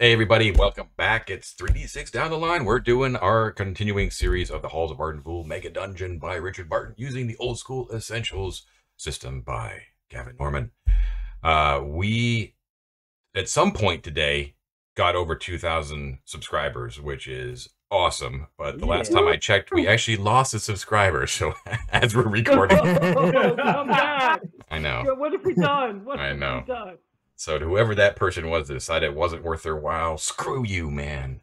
Hey everybody, welcome back. It's 3d6 Down the Line. We're doing our continuing series of the Halls of Arden Vul Mega Dungeon by Richard Barton using the Old School Essentials system by Gavin Norman. We, at some point today, got over 2,000 subscribers, which is awesome. But the last time I checked, we actually lost a subscriber. So as we're recording. I know. What have we done? What have we done? So to whoever that person was that decided it wasn't worth their while, screw you, man.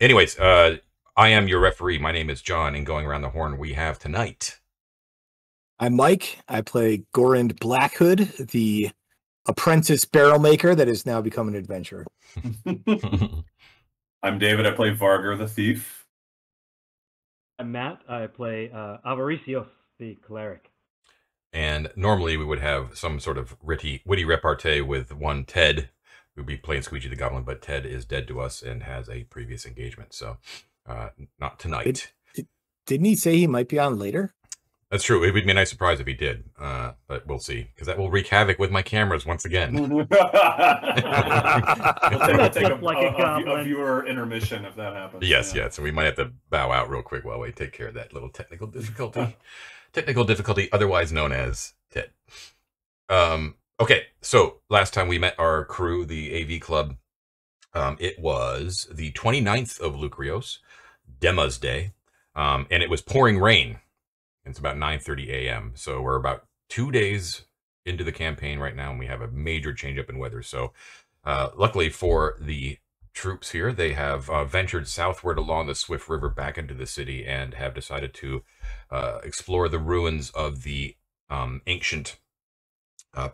Anyways, I am your referee. My name is John, and going around the horn we have tonight. I'm Mike. I play Gorond Blackhood, the apprentice barrel maker that has now become an adventurer. I'm David. I play Varger the Thief. I'm Matt. I play Avaricios the Cleric. And normally we would have some sort of witty repartee with one Ted, who'd be playing Squeegee the Goblin, but Ted is dead to us and has a previous engagement, so not tonight. Didn't he say he might be on later? That's true. It would be a nice surprise if he did, but we'll see, because that will wreak havoc with my cameras once again. We'll take a viewer intermission if that happens. Yes, yeah. So we might have to bow out real quick while we take care of that little technical difficulty. Technical difficulty, otherwise known as TID. Okay, so last time we met our crew, the AV Club, it was the 29th of Lucrios, Dema's Day, and it was pouring rain. It's about 9:30 a.m., so we're about 2 days into the campaign right now, and we have a major change-up in weather. So luckily for the troops here, they have ventured southward along the Swift River back into the city and have decided to explore the ruins of the ancient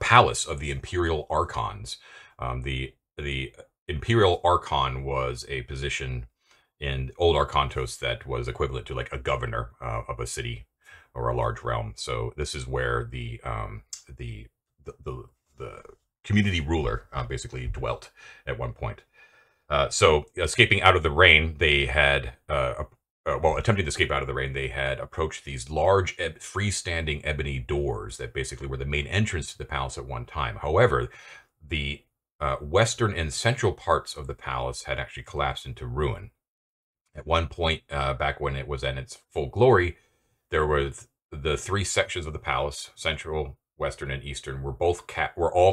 palace of the Imperial Archons. The Imperial Archon was a position in Old Archontos that was equivalent to like a governor of a city or a large realm. So this is where the community ruler basically dwelt at one point. So escaping out of the rain, they had, attempting to escape out of the rain, they had approached these large freestanding ebony doors that basically were the main entrance to the palace at one time. However, the western and central parts of the palace had actually collapsed into ruin. At one point, back when it was in its full glory, there were the three sections of the palace, central, western, and eastern, were all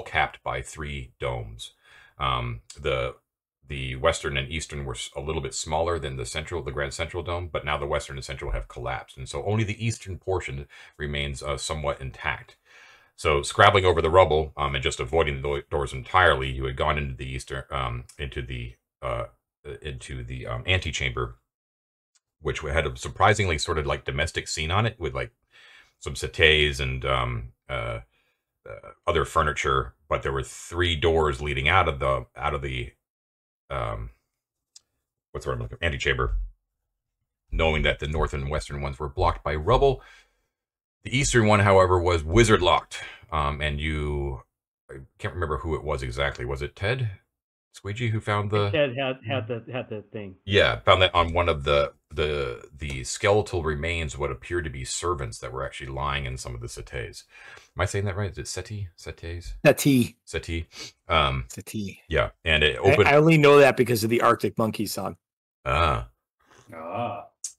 capped by three domes. The western and eastern were a little bit smaller than the central, the Grand Central Dome, but now the western and central have collapsed, and so only the eastern portion remains somewhat intact. So, scrabbling over the rubble and just avoiding the doors entirely, you had gone into the eastern, into the antechamber, which had a surprisingly sort of like domestic scene on it, with like some settees and other furniture. But there were three doors leading out of the antechamber. Knowing that the north and western ones were blocked by rubble, the eastern one, however, was wizard locked. And I can't remember who it was exactly. Was it Ted Squeegee who found the? Ted had the thing. Yeah, found that on one of the skeletal remains, what appeared to be servants that were actually lying in some of the settees. Am I saying that right? Is it settee? Settees? Settee. Settee. Settee. Yeah, and it opened. I only know that because of the Arctic Monkey song. Ah.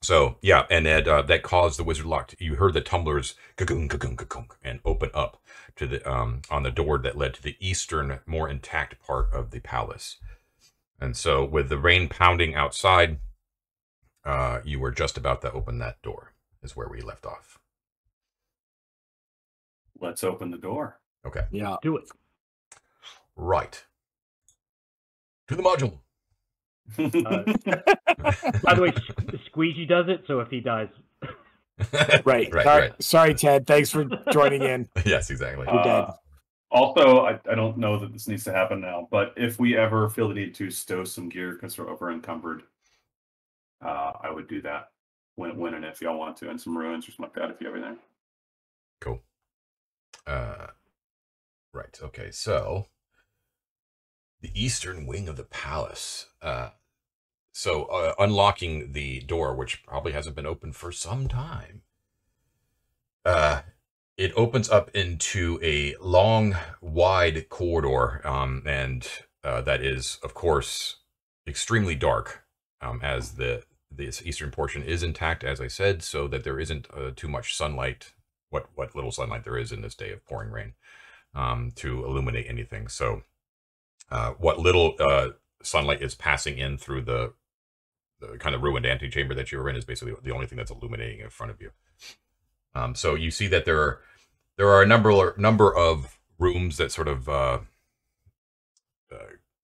So yeah, and that caused the wizard lock. You heard the tumblers ka-kunk, ka-kunk, ka-kunk, and open up to the on the door that led to the eastern, more intact part of the palace. And so, with the rain pounding outside, you were just about to open that door. Is where we left off. Let's open the door. Okay. Yeah. Do it. Right. To the module. By the way, Squeegee does it, so if he dies, right. Sorry, Ted. Thanks for joining in. Yes, exactly. You're dead. Also, I don't know that this needs to happen now, but if we ever feel the need to stow some gear because we're over encumbered, I would do that when and if y'all want to, and some ruins or something like that if you have anything. Cool. Right. Okay. So. The eastern wing of the palace. So unlocking the door, which probably hasn't been opened for some time, It opens up into a long, wide corridor, and that is, of course, extremely dark, as this eastern portion is intact, as I said, so that there isn't too much sunlight, what little sunlight there is in this day of pouring rain, to illuminate anything. So what little sunlight is passing in through the kind of ruined antechamber that you were in is basically the only thing that's illuminating in front of you. So you see that there are a number of rooms that sort of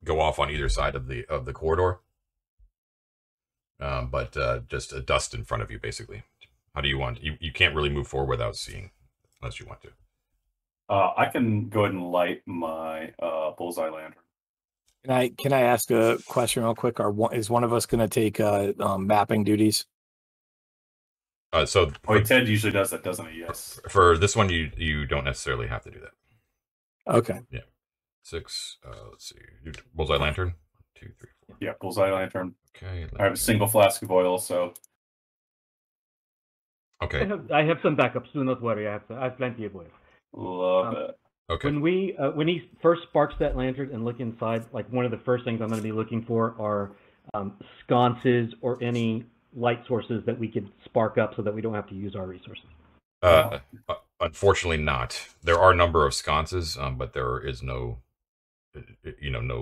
go off on either side of the corridor. But just a dust in front of you, basically. How do you want? You can't really move forward without seeing, unless you want to. I can go ahead and light my bullseye lantern. Can I ask a question real quick? Is one of us going to take mapping duties? So Ted usually does that, doesn't he? Yes. For this one, you don't necessarily have to do that. Okay. Yeah. 6. Let's see. Bullseye lantern. 1, 2, 3, 4. Yeah, bullseye lantern. Okay. I have a single flask of oil, so. Okay. I have some backup, so not worry. I have plenty of oil. Love it. Okay. When he first sparks that lantern and look inside, like one of the first things I'm going to be looking for are sconces or any light sources that we could spark up so that we don't have to use our resources. Unfortunately not. There are a number of sconces, but there is no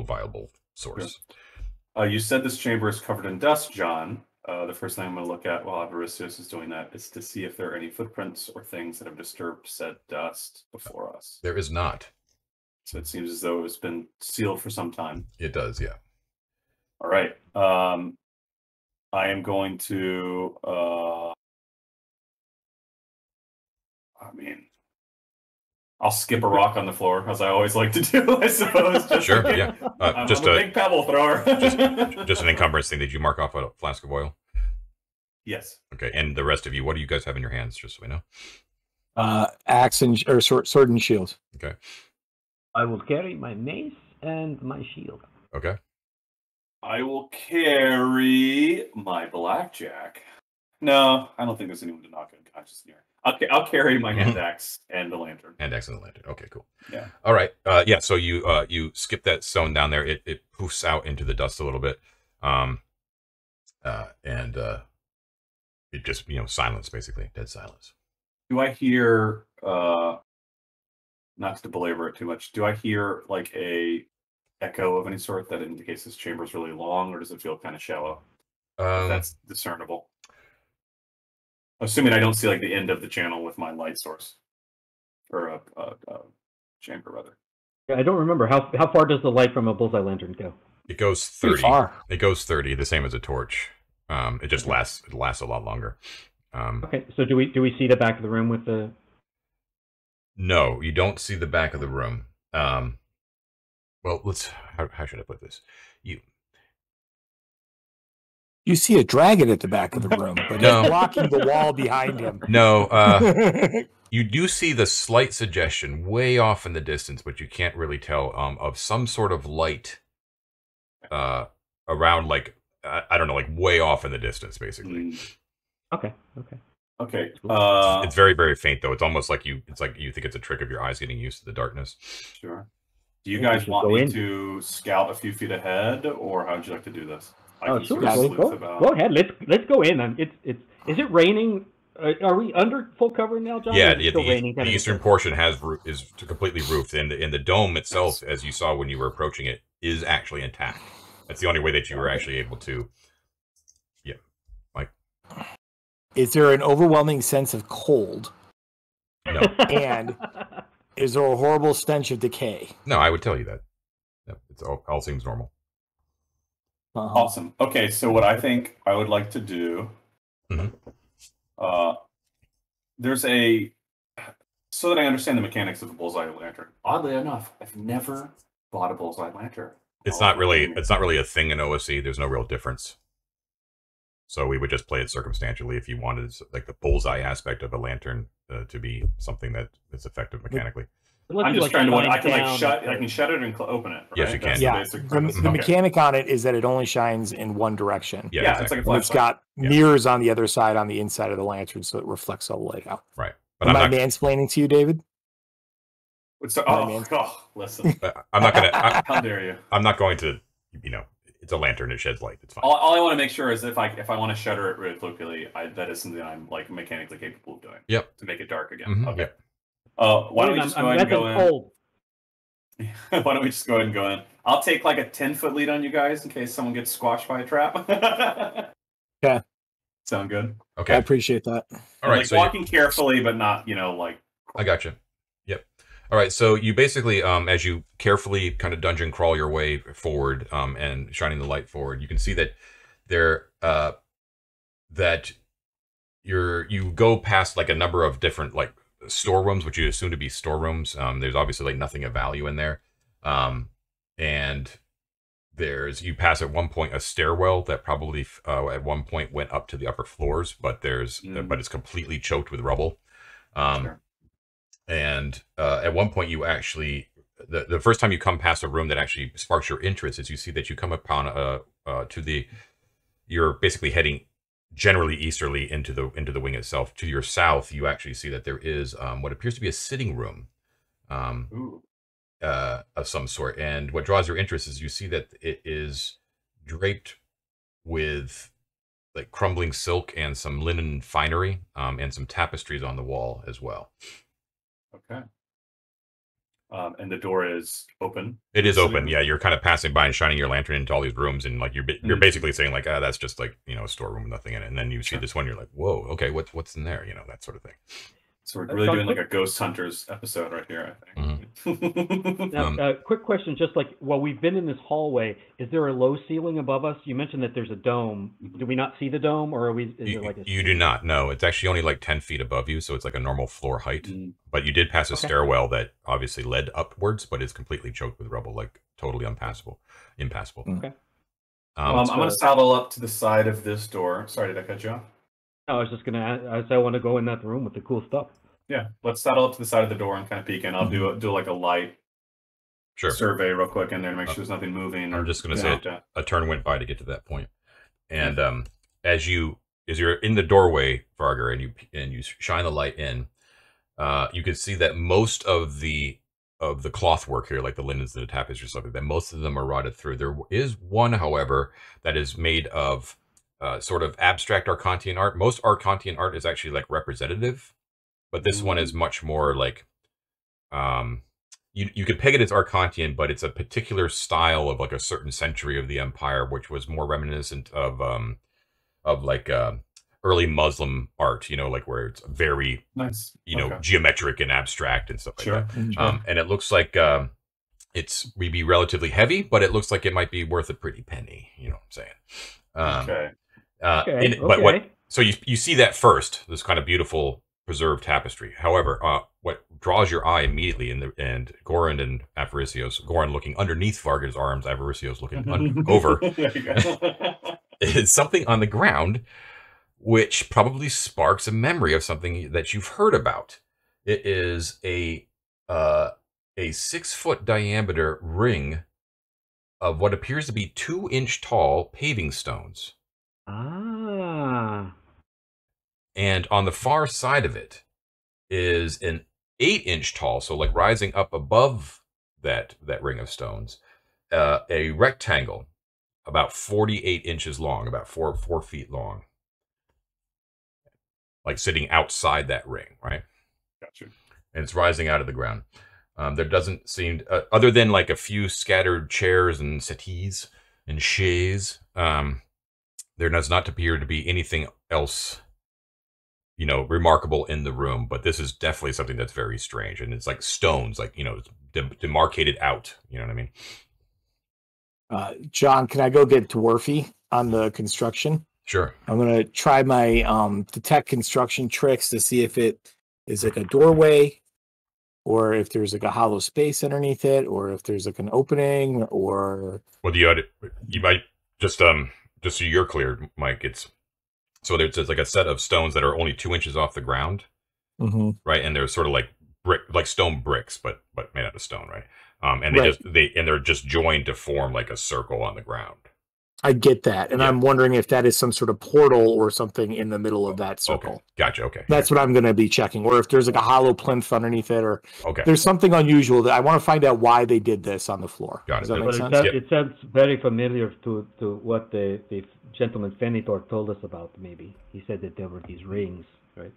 viable source. Sure. You said this chamber is covered in dust, John. The first thing I'm going to look at while Avaristius is doing that is to see if there are any footprints or things that have disturbed said dust before us. There is not. So it seems as though it's been sealed for some time. It does, yeah. All right. I am going to, I'll skip a rock on the floor, as I always like to do, I suppose. Sure, yeah. Just a big pebble thrower. just an encumbrance thing. Did you mark off a flask of oil? Yes. Okay, and the rest of you, what do you guys have in your hands, just so we know? Axe and sword and shield. Okay. I will carry my mace and my shield. Okay. I will carry my blackjack. No, I don't think there's anyone to knock unconscious near. I'll carry my hand axe and the lantern. Hand axe and the lantern. Okay, cool. Yeah. All right. Yeah. So you skip that stone down there. It poofs out into the dust a little bit, and it just silence, basically dead silence. Do I hear? Not to belabor it too much. Do I hear like a echo of any sort that indicates this chamber is really long, or does it feel kind of shallow? That's discernible. Assuming I don't see like the end of the channel with my light source, or a chamber rather. Yeah, I don't remember how far does the light from a bullseye lantern go? It goes 30. It goes 30, the same as a torch. It just lasts. It lasts a lot longer. Okay, so do we see the back of the room with the? No, you don't see the back of the room. Well, how should I put this? You see a dragon at the back of the room, but no. He's blocking the wall behind him. No, you do see the slight suggestion way off in the distance, but you can't really tell, of some sort of light around, like, I don't know, like way off in the distance, basically. Okay, okay. Okay. It's very, very faint, though. It's almost like you think it's a trick of your eyes getting used to the darkness. Sure. Do you guys want me to scout a few feet ahead, or how would you like to do this? Oh, sure. Go ahead. Let's go in. Is it raining? Are we under full cover now, John? Yeah, the eastern portion is completely roofed, and the dome itself, as you saw when you were approaching it, is actually intact. That's the only way that you were actually able to. Yeah, Mike. Is there an overwhelming sense of cold? No. And is there a horrible stench of decay? No, I would tell you that. No, it's all seems normal. Awesome. Okay, so what I think I would like to do, so that I understand the mechanics of a bullseye lantern. Oddly enough, I've never bought a bullseye lantern. It's not really a thing in OSC. There's no real difference. So we would just play it circumstantially if you wanted, like the bullseye aspect of a lantern to be something that is effective mechanically. I'm just trying to. I can shut it and open it. Right? Yes, you can. Yeah. The mechanic on it is that it only shines in one direction. Yeah, exactly. It's like a flashlight. It's got mirrors on the other side, on the inside of the lantern, so it reflects all the light out. Right. But Am I mansplaining to you, David? Listen. I'm not gonna. How dare you? I'm not going to. You know, it's a lantern. It sheds light. It's fine. All I want to make sure is if I want to shutter it really quickly, that is something I'm like mechanically capable of doing. Yep. To make it dark again. Mm-hmm. Okay. Why don't we just go ahead and go in? Why don't we just go ahead and go in? I'll take like a 10-foot lead on you guys in case someone gets squashed by a trap. Yeah. Sound good? Okay. I appreciate that. All right. Like, so walking carefully, but not, you know, like. I got you. Yep. All right. So you basically, as you carefully kind of dungeon crawl your way forward, and shining the light forward, you can see that there, that you go past like a number of different like storerooms, which you assume to be storerooms. There's obviously like nothing of value in there. And you pass at one point a stairwell that probably at one point went up to the upper floors, but but it's completely choked with rubble. Sure. And at one point you actually, the first time you come past a room that actually sparks your interest is you see that you come upon you're basically heading generally easterly into the wing itself. To your south, you actually see that there is what appears to be a sitting room. Ooh. Of some sort, and what draws your interest is you see that it is draped with like crumbling silk and some linen finery, and some tapestries on the wall as well. Okay. And the door is open. It is open. Yeah, you're kind of passing by and shining your lantern into all these rooms, and like you're basically saying like, ah, that's just like, you know, a storeroom with nothing in it. And then you see this one, you're like, whoa, okay, what's in there? You know, that sort of thing. So we're really doing like a Ghost Hunters episode right here, I think. Mm-hmm. Now, quick question, just like, while we've been in this hallway, is there a low ceiling above us? You mentioned that there's a dome. Do we not see the dome, or are we? You do not. No, it's actually only like 10 feet above you, so it's like a normal floor height. Mm-hmm. But you did pass a stairwell that obviously led upwards, but it's completely choked with rubble, like totally impassable. Okay. I'm going to saddle up to the side of this door. Sorry, did I cut you off? I was just gonna. I want to go in that room with the cool stuff. Yeah, let's saddle up to the side of the door and kind of peek in. I'll do like a light survey real quick in there to make sure there's nothing moving. I'm just gonna say a turn went by to get to that point. And as you're in the doorway, Varger, and you shine the light in, you can see that most of the cloth work here, like the linens and the tapestries, stuff like that, most of them are rotted through. There is one, however, that is made of sort of abstract Archontian art. Most Archontian art is actually like representative, but this one is much more like, you could peg it as Archontian, but it's a particular style of like a certain century of the empire, which was more reminiscent of like early Muslim art, you know, like where it's very nice, you know, geometric and abstract and stuff like that. Sure. And it looks like it's we'd be relatively heavy, but it looks like it might be worth a pretty penny. You know what I'm saying? So you see that first, this kind of beautiful preserved tapestry. However, what draws your eye immediately and Goran and Avaricios, Goran looking underneath Varga's arms, Avaricios looking over, is something on the ground, which probably sparks a memory of something that you've heard about. It is a 6-foot diameter ring of what appears to be 2-inch tall paving stones. Ah. And on the far side of it is an 8-inch tall, so like rising up above that ring of stones, a rectangle about 48 inches long, about 4 feet long, like sitting outside that ring, right? Gotcha. And it's rising out of the ground. There doesn't seem, other than like a few scattered chairs and settees and chaises, there does not appear to be anything else, you know, remarkable in the room. But this is definitely something that's very strange. And it's like stones, like, you know, it's demarcated out. You know what I mean? John, can I go get dwarfy on the construction? Sure. I'm going to try my detect construction tricks to see if it is like a doorway, or if there's like a hollow space underneath it, or if there's like an opening, or... Well, you might just so you're clear, Mike, so there's like a set of stones that are only 2 inches off the ground, right? And they're sort of like brick, like stone bricks, but made out of stone, right? And they're just joined to form like a circle on the ground. I get that, and yeah. I'm wondering if that is some sort of portal or something in the middle of that circle. Okay. Gotcha. Okay, that's what I'm going to be checking, or if there's like a hollow plinth underneath it, or okay, there's something unusual that I want to find out why they did this on the floor. Got it. Does that make sense? It sounds very familiar to what the gentleman Finitior told us about. Maybe he said that there were these rings, right?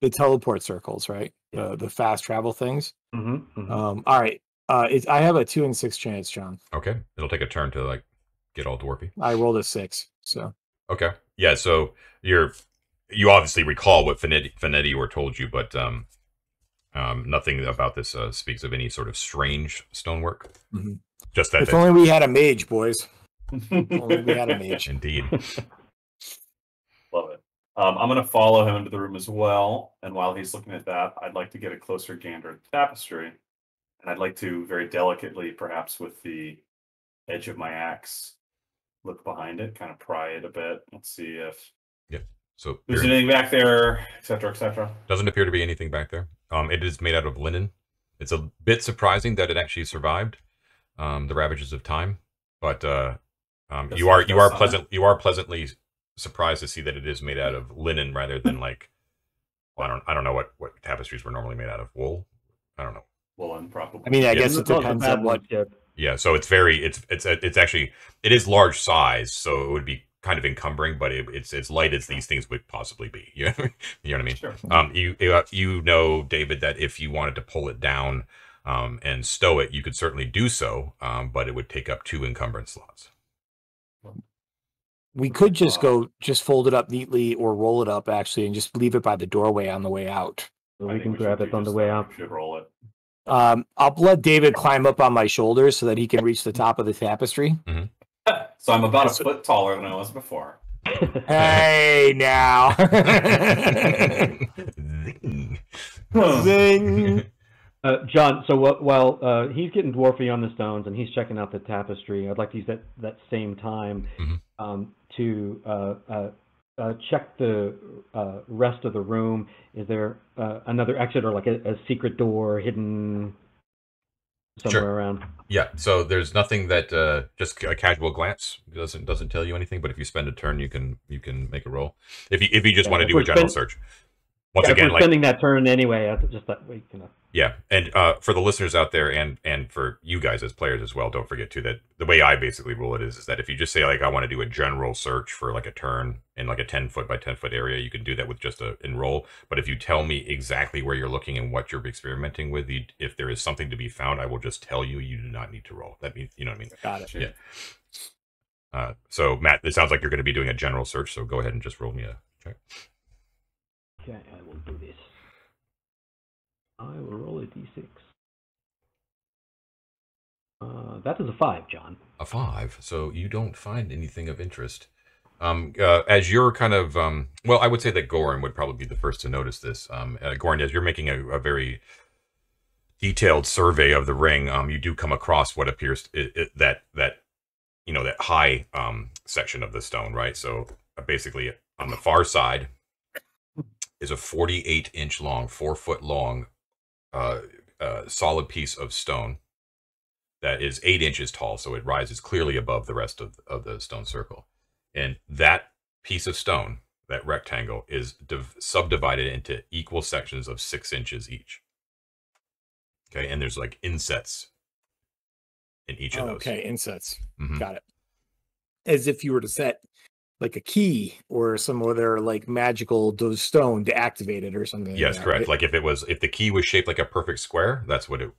The teleport circles, right? Yeah. The fast travel things. Mm-hmm, mm-hmm. All right. I have a 2 in 6 chance, John. Okay, it'll take a turn to like get all dwarfy. I rolled a 6, so okay, yeah. So you obviously recall what Finitior told you, but nothing about this speaks of any sort of strange stonework. Mm-hmm. Just that. If only we had a mage, boys. If only we had a mage. Indeed. Love it. I'm going to follow him into the room as well, and while he's looking at that, I'd like to get a closer gander at the tapestry, and I'd like to very delicately, perhaps with the edge of my axe, look behind it, kind of pry it a bit. Let's see if so there's anything back there, etc., etc. Doesn't appear to be anything back there. It is made out of linen. It's a bit surprising that it actually survived the ravages of time, but you are pleasantly surprised to see that it is made out of linen rather than like, well, I don't know what tapestries were normally made out of. Wool. I don't know. Woolen, probably. I mean, I guess it depends on what. Yeah, so it is large size, so it would be kind of encumbering, but it's as light as these things would possibly be. You know what I mean? Sure. You know, David, that if you wanted to pull it down and stow it, you could certainly do so, but it would take up 2 encumbrance slots. We could just fold it up neatly, or roll it up actually, and just leave it by the doorway on the way out. We can grab it on the way out. We should roll it. I'll let David climb up on my shoulders so that he can reach the top of the tapestry. Mm-hmm. So I'm about a foot taller than I was before. Hey, now. Zing. John, so while he's getting dwarfy on the stones and he's checking out the tapestry, I'd like to use that same time to check the rest of the room. Is there another exit, or like a secret door hidden somewhere around? Yeah, so there's nothing that just a casual glance doesn't tell you anything, but if you spend a turn, you can make a roll. If you just want to do a general search. Once again, we're like spending that turn anyway, just that way, you know. Yeah, and for the listeners out there, and for you guys as players as well, don't forget too that the way I basically rule it is that if you just say like I want to do a general search for like a turn in like a 10-foot by 10-foot area, you can do that with just a enroll. But if you tell me exactly where you're looking and what you're experimenting with, if there is something to be found, I will just tell you. You do not need to roll. That means, you know what I mean? Got it. Yeah. So Matt, it sounds like you're going to be doing a general search. So go ahead and just roll me a check. Okay, I will do this. I will roll a d6. That is a 5, John. A 5, so you don't find anything of interest. As you're kind of, well, I would say that Goran would probably be the first to notice this. Goran, as you're making a very detailed survey of the ring, you do come across what appears that high section of the stone, right? So basically on the far side is a 48-inch long, 4-foot long solid piece of stone that is 8 inches tall, so it rises clearly above the rest of the stone circle. And that piece of stone, that rectangle, is subdivided into equal sections of 6 inches each. Okay, and there's like insets in each of those. Okay, insets. Mm-hmm. Got it. As if you were to set like a key or some other like magical stone to activate it or something. Yes, like that, correct. Right? Like if the key was shaped like a perfect square, that's what it.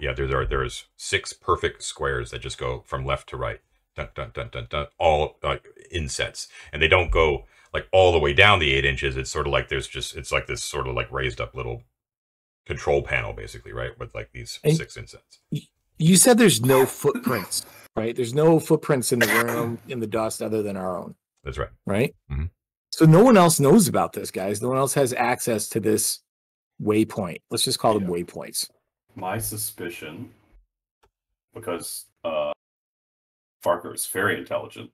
Yeah, there's 6 perfect squares that just go from left to right, dun dun dun dun dun, all insets, and they don't go like all the way down the 8 inches. It's sort of like it's like this sort of like raised up little control panel, basically, right? With like these 6 insets. You said there's no footprints, right? There's no footprints in the room in the dust other than our own. That's right. Right? Mm-hmm. So no one else knows about this, guys. No one else has access to this waypoint. Let's just call them waypoints. My suspicion, because Farker is very intelligent,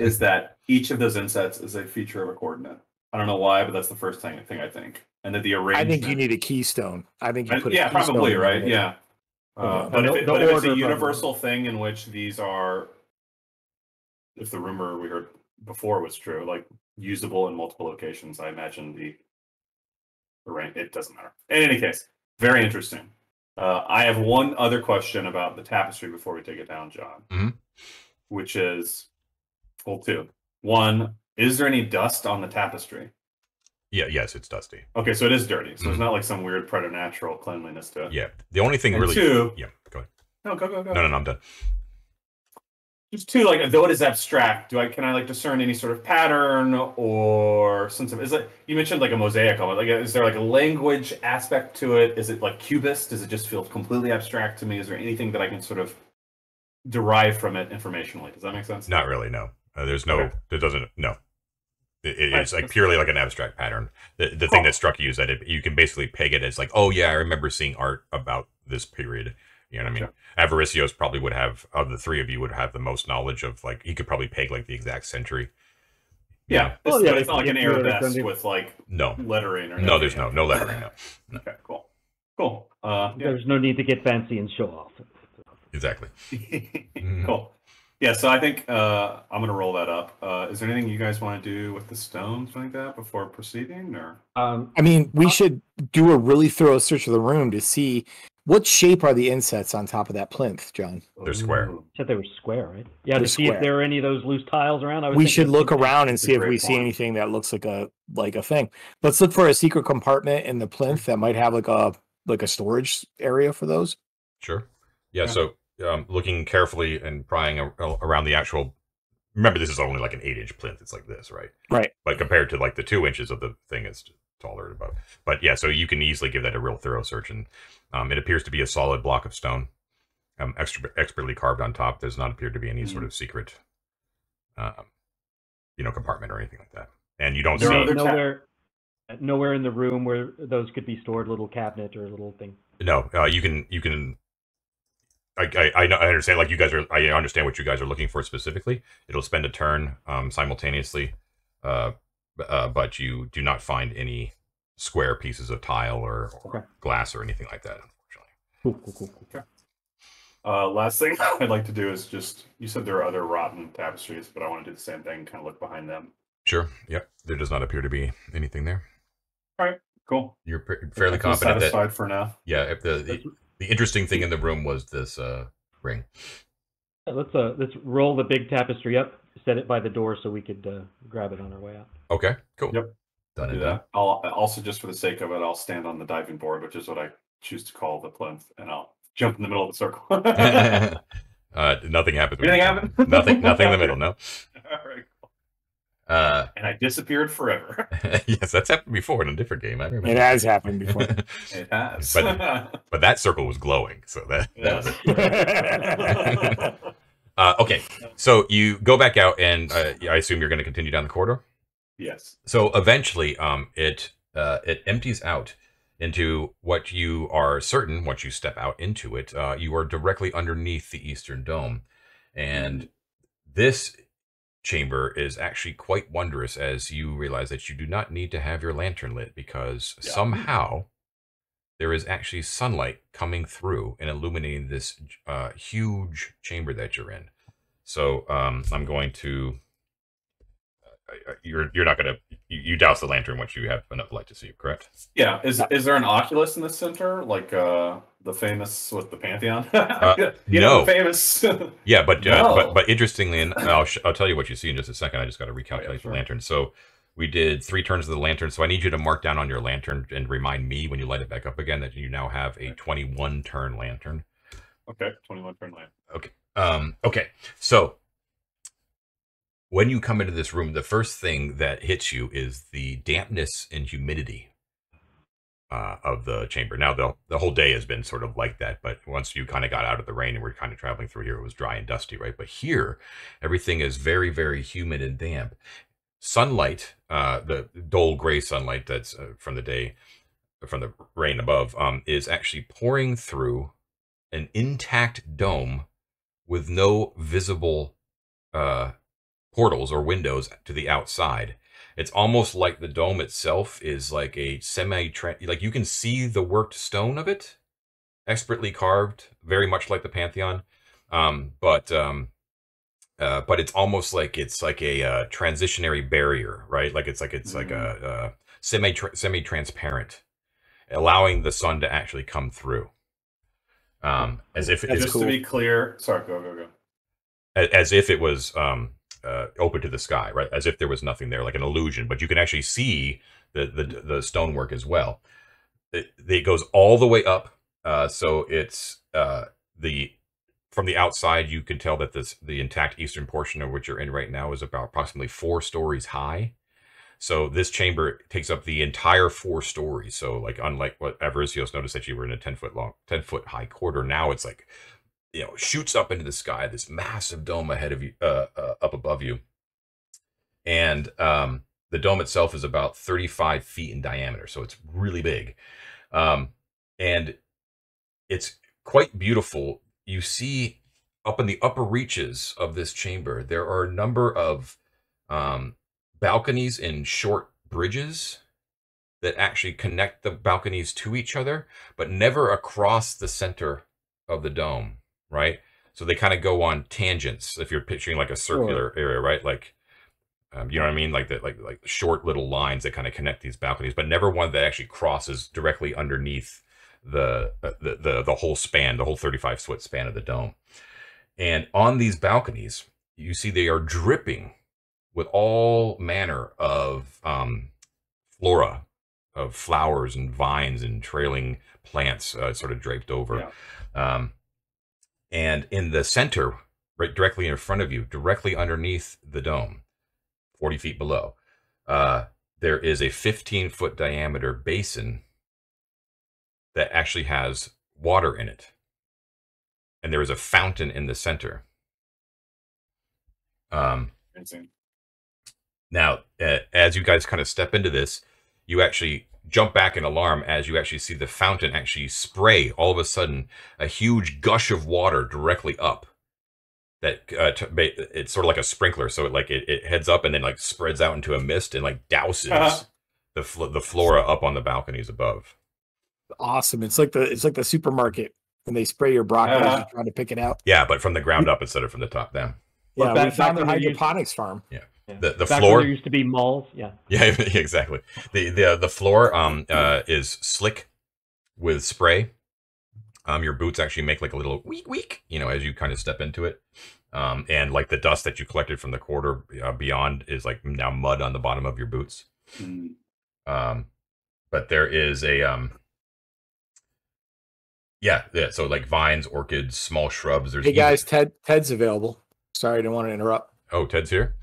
is that each of those insets is a feature of a coordinate. I don't know why, but that's the first thing I think. And that the arrangement. I think you need a keystone. I think you put a keystone. Yeah, probably, right? Yeah. But if it's a universal thing in which these are if the rumor we heard before was true, like usable in multiple locations, I imagine it doesn't matter. In any case, very interesting. I have one other question about the tapestry before we take it down, John, which is, well, two. One, is there any dust on the tapestry? Yeah, yes, it's dusty. Okay, so it is dirty. So it's not like some weird preternatural cleanliness to it. Yeah, the only thing and really... Two, yeah, go ahead. No, go. No, I'm done. Just two, like, though it is abstract, can I like discern any sort of pattern or sense of, is it, you mentioned like a mosaic of it, like is there like a language aspect to it? Is it like cubist? Does it just feel completely abstract to me? Is there anything that I can sort of derive from it informationally? Does that make sense? Not really, no. There's no, okay. It doesn't, no. It's like purely like an abstract pattern. The thing that struck you is that you can basically peg it as like, oh yeah, I remember seeing art about this period. You know what I mean? Sure. Avaricios probably would have, of the three of you, would have the most knowledge of, like, he could probably peg, like, the exact century. Yeah. Well, yeah, it's not like an arabesque with, like, no lettering or no, there's no lettering, no. Okay, cool. Cool. There's no need to get fancy and show off. Exactly. Cool. Yeah, so I think I'm going to roll that up. Is there anything you guys want to do with the stones like that before proceeding? Or I mean, we should do a really thorough search of the room to see what shape are the insets on top of that plinth, John? They're square. You said they were square, right? Yeah, they're to see square. If there are any of those loose tiles around. We should look around and see if we see anything that looks like a thing. Let's look for a secret compartment in the plinth that might have like a storage area for those. Sure. Yeah, yeah. So looking carefully and prying around the actual... Remember, this is only like an 8-inch plinth. It's like this, right? Right. But compared to like the 2 inches of the thing, it's taller above. But yeah, so you can easily give that a real thorough search and... it appears to be a solid block of stone, expertly carved on top. There's not appeared to be any sort of secret, you know, compartment or anything like that. And you don't see nowhere in the room where those could be stored, little cabinet or little thing. No, you can. I know, I understand. Like you guys are, I understand what you guys are looking for specifically. It'll spend a turn simultaneously, but you do not find any square pieces of tile or glass or anything like that, unfortunately. Cool. Last thing I'd like to do is just, you said there are other rotten tapestries, but I want to do the same thing, kind of look behind them. Sure. Yep. There does not appear to be anything there. All right. Cool. You're fairly confident that for now. Yeah. If the interesting thing in the room was this ring. Let's roll the big tapestry up, set it by the door so we could grab it on our way out. Okay. Cool. Yep. Do that. I'll also, just for the sake of it, I'll stand on the diving board, which is what I choose to call the plinth, and I'll jump in the middle of the circle. Nothing happens. Anything happen? Nothing in the middle. No. All right. Cool. And I disappeared forever. Yes, that's happened before in a different game. I remember. It has happened before. It has. But that circle was glowing, so that was... okay, so you go back out, and I assume you're going to continue down the corridor. Yes. So eventually, it empties out into what you are certain. Once you step out into it, you are directly underneath the Eastern Dome, and this chamber is actually quite wondrous. As you realize that you do not need to have your lantern lit because somehow there is actually sunlight coming through and illuminating this huge chamber that you're in. So I'm going to... You're not gonna... you douse the lantern once you have enough light to see it, correct? Yeah. Is there an oculus in the center, like the famous with the Pantheon? No, the famous. Yeah, but interestingly, and I'll tell you what you see in just a second. I just got to recalculate the lantern. So we did 3 turns of the lantern. So I need you to mark down on your lantern and remind me when you light it back up again that you now have a 21 turn lantern. Okay, 21 turn lantern. Okay. Okay. So when you come into this room, the first thing that hits you is the dampness and humidity of the chamber. Now, the whole day has been sort of like that, but once you kind of got out of the rain and we're kind of traveling through here, it was dry and dusty, right? But here, everything is very, very humid and damp. Sunlight, the dull gray sunlight that's from the day, from the rain above, is actually pouring through an intact dome with no visible portals or windows to the outside. It's almost like the dome itself is like a like you can see the worked stone of it, expertly carved, very much like the Pantheon, but But it's almost like it's like a transitionary barrier, right? Like it's like a semi-transparent, allowing the sun to actually come through. As if it's just cool. To be clear, sorry, go. As if it was open to the sky, right? As if there was nothing there, like an illusion. But you can actually see the stonework as well. It goes all the way up, so it's from the outside you can tell that the intact eastern portion of which you're in right now is about approximately 4 stories high. So this chamber takes up the entire 4 stories. So like unlike what Avaricios noticed that you were in a 10-foot high corridor, now it's like, you know, shoots up into the sky, this massive dome ahead of you, up above you, and the dome itself is about 35 feet in diameter, so it's really big, and it's quite beautiful. You see up in the upper reaches of this chamber, there are a number of balconies and short bridges that actually connect the balconies to each other, but never across the center of the dome, right? So they kind of go on tangents, if you're picturing like a circular area, right? Like, you know what I mean? Like like short little lines that kind of connect these balconies, but never one that actually crosses directly underneath the whole span, the whole 35-foot span of the dome. And on these balconies, you see they are dripping with all manner of flora, of flowers and vines and trailing plants sort of draped over. Yeah. And in the center, right directly in front of you, directly underneath the dome, 40 feet below, there is a 15-foot diameter basin that actually has water in it. And there is a fountain in the center. Now, as you guys kind of step into this, you actually jump back in alarm as you actually see the fountain actually spray, all of a sudden, a huge gush of water directly up. That it's sort of like a sprinkler, so it heads up and then like spreads out into a mist and like douses the flora up on the balconies above. Awesome! It's like the supermarket when they spray your broccoli trying to pick it out. Yeah, but from the ground up instead of from the top down. Yeah, we found their hydroponics farm. Yeah, yeah. The floor used to be malls. Yeah. Yeah, exactly. The floor is slick with spray. Your boots actually make like a little weak, you know, as you kind of step into it. And like the dust that you collected from the corridor beyond is like now mud on the bottom of your boots. But there is a, so like vines, orchids, small shrubs. There's guys, Ted's available. Sorry, I didn't want to interrupt. Oh, Ted's here?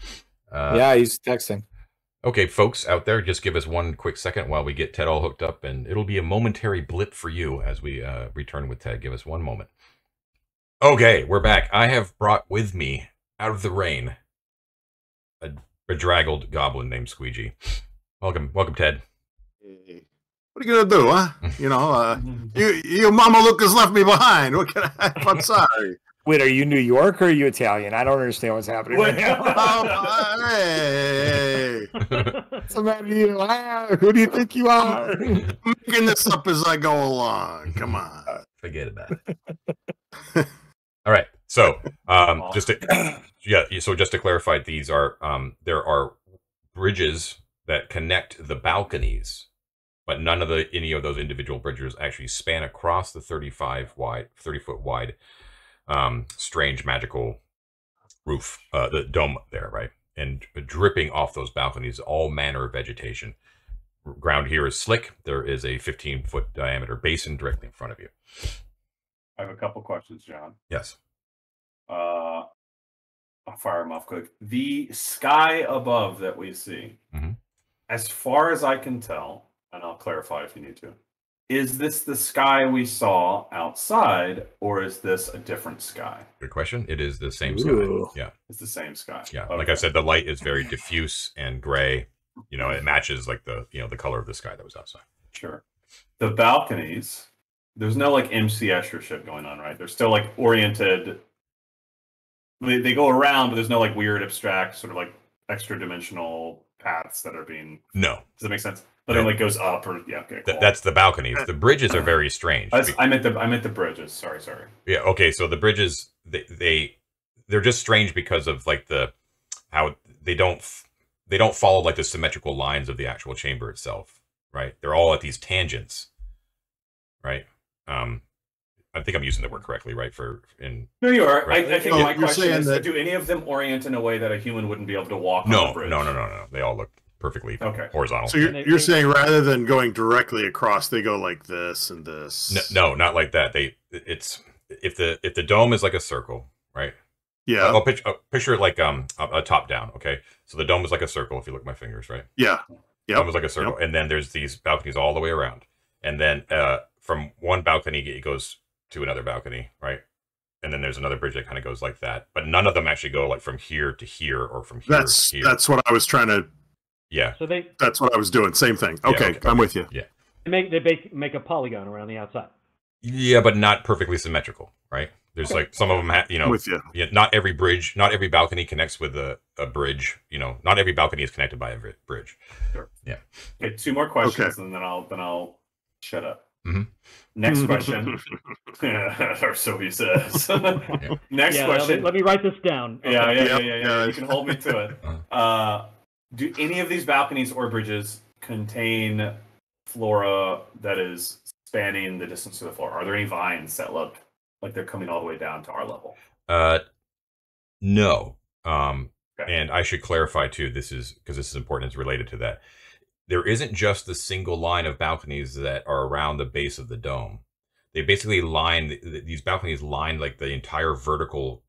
Yeah, he's texting. Okay, folks out there, just give us one quick second while we get Ted all hooked up, and it'll be a momentary blip for you as we return with Ted. Give us one moment. Okay, we're back. I have brought with me, out of the rain, a bedraggled goblin named Squeegee. Welcome, Ted. What are you going to do, huh? You know, your mama Lucas left me behind. What can I, I'm sorry. Wait, are you New York or are you Italian? I don't understand what's happening right now. Who do you think you are? I'm making this up as I go along. Come on. Forget about it. All right. So, just to clarify, these are there are bridges that connect the balconies, but none of any of those individual bridges actually span across the 30-foot wide strange magical roof, the dome there, right? And dripping off those balconies, all manner of vegetation. Ground here is slick. There is a 15-foot diameter basin directly in front of you. I have a couple questions, John. Yes. I'll fire them off quick. The sky above that we see, as far as I can tell, and I'll clarify if you need to, is this the sky we saw outside, or is this a different sky? Good question. It is the same sky. Yeah. It's the same sky. Yeah. Okay. Like I said, the light is very diffuse and gray. You know, it matches like the color of the sky that was outside. Sure. The balconies, there's no like MC Escher shit going on, right? They're still like oriented. They go around, but there's no like weird abstract sort of like extra dimensional paths that are being. No. Does that make sense? But it like goes up, or yeah, okay. Cool. That's the balconies. The bridges are very strange. I meant the bridges. Sorry. Yeah. Okay. So the bridges, they they're just strange because of like the how they don't follow like the symmetrical lines of the actual chamber itself, right? They're all at these tangents, right? I think I'm using the word correctly, right? No, you are. Right? I think my question is: do any of them orient in a way that a human wouldn't be able to walk? No, on the bridge? No. They all look perfectly horizontal. So you're saying rather than going directly across, they go like this and this. No, not like that. If the dome is like a circle, right? Yeah. I'll picture it like a top down. Okay, so the dome is like a circle. If you look at my fingers, right? Yeah. Yeah. Dome is like a circle, and then there's these balconies all the way around, and then from one balcony it goes to another balcony, right? And then there's another bridge that kind of goes like that, but none of them actually go like from here to here or from here to here. That's what I was trying to. Yeah. So that's what I was doing. Same thing. Okay, yeah, okay. I'm with you. Yeah. They make a polygon around the outside. Yeah, but not perfectly symmetrical, right? There's like some of them have, you know, with you. Yeah, not every bridge, not every balcony connects with a bridge, you know, not every balcony is connected by a bridge. Sure. Yeah. Okay, two more questions and then I'll shut up. Mm-hmm. Next question, or so he says. Next question. Let me write this down. Okay. Yeah. You can hold me to it. Do any of these balconies or bridges contain flora that is spanning the distance to the floor? Are there any vines that look like they're coming all the way down to our level? No. Okay. And I should clarify too. This is because this is important. It's related to that. There isn't just the single line of balconies that are around the base of the dome. They basically line, these balconies line like the entire vertical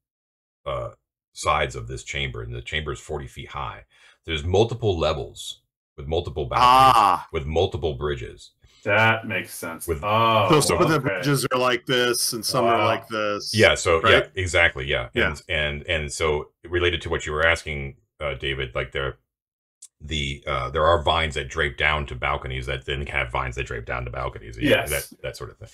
sides of this chamber, and the chamber is 40 feet high. There's multiple levels with multiple balconies, with multiple bridges. That makes sense. With, so some of the bridges are like this, and some are like this. Yeah, so, right? Yeah, exactly, yeah. And so, related to what you were asking, David, like there are vines that drape down to balconies that then have vines that drape down to balconies. Yeah, that sort of thing,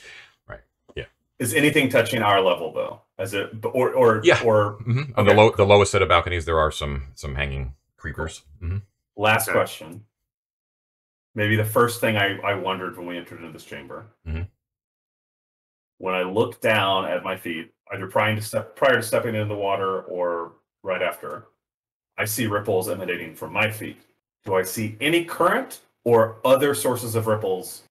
right? Yeah. Is anything touching our level though? As it or mm-hmm. On the lowest set of balconies, there are some hanging creepers. Mm-hmm. Last question. Maybe the first thing I wondered when we entered into this chamber. Mm-hmm. When I looked down at my feet, either prior to stepping into the water or right after, I see ripples emanating from my feet. Do I see any current or other sources of ripples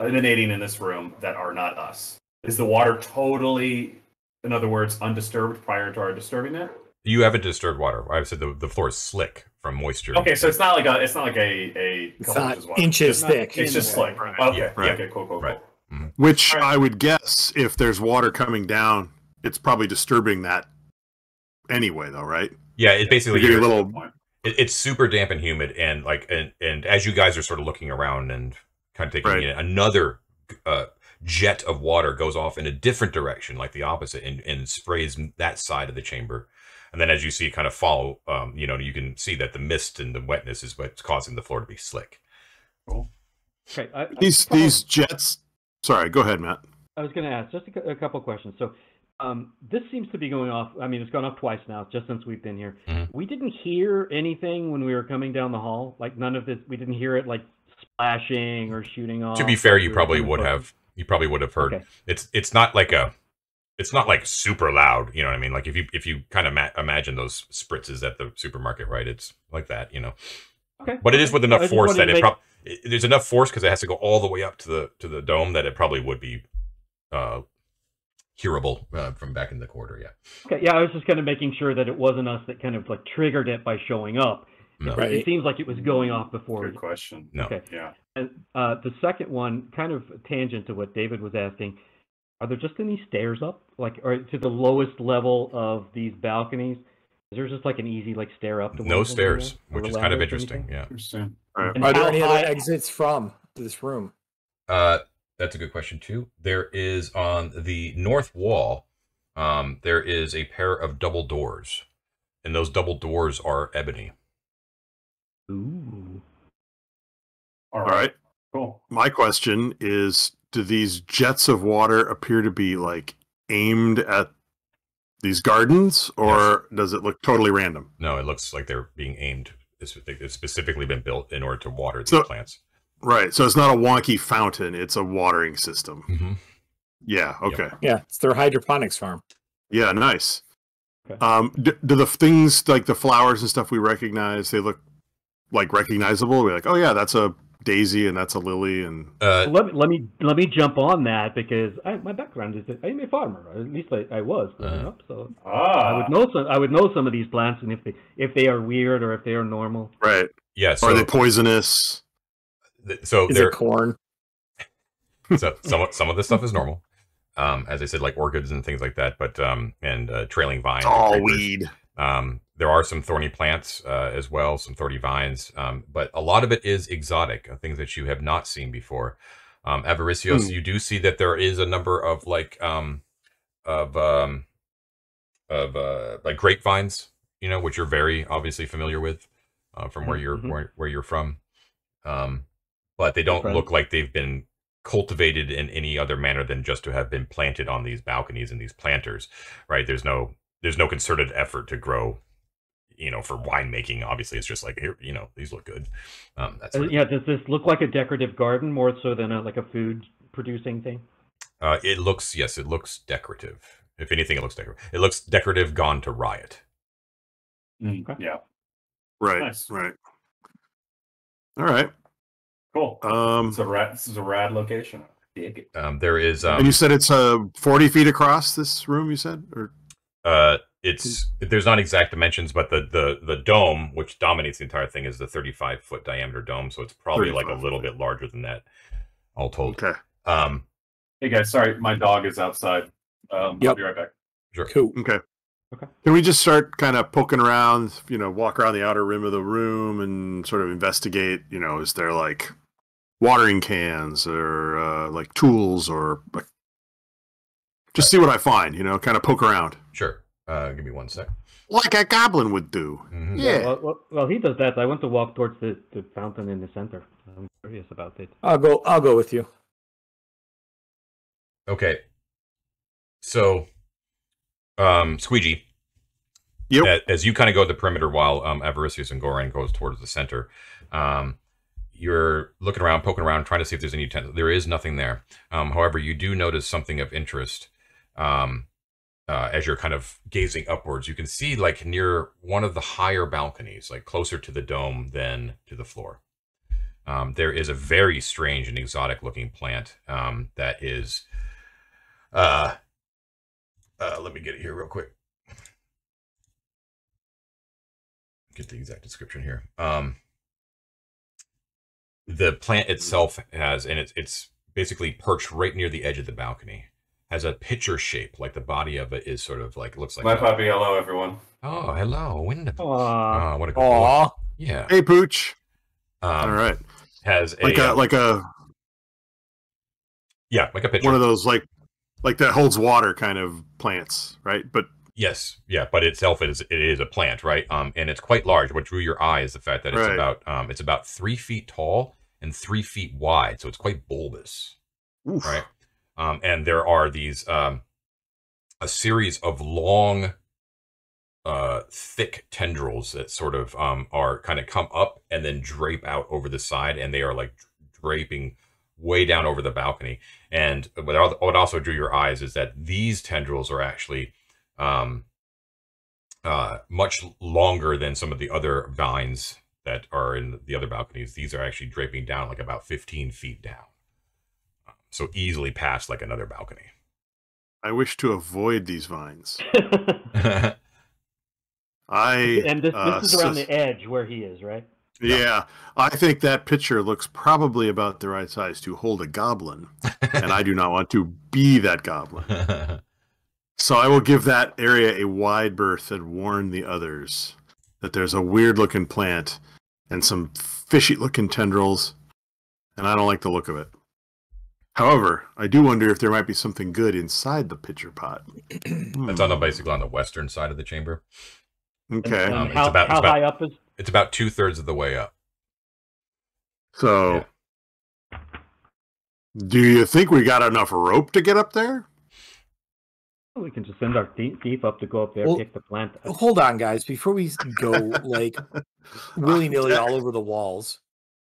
emanating in this room that are not us? Is the water totally, in other words, undisturbed prior to our disturbing it? You haven't disturbed water. I've said the floor is slick from moisture. Okay, so it's not inches thick. It's just slick. Right. Okay. Yeah, right. Okay, cool. Right. Mm-hmm. Which I would guess if there's water coming down, it's probably disturbing that anyway, though, right? Yeah, it basically it's super damp and humid, and like and as you guys are sort of looking around and kind of taking in, another jet of water goes off in a different direction, like the opposite, and sprays that side of the chamber. And then as you see, kind of follow, you know, you can see that the mist and the wetness is what's causing the floor to be slick. Cool. Okay, these jets. Sorry, go ahead, Matt. I was going to ask just a couple questions. So. This seems to be going off. I mean, it's gone off twice now, just since we've been here. Mm-hmm. We didn't hear anything when we were coming down the hall. Like none of this. We didn't hear it like splashing or shooting off. To be fair, you probably would have. You probably would have heard. Okay. It's not like it's not like super loud. You know what I mean? Like if you kind of imagine those spritzes at the supermarket, right? It's like that, you know. Okay. But it is with enough force that there's enough force because it has to go all the way up to the dome that it probably would be. Hearable from back in the corridor, yeah. Okay, yeah, I was just kind of making sure that it wasn't us that kind of like triggered it by showing up. No. Right. It seems like it was going off before. Good question. No. Okay. Yeah. And the second one, kind of tangent to what David was asking, are there just any stairs up, like, or to the lowest level of these balconies? Is there just like an easy like stair up? To no stairs, which is kind of interesting. Yeah. Interesting. Right. And are there any other exits from this room? That's a good question too. There is on the north wall, there is a pair of double doors, and those double doors are ebony. Ooh. All right. Cool. My question is, do these jets of water appear to be like aimed at these gardens, or does it look totally random? No, it looks like they're being aimed. It's specifically been built in order to water these plants. Right, so it's not a wonky fountain, it's a watering system. Mm-hmm. Yeah, okay. Yeah, it's their hydroponics farm. Yeah, nice. Okay. Do the things like the flowers and stuff we recognize, they look like recognizable? We're like, oh yeah, that's a daisy and that's a lily. And let me jump on that, because my background is that I'm a farmer. At least I was growing up, so I would know some of these plants, and if they are weird or if they are normal. Right. Yes. Yeah, so, are they poisonous? So is it corn? So some of this stuff is normal. As I said, like orchids and things like that, but trailing vines. It's all weed. There are some thorny plants as well, some thorny vines, but a lot of it is exotic, things that you have not seen before. Avaricios, you do see that there is a number of like grapevines, you know, which you're very obviously familiar with from where you're where you're from, but they don't look like they've been cultivated in any other manner than just to have been planted on these balconies and these planters, right? There's no concerted effort to grow, you know, for winemaking. Obviously, it's just like, here, you know, these look good. That's yeah. Does this look like a decorative garden more so than like a food producing thing? It looks, yes, it looks decorative. If anything, it looks decorative. It looks decorative gone to riot. Okay. Yeah. Right. Nice. Right. All right. Cool. This is a rad location. Dig it. There is. And you said it's 40 feet across this room. You said, or there's not exact dimensions, but the dome, which dominates the entire thing, is the 35-foot diameter dome. So it's probably like a little bit larger than that, all told. Okay. Hey guys, sorry, my dog is outside. Yep. I'll be right back. Sure. Cool. Okay. Okay. Can we just start kind of poking around? You know, walk around the outer rim of the room and sort of investigate. You know, is there like watering cans or like tools, or like, just see what I find, you know, kind of poke around. Sure. Give me one sec. Like a goblin would do. Mm-hmm. Yeah. Well, he does that. I want to walk towards the fountain in the center. I'm curious about it. I'll go with you. Okay. So, Squeegee. Yep. As you kind of go at the perimeter while Avaricius and Goran goes towards the center, you're looking around, poking around, trying to see if there's any tent. There is nothing there. However, you do notice something of interest as you're kind of gazing upwards. You can see, like, near one of the higher balconies, like closer to the dome than to the floor, there is a very strange and exotic looking plant that is let me get it here real quick, get the exact description here. The plant itself has, and it's basically perched right near the edge of the balcony, has a pitcher shape, like the body of it is sort of like, looks like... My puppy, hello, everyone. Oh, hello, Wyndham. Oh, what a good boy. Yeah. Hey, Pooch. All right. Has a... Yeah, like a pitcher. One of those, like that holds water kind of plants, right? But... Yes, yeah, but itself it is a plant, right? And it's quite large. What drew your eye is the fact that it's about 3 feet tall and 3 feet wide, so it's quite bulbous. Oof. Right? And there are these a series of long, thick tendrils that sort of are kind of come up and then drape out over the side, and they are like draping way down over the balcony. And what also drew your eyes is that these tendrils are actually much longer than some of the other vines that are in the other balconies. These are actually draping down like about 15 feet down. So easily past like another balcony. I wish to avoid these vines. This is around the edge where he is, right? Yeah. I think that pitcher looks probably about the right size to hold a goblin. And I do not want to be that goblin. So I will give that area a wide berth and warn the others that there's a weird-looking plant and some fishy-looking tendrils, and I don't like the look of it. However, I do wonder if there might be something good inside the pitcher pot. That's basically on the western side of the chamber. Okay. How high up is it? It's about 2/3 of the way up. So, yeah. Do you think we got enough rope to get up there? We can just send our thief up to go up there, pick the plant up. Hold on, guys. Before we go, like, willy-nilly all over the walls,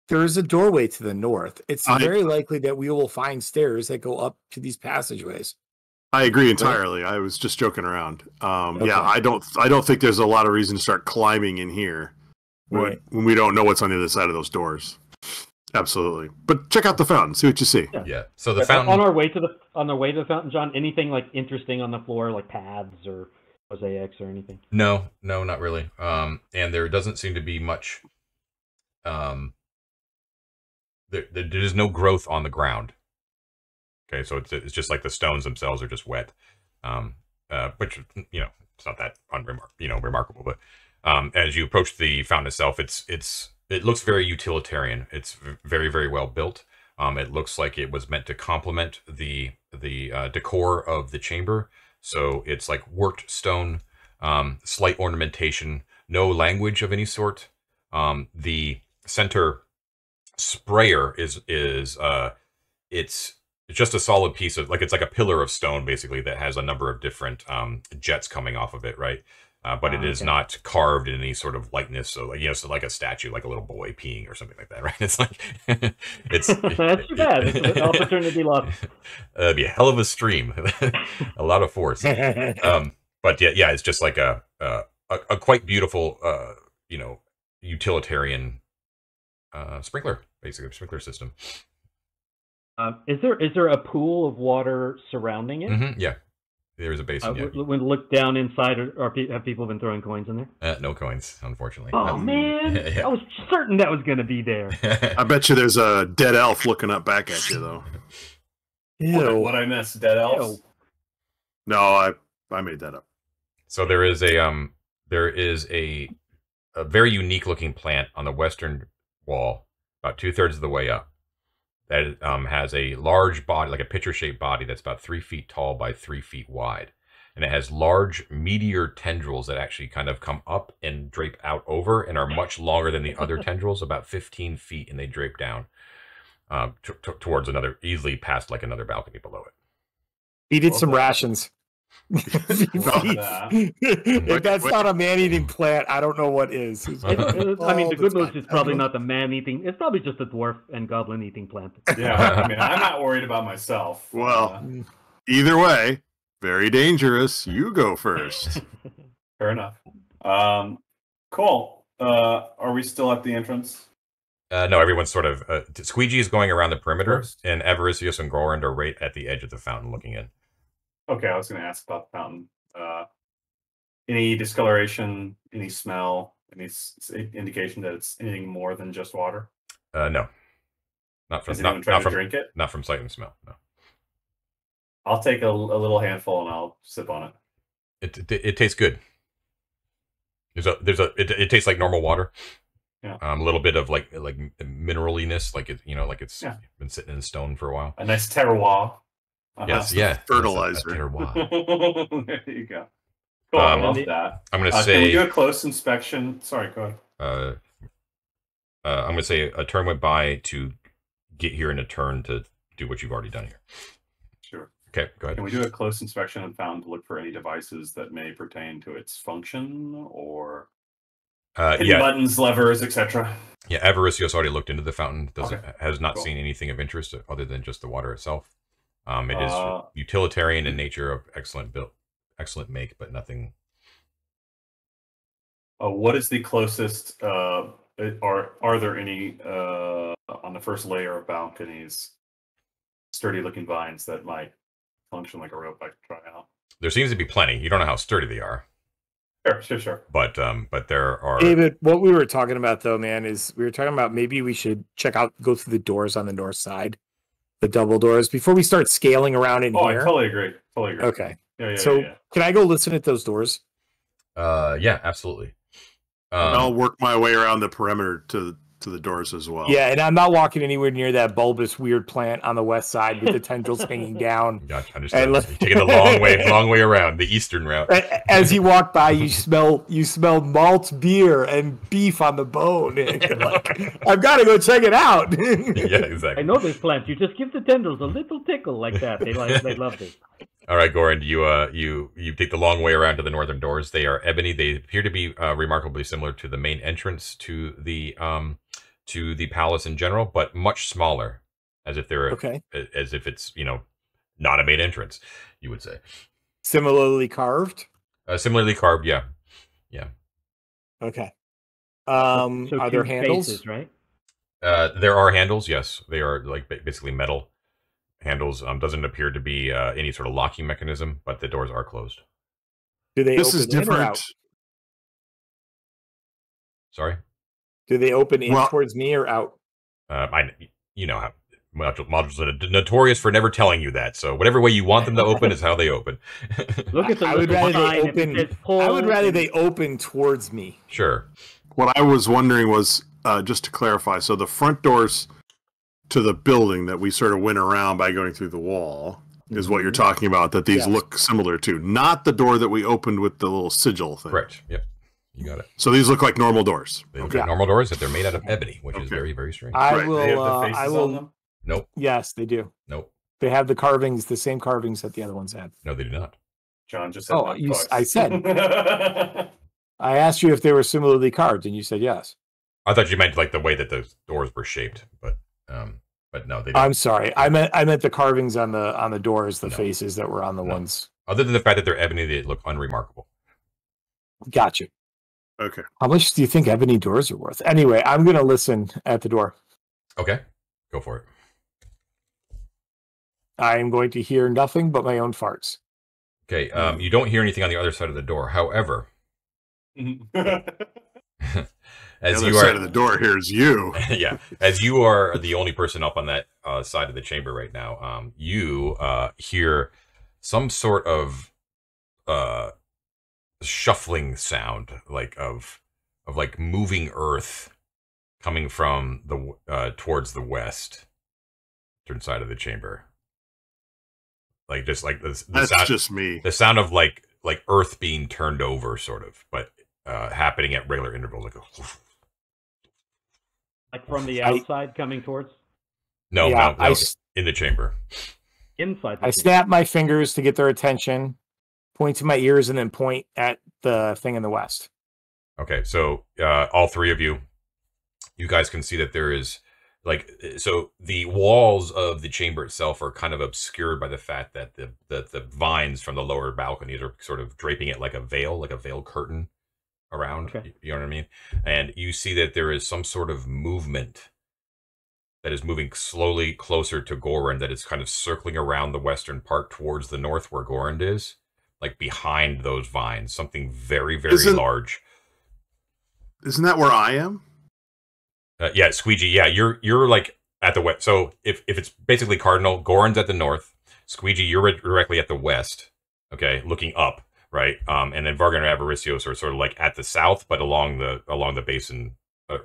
there is a doorway to the north. It's very likely that we will find stairs that go up to these passageways. I agree entirely. I was just joking around. Okay. Yeah, I don't think there's a lot of reason to start climbing in here when we don't know what's on the other side of those doors. Absolutely. But check out the fountain. See what you see. Yeah. So the fountain on our way to the fountain, John, anything like interesting on the floor, like paths or mosaics or anything? No, no, not really. And there doesn't seem to be much. There's no growth on the ground. Okay, so it's just like the stones themselves are just wet, which, you know, it's not that remarkable. But as you approach the fountain itself, it looks very utilitarian. It's very, very well built. It looks like it was meant to complement the decor of the chamber. So it's like worked stone, slight ornamentation, no language of any sort. The center sprayer is just a solid piece of, like, it's like a pillar of stone, basically, that has a number of different jets coming off of it, right? But it is not carved in any sort of likeness. So, like, you know, so like a statue, like a little boy peeing or something like that, right? It's like, it's... That's too bad. It's an opportunity lost. That'd be a hell of a stream. A lot of force. But yeah, it's just like a quite beautiful, you know, utilitarian sprinkler, basically, sprinkler system. Is there a pool of water surrounding it? Mm-hmm, yeah, there is a basin. When look down inside, have people been throwing coins in there? No coins, unfortunately. Oh man, yeah. I was certain that was going to be there. I bet you there's a dead elf looking up back at you though. Ew, what I missed, dead elf. No, I made that up. So there is a very unique looking plant on the western wall, about 2/3 of the way up. That has a large body, like a pitcher-shaped body that's about 3 feet tall by 3 feet wide. And it has large meteor tendrils that actually kind of come up and drape out over and are much longer than the other tendrils, about 15 feet, and they drape down towards another, easily past like another balcony below it. He did some rations. If that's not a man-eating plant, I don't know what is. I mean, the good news is probably not the man-eating. It's probably just a dwarf and goblin-eating plant. Yeah, I mean, I'm not worried about myself. Well, either way, very dangerous. You go first. Fair enough. Cool. Are we still at the entrance? No, everyone's sort of... Squeegee is going around the perimeter, and Avaricius and Gorond are right at the edge of the fountain looking in. Okay, I was going to ask about the fountain. Any discoloration, any smell, any indication that it's anything more than just water? No. Not from drink it? Not from sight and smell, no. I'll take a little handful and I'll sip on it. It tastes good. It tastes like normal water. Yeah. A little bit of like mineraliness, like it, you know, like it's been sitting in stone for a while. A nice terroir. Yes, yeah, fertilizer. There you go. Cool, I love that. I'm going to say. Can we do a close inspection? Sorry, go ahead. I'm going to say a turn went by to get here and a turn to do what you've already done here. Sure. Okay, go ahead. Can we do a close inspection and found to look for any devices that may pertain to its function or buttons, levers, etc.? Yeah, Avaricius already looked into the fountain. Has not seen anything of interest other than just the water itself. It is utilitarian in nature, of excellent build, excellent make, but nothing. What is the closest? Are there any on the first layer of balconies? Sturdy-looking vines that might function like a rope I could try out. There seems to be plenty. You don't know how sturdy they are. Sure. But there are. David, what we were talking about though, man, is we were talking about maybe we should go through the doors on the north side. The double doors before we start scaling around in here. I totally agree. Okay. Yeah, so can I go listen at those doors? Yeah, absolutely. I'll work my way around the perimeter to the doors as well. Yeah, and I'm not walking anywhere near that bulbous weird plant on the west side with the tendrils hanging down. Gotcha, understand. You're taking the long way around, the eastern route. As you walk by, you smell malt beer and beef on the bone. Like, I've got to go check it out. Yeah, exactly. I know this plant. You just give the tendrils a little tickle like that. They love it. All right, Gorond, you take the long way around to the northern doors. They are ebony. They appear to be remarkably similar to the main entrance to the palace in general, but much smaller, as if it's, you know, not a main entrance, you would say. Similarly carved? Similarly carved, yeah. Yeah. Okay. So are there handles? Faces, right? There are handles, yes. They are like basically metal handles. Doesn't appear to be any sort of locking mechanism, but the doors are closed. Do they this open is different. In or out? Sorry? Do they open in towards me or out? You know how modules are notorious for never telling you that. So whatever way you want them to open is how they open. Look at the I would rather they open towards me. Sure. What I was wondering was just to clarify. So the front doors to the building that we sort of went around by going through the wall is what you're talking about. That these look similar to, not the door that we opened with the little sigil thing. Correct. Yep. You got it. So these look like normal doors. They look like normal doors, that they're made out of ebony, which is very, very strange. I will. Nope. Yes, they do. Nope. They have the carvings, the same carvings that the other ones had. No, they do not. John just said. Oh, I said. I asked you if they were similarly carved, and you said yes. I thought you meant like the way that those doors were shaped, but no, they don't. I'm sorry. I meant the carvings on the doors, the faces that were on the ones. Other than the fact that they're ebony, they look unremarkable. Gotcha. Okay. How much do you think ebony doors are worth? Anyway, I'm going to listen at the door. Okay. Go for it. I am going to hear nothing but my own farts. Okay. You don't hear anything on the other side of the door. However, as the other side of the door hears you. Yeah. As you are the only person up on that side of the chamber right now, you hear some sort of shuffling sound, like of like moving earth, coming from the towards the western side of the chamber. Like just like the that's sound, just me. The sound of like earth being turned over, sort of, but happening at regular intervals, like a, like from the outside coming towards. No, yeah, no, no, in the chamber. Inside. I snap my fingers to get their attention. Point to my ears and then point at the thing in the west. Okay, so all three of you, you guys can see that there is, like, so the walls of the chamber itself are kind of obscured by the fact that the vines from the lower balconies are sort of draping it like a veil curtain around, you know what I mean? And you see that there is some sort of movement that is moving slowly closer to Gorond, that is kind of circling around the western part towards the north where Gorond is. Like behind those vines, something very, very large. Isn't that where I am? Yeah, Squeegee. Yeah, you're like at the west. So if it's basically cardinal, Gorn's at the north. Squeegee, you're directly at the west. Okay, looking up, right? And then Vargan and Avaricios are sort of like at the south, but along the basin,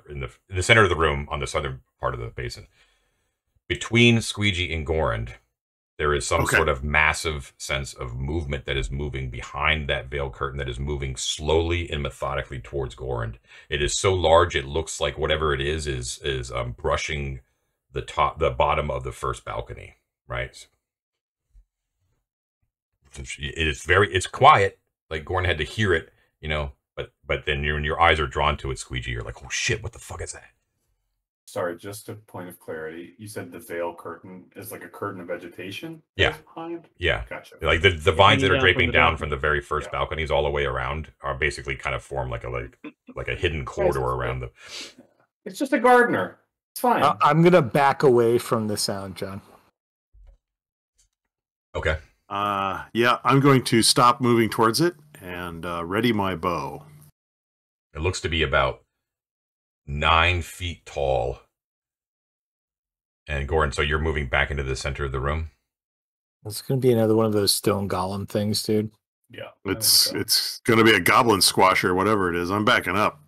in the center of the room on the southern part of the basin. Between Squeegee and Gorond, there is some sort of massive sense of movement that is moving behind that veil curtain, that is moving slowly and methodically towards Gorond. It is so large, it looks like whatever it is brushing the bottom of the first balcony, right? It is it's quiet. Like Gorond had to hear it, you know, but then when your eyes are drawn to it, Squeegee, you're like, oh shit, what the fuck is that? Sorry, just a point of clarity. You said the veil curtain is like a curtain of vegetation? Yeah. Behind? Yeah. Gotcha. Like the vines that are draping down from the very first balconies all the way around are basically kind of form like a hidden corridor around them. It's just a gardener. It's fine. I'm going to back away from the sound, John. Okay. Yeah, I'm going to stop moving towards it and ready my bow. It looks to be about 9 feet tall. And Gorond, so you're moving back into the center of the room? It's going to be another one of those stone golem things, dude. Yeah. It's going to be a goblin squasher, whatever it is. I'm backing up.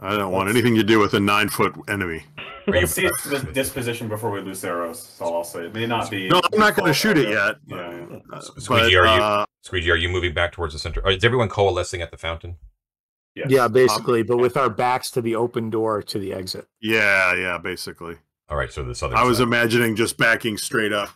I don't want anything to do with a 9-foot enemy. Let's see the disposition before we lose arrows. That's all I'll say. It may not be... No, I'm not going to shoot it yet. Yeah. Squeegee, are you moving back towards the center? Is everyone coalescing at the fountain? Yes. Yeah, basically, but with our backs to the open door to the exit. Yeah, basically. All right, so the southern side. I was imagining just backing straight up.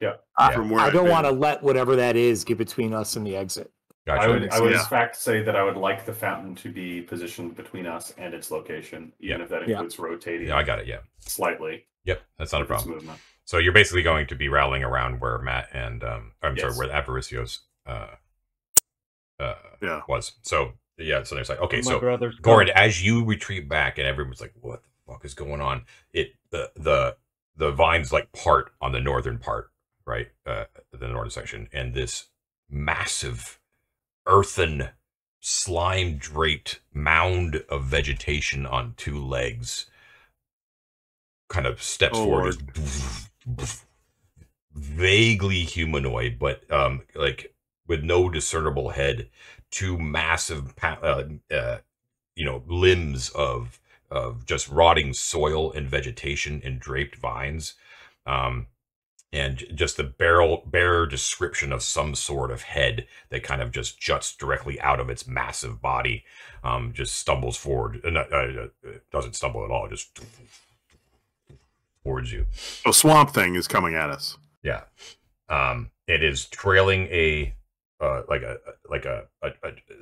Yeah. From where I don't want to let whatever that is get between us and the exit. Gotcha. I would in fact say that I would like the fountain to be positioned between us and its location, even if that includes rotating. Yeah, I got it, yeah. Slightly. Yep, that's not a problem. Movement. So you're basically going to be rattling around where Matt and where Aparicio's was. So yeah, so there's like, okay, so Gorin, as you retreat back, and everyone's like, what the fuck is going on? The vines like part on the northern part, right, the northern section, and this massive earthen, slime-draped mound of vegetation on two legs kind of steps forward, just vaguely humanoid, but like with no discernible head, two massive limbs of just rotting soil and vegetation and draped vines, and just the bare description of some sort of head that kind of just juts directly out of its massive body, just stumbles forward. Doesn't stumble at all, just towards you. A swamp thing is coming at us. Yeah, it is trailing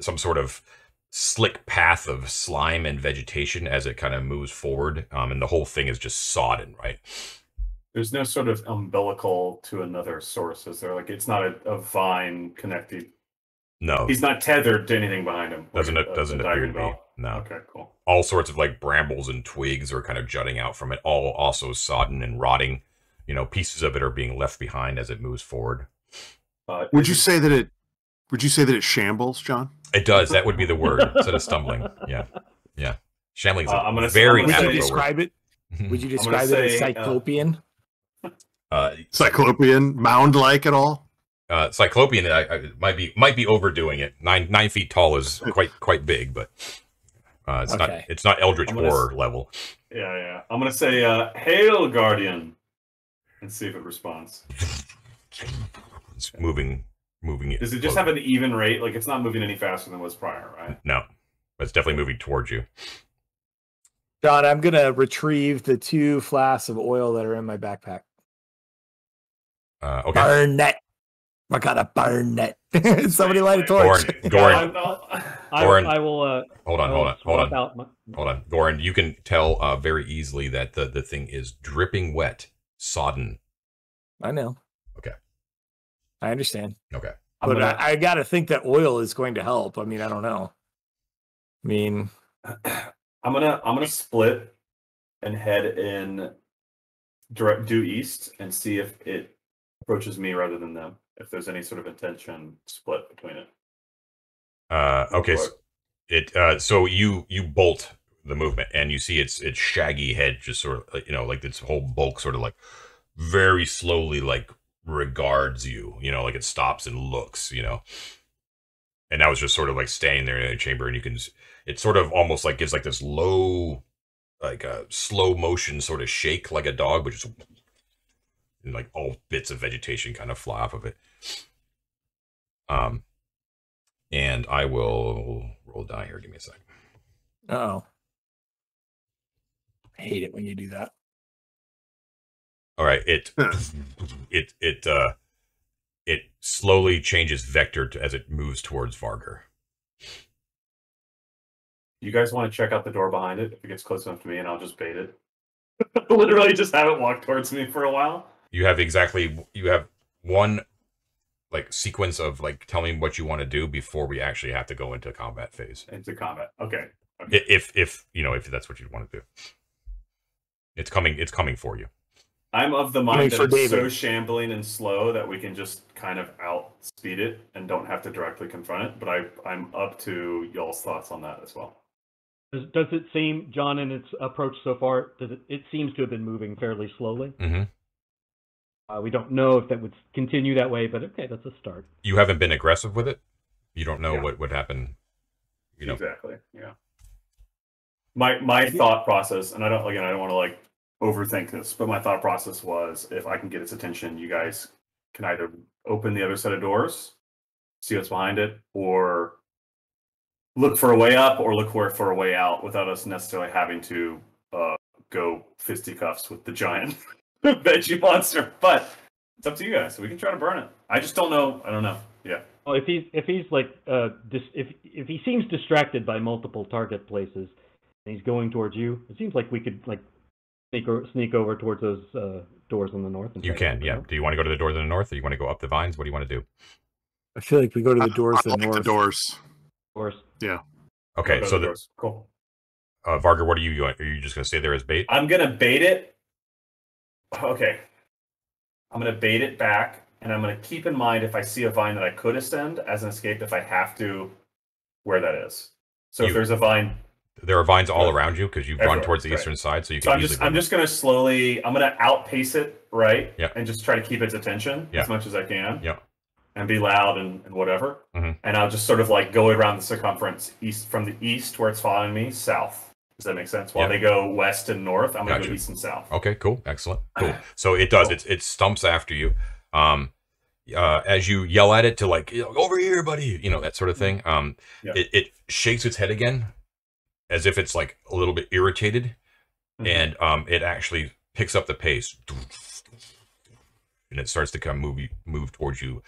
some sort of slick path of slime and vegetation as it kind of moves forward, and the whole thing is just sodden, right? There's no sort of umbilical to another source, is there? Like, it's not a vine connected. No, he's not tethered to anything behind him. Doesn't appear to be. No. Okay, cool. All sorts of like brambles and twigs are kind of jutting out from it, all also sodden and rotting. You know, pieces of it are being left behind as it moves forward. Would you say that it shambles, John? It does. That would be the word instead of stumbling. Yeah, yeah. Shambling is a very adequate word. Would you describe it as cyclopean? Cyclopean, mound-like at all? Cyclopean might be overdoing it. 9 feet tall is quite big, but it's not Eldritch Horror level. Yeah, yeah. I'm gonna say "Hail, Guardian," and see if it responds. It's moving it. Does it just have an even rate? Like, it's not moving any faster than it was prior, right? No, but it's definitely moving towards you. John, I'm going to retrieve the two flasks of oil that are in my backpack. Okay. Burn that. I got to burn that. Somebody light a torch. Gorin. I will... Hold on. Gorin, you can tell very easily that the thing is dripping wet, sodden. I know. Okay. I understand. Okay. But I got to think that oil is going to help. I mean, I don't know. I mean... I'm gonna split and head in due east and see if it approaches me rather than them. If there's any sort of intention split between it. Okay. So you bolt the movement and you see its shaggy head just sort of, you know, like its whole bulk sort of like very slowly like regards you, you know, like it stops and looks, you know. And now it's just sort of like standing there in a chamber, and you can. It sort of almost like gives like this low, like a slow motion sort of shake, like a dog, but just and like all bits of vegetation kind of fly off of it. And I will roll die here. Give me a second. Uh-oh. I hate it when you do that. All right. It slowly changes vector as it moves towards Varger. You guys want to check out the door behind it? If it gets close enough to me, and I'll just bait it. Literally just have it walk towards me for a while. You have one like sequence of like, tell me what you want to do before we actually have to go into combat phase. Into combat. Okay. Okay. If you know, if that's what you'd want to do. It's coming for you. I'm of the mind that it's so shambling and slow that we can just kind of outspeed it and don't have to directly confront it. But I'm up to y'all's thoughts on that as well. Does it seem, John, in its approach so far, it seems to have been moving fairly slowly? Mm-hmm. We don't know if that would continue that way, but okay, that's a start. You haven't been aggressive with it? You don't know what would happen? You know. Exactly, yeah. My thought process, and I don't want to like overthink this, but my thought process was, if I can get its attention, you guys can either open the other set of doors, see what's behind it, or look for a way up, or look for a way out without us necessarily having to go fisticuffs with the giant veggie monster. But it's up to you guys. So we can try to burn it. I just don't know. I don't know. Yeah. Well, if he's like if he seems distracted by multiple target places and he's going towards you, it seems like we could like sneak over towards those doors on the north? And you can, yeah. Do you want to go to the doors on the north, or you want to go up the vines? What do you want to do? I feel like we go to the doors on the north. The doors. Doors. Yeah. Okay, so the doors. Cool. Varger, what are you doing? Are you just going to stay there as bait? I'm going to bait it. Okay. I'm going to bait it back, and I'm going to keep in mind if I see a vine that I could ascend as an escape, if I have to, where that is. So if there's a vine... There are vines all around you because you've run towards the eastern side, so you can. So I'm just going to slowly. I'm going to outpace it, right? Yeah. And just try to keep its attention as much as I can. Yeah. And be loud and whatever. Mm-hmm. And I'll just sort of like go around the circumference east from the east where it's following me south. Does that make sense? While they go west and north, I'm going to go east and south. Okay. Cool. Excellent. Cool. So it does. Cool. It stumps after you. As you yell at it to like over here, buddy, you know, that sort of thing. It shakes its head again, as if it's like a little bit irritated, and it actually picks up the pace, and it starts to kind of move towards you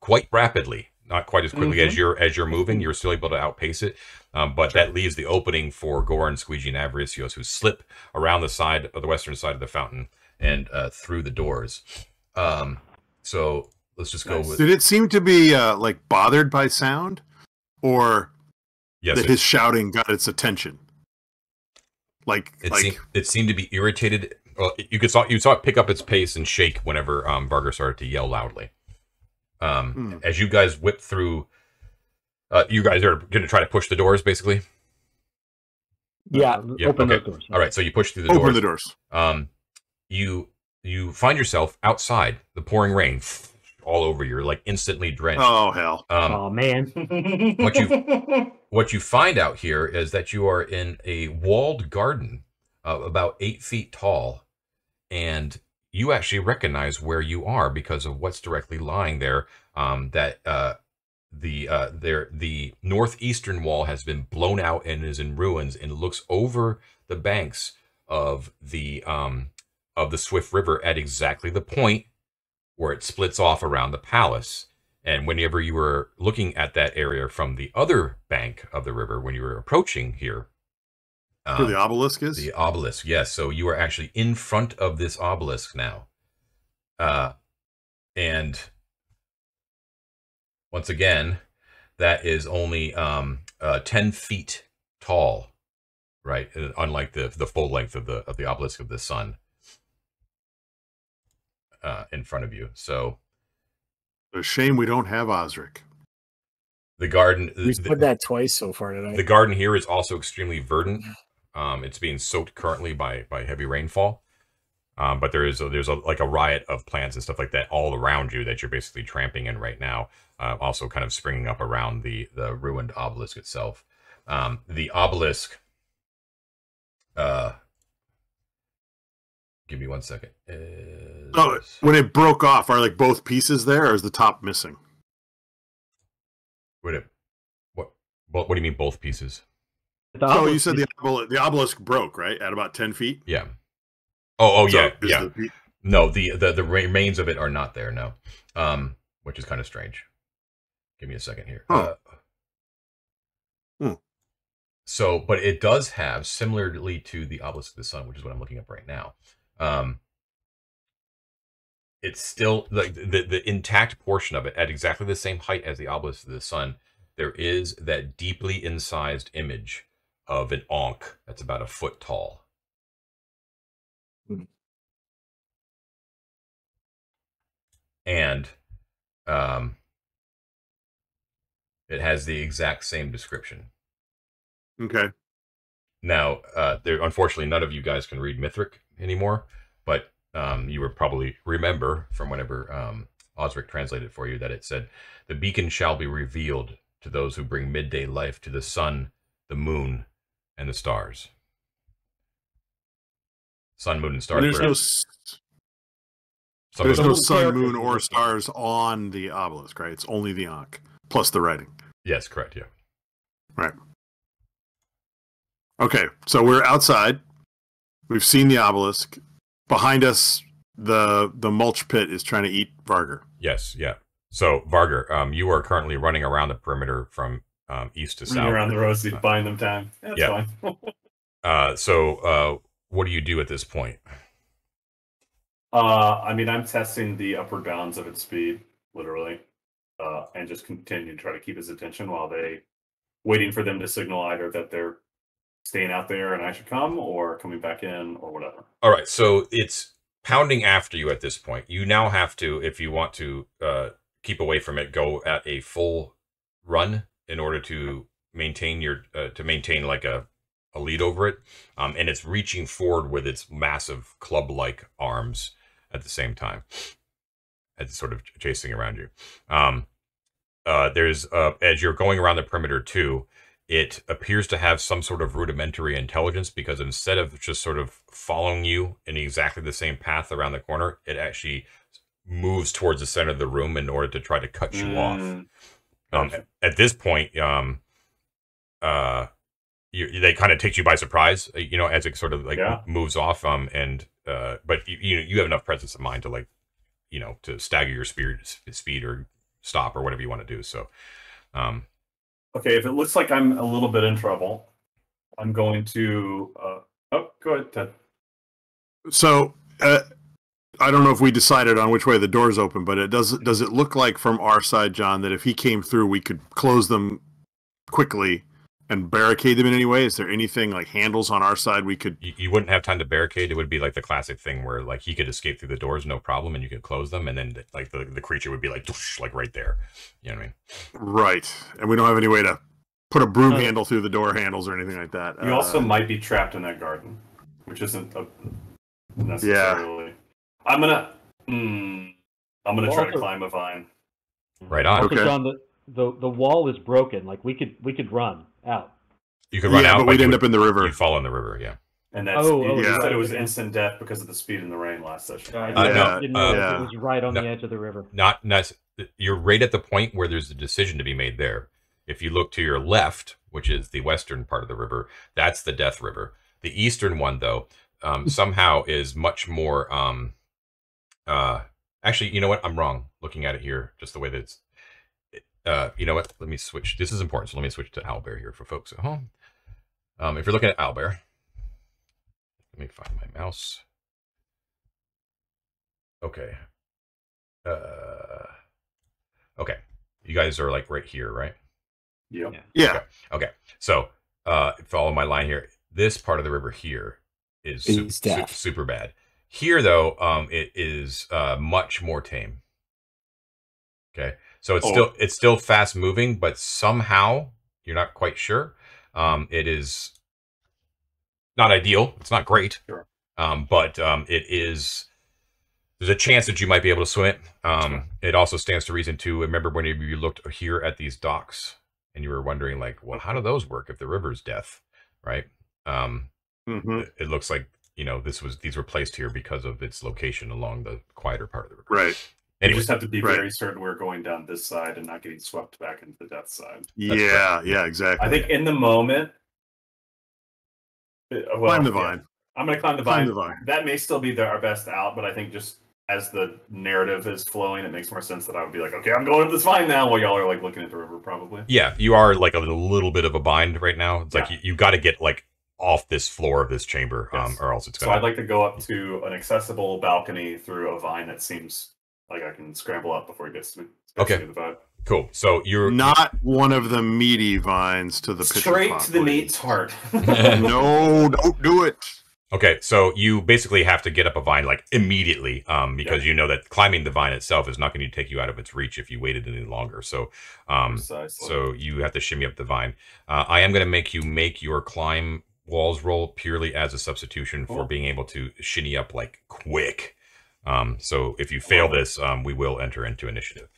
quite rapidly. Not quite as quickly as you're moving. You're still able to outpace it, but that leaves the opening for Gorn, Squeegee, and Avaricios, who slip around the side of the western side of the fountain and through the doors. So let's just go with. Did it seem to be like bothered by sound, or? Yes, that his shouting got its attention. It seemed to be irritated. Well, you saw it pick up its pace and shake whenever Varger started to yell loudly. As you guys whip through, you guys are going to try to push the doors, basically. Yeah, open the doors. All right, so you push through the doors. Open the doors. You find yourself outside. The pouring rain all over you, like instantly drenched. Oh hell! Oh man! What you find out here is that you are in a walled garden, about 8 feet tall, and you actually recognize where you are because of what's directly lying there. The northeastern wall has been blown out and is in ruins, and looks over the banks of the Swift River at exactly the point where it splits off around the palace. And whenever you were looking at that area from the other bank of the river, when you were approaching here. Where the obelisk is? The obelisk, yes. So you are actually in front of this obelisk now. And once again, that is only 10 feet tall, right? Unlike the full length of the obelisk of the sun. In front of you. So a shame we don't have Osric. The garden, we've put that twice so far tonight. The garden here is also extremely verdant. It's being soaked currently by heavy rainfall. But there's like a riot of plants and stuff like that all around you that you're basically tramping in right now. Also kind of springing up around the ruined obelisk itself. The obelisk, give me 1 second. Oh, when it broke off, are like both pieces there, or is the top missing? What do you mean both pieces? So you said the obelisk broke, right? At about 10 feet? Yeah. Oh, yeah. No, the remains of it are not there, no. Which is kind of strange. Give me a second here. So, but it does have, similarly to the obelisk of the sun, which is what I'm looking up right now, it's still like the intact portion of it at exactly the same height as the obelisk of the sun. There is that deeply incised image of an Ankh that's about a foot tall. And it has the exact same description. Okay. Now, there unfortunately none of you guys can read Mythric anymore, but you would probably remember from whenever Osric translated for you that it said, "The beacon shall be revealed to those who bring midday life to the sun, the moon, and the stars." Sun, moon, and stars. There's no sun, moon, or stars on the obelisk, right? It's only the Ankh plus the writing. Yes, correct. Yeah. Right. Okay, so we're outside. We've seen the obelisk. Behind us, the mulch pit is trying to eat Varger. Yes, yeah. So, Varger, you are currently running around the perimeter from east to south. Running around the roads to find them time. That's fine. So, what do you do at this point? I mean, I'm testing the upward bounds of its speed, literally, and just continue to try to keep his attention while they waiting for them to signal either that they're staying out there and I should come, or coming back in, or whatever. All right, so it's pounding after you at this point. You now have to, if you want to keep away from it, go at a full run in order to maintain your like a lead over it, and it's reaching forward with its massive club-like arms at the same time. It's sort of chasing around you. As you're going around the perimeter too, it appears to have some sort of rudimentary intelligence, because instead of just sort of following you in exactly the same path around the corner, it actually moves towards the center of the room in order to try to cut you off. At this point, they kind of takes you by surprise, you know, as it sort of like moves off. But you have enough presence of mind to like, you know, to stagger your speed or stop or whatever you want to do. So, okay, if it looks like I'm a little bit in trouble, I'm going to... oh, go ahead, Ted. So, I don't know if we decided on which way the doors open, but it does it look like from our side, John, that if he came through, we could close them quickly and barricade them in any way? Is there anything, like, handles on our side we could... You wouldn't have time to barricade. It would be, like, the classic thing where, like, he could escape through the doors, no problem, and you could close them, and then, like, the creature would be, like, whoosh, like, right there. You know what I mean? Right. And we don't have any way to put a broom handle through the door handles or anything like that. You also might be trapped in that garden, which isn't necessarily... Yeah. I'm gonna try to climb a vine. Right on. Okay. John, the wall is broken. Like, we could run out. You could run out, but we'd end up in the river. You'd fall in the river, yeah. And that's you said it was instant death because of the speed in the rain last session. It was right on the edge of the river. You're right at the point where there's a decision to be made there. If you look to your left, which is the western part of the river, that's the Death River. The eastern one, though, somehow is much more. Actually, you know what? I'm wrong. Looking at it here, just the way that it's. You know what? Let me switch. This is important, so let me switch to Owlbear here for folks at home. If you're looking at Owlbear, let me find my mouse. Okay. Okay. You guys are like right here, right? Yeah. Yeah. Okay. So, follow my line here. This part of the river here is super bad. Here, though, it is much more tame. Okay. So it's still fast moving, but somehow you're not quite sure. It is not ideal. It's not great, sure. It is. There's a chance that you might be able to swim it. It also stands to reason too. Remember when you looked here at these docks and you were wondering, like, well, how do those work if the river's death, right? It looks like, you know, these were placed here because of its location along the quieter part of the river, right? And you just have to be very certain we're going down this side and not getting swept back into the death side. Yeah, exactly. I think in the moment... climb the vine. I'm going to climb the vine. That may still be our best out, but I think just as the narrative is flowing, it makes more sense that I would be like, okay, I'm going up this vine now, while y'all are like looking at the river, probably. Yeah, you are like a little bit of a bind right now. It's like you got to get like off this floor of this chamber, or else it's going to... So I'd like to go up to an accessible balcony through a vine that seems... like I can scramble up before it gets to me. Okay. Cool. So you're not one of the meaty vines to the straight to the meat's heart. No, don't do it. Okay, so you basically have to get up a vine like immediately, because you know that climbing the vine itself is not going to take you out of its reach if you waited any longer. So, so you have to shimmy up the vine. I am going to make you make your climb walls roll purely as a substitution for being able to shinny up like quick. So if you fail this, we will enter into initiative.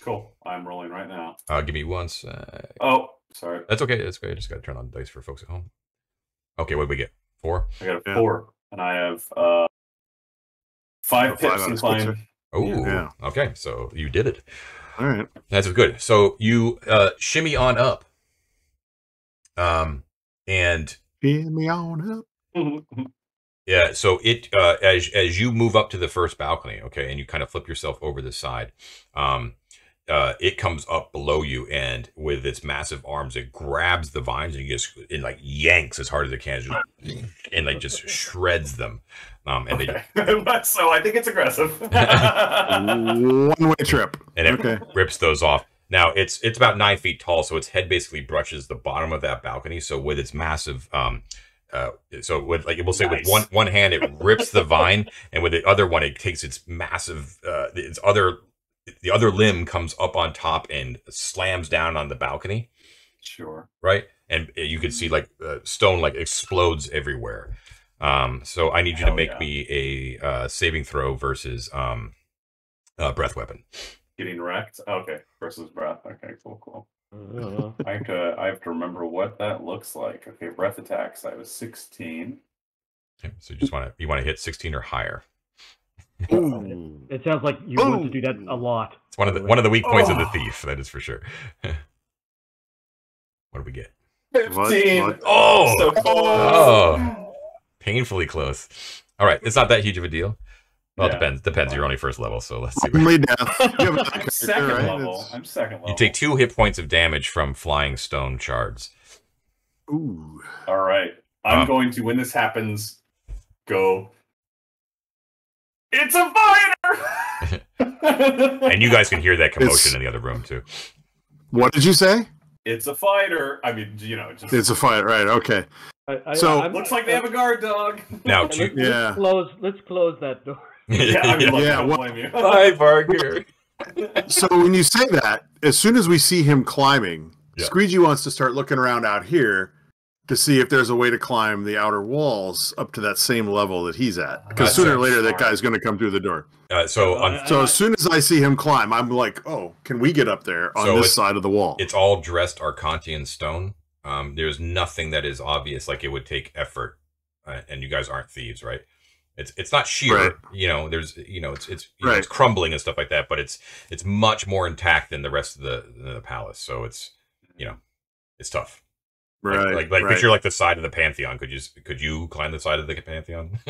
Cool. I'm rolling right now. Give me one sec. Oh, sorry. That's okay. That's okay. I just got to turn on the dice for folks at home. Okay, what did we get? 4? I got a 4, and I have 5 pips in climb. Oh, yeah. Okay. So you did it. All right. That's good. So you shimmy on up. Shimmy on up. Yeah, so it as you move up to the first balcony, okay, and you kind of flip yourself over the side, it comes up below you, and with its massive arms, it grabs the vines and just like yanks as hard as it can, just and like just shreds them. And okay. They, so I think it's aggressive. One-way trip. And it rips those off. Now, it's about 9 feet tall, so its head basically brushes the bottom of that balcony. So with its massive... so with, like, we'll say with one hand, it rips the vine, and with the other one, it takes its massive... the other limb comes up on top and slams down on the balcony. Sure. Right? And you can see, like, stone, like, explodes everywhere. So I need you to make me a saving throw versus breath weapon. Getting wrecked? Oh, okay. Versus breath. Okay, cool, cool. I have to remember what that looks like. Okay, breath attacks. I was 16. Okay, so you want to hit 16 or higher. It sounds like you want to do that a lot. It's one of the weak points of the thief, that is for sure. What do we get? 15. What? Oh, so close. Oh, painfully close. All right, it's not that huge of a deal. Well, it depends. You're only first level, so let's see. I'm second level. I'm second level. You take 2 hit points of damage from flying stone shards. Ooh. All right, I'm going to, when this happens, go. It's a fire! And you guys can hear that commotion in the other room too. What did you say? It's a fighter. I mean, you know, just... it's a fight, right? Okay. So looks like they have a guard dog. Now, let's close that door. Yeah, I mean, blame you. Bye, Barker. So when you say that, as soon as we see him climbing, Squeegee wants to start looking around out here to see if there's a way to climb the outer walls up to that same level that he's at. Because sooner or later, that guy's going to come through the door. So as soon as I see him climb, I'm like, oh, can we get up there on this side of the wall? It's all dressed Archontian stone. There's nothing that is obvious. Like, it would take effort. And you guys aren't thieves, right? It's not sheer. Right. You know, there's, you know, it's crumbling and stuff like that. But it's much more intact than the rest of the palace. So it's, you know, it's tough. Right, like picture like the side of the Pantheon. Could you climb the side of the Pantheon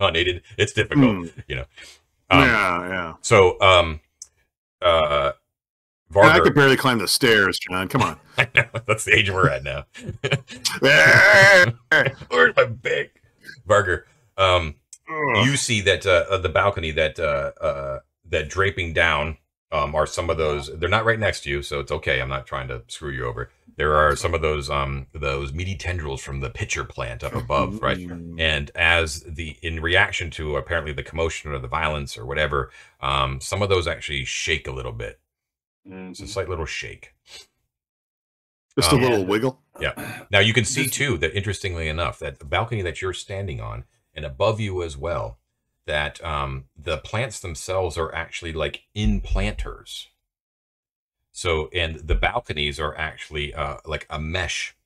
unaided? It's difficult, you know. So, Varder, I could barely climb the stairs, John. Come on. I know, that's the age we're at now. Where's my back, Varger? You see that the balcony that draping down. Are some of those? They're not right next to you, so it's okay. I'm not trying to screw you over. There are some of those meaty tendrils from the pitcher plant up above, right? And in reaction to apparently the commotion or the violence or whatever, some of those actually shake a little bit. It's a slight little shake, just a little wiggle. Yeah. Now you can see too that, interestingly enough, that the balcony that you're standing on and above you as well, that the plants themselves are actually like in planters. So, and the balconies are actually like a mesh,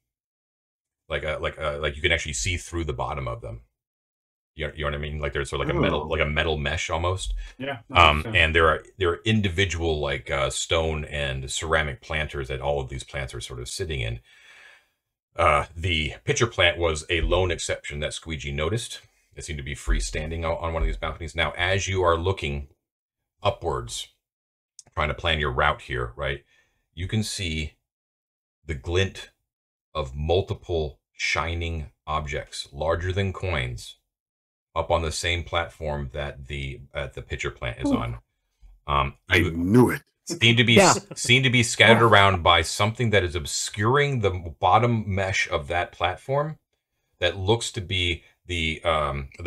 like you can actually see through the bottom of them. You know what I mean? Like there's sort of like a metal mesh almost. Yeah. And there are individual like stone and ceramic planters that all of these plants are sort of sitting in. The pitcher plant was a lone exception that Squeegee noticed. It seemed to be freestanding on one of these balconies. Now, as you are looking upwards, trying to plan your route here, right, you can see the glint of multiple shining objects, larger than coins, up on the same platform that the pitcher plant is on. I knew it. Seemed to be scattered around by something that is obscuring the bottom mesh of that platform that looks to be the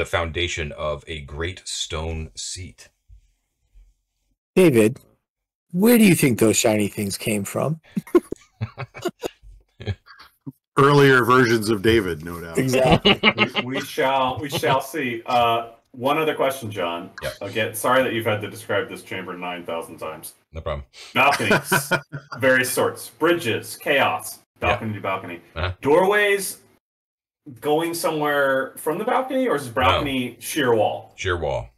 foundation of a great stone seat. David, where do you think those shiny things came from? Earlier versions of David, no doubt. Exactly. we shall see. One other question, John. Yep. Again, sorry that you've had to describe this chamber 9,000 times. No problem. Balconies, various sorts, bridges, chaos, balcony to balcony, doorways. Going somewhere from the balcony, or is the balcony sheer wall? Sheer wall.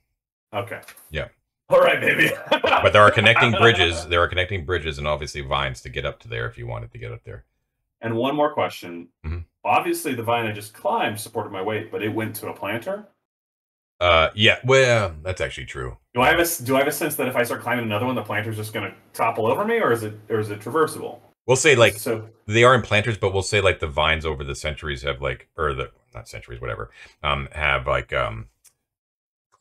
Okay. Yeah. All right, baby. But there are connecting bridges. There are connecting bridges and obviously vines to get up to there if you wanted to get up there. And one more question. Obviously, the vine I just climbed supported my weight, but it went to a planter. Yeah. Well, that's actually true. Do I have a sense that if I start climbing another one, the planter's just going to topple over me, or is it traversable? We'll say like they are in planters, but we'll say like the vines over the centuries have like, or the not centuries, whatever, have like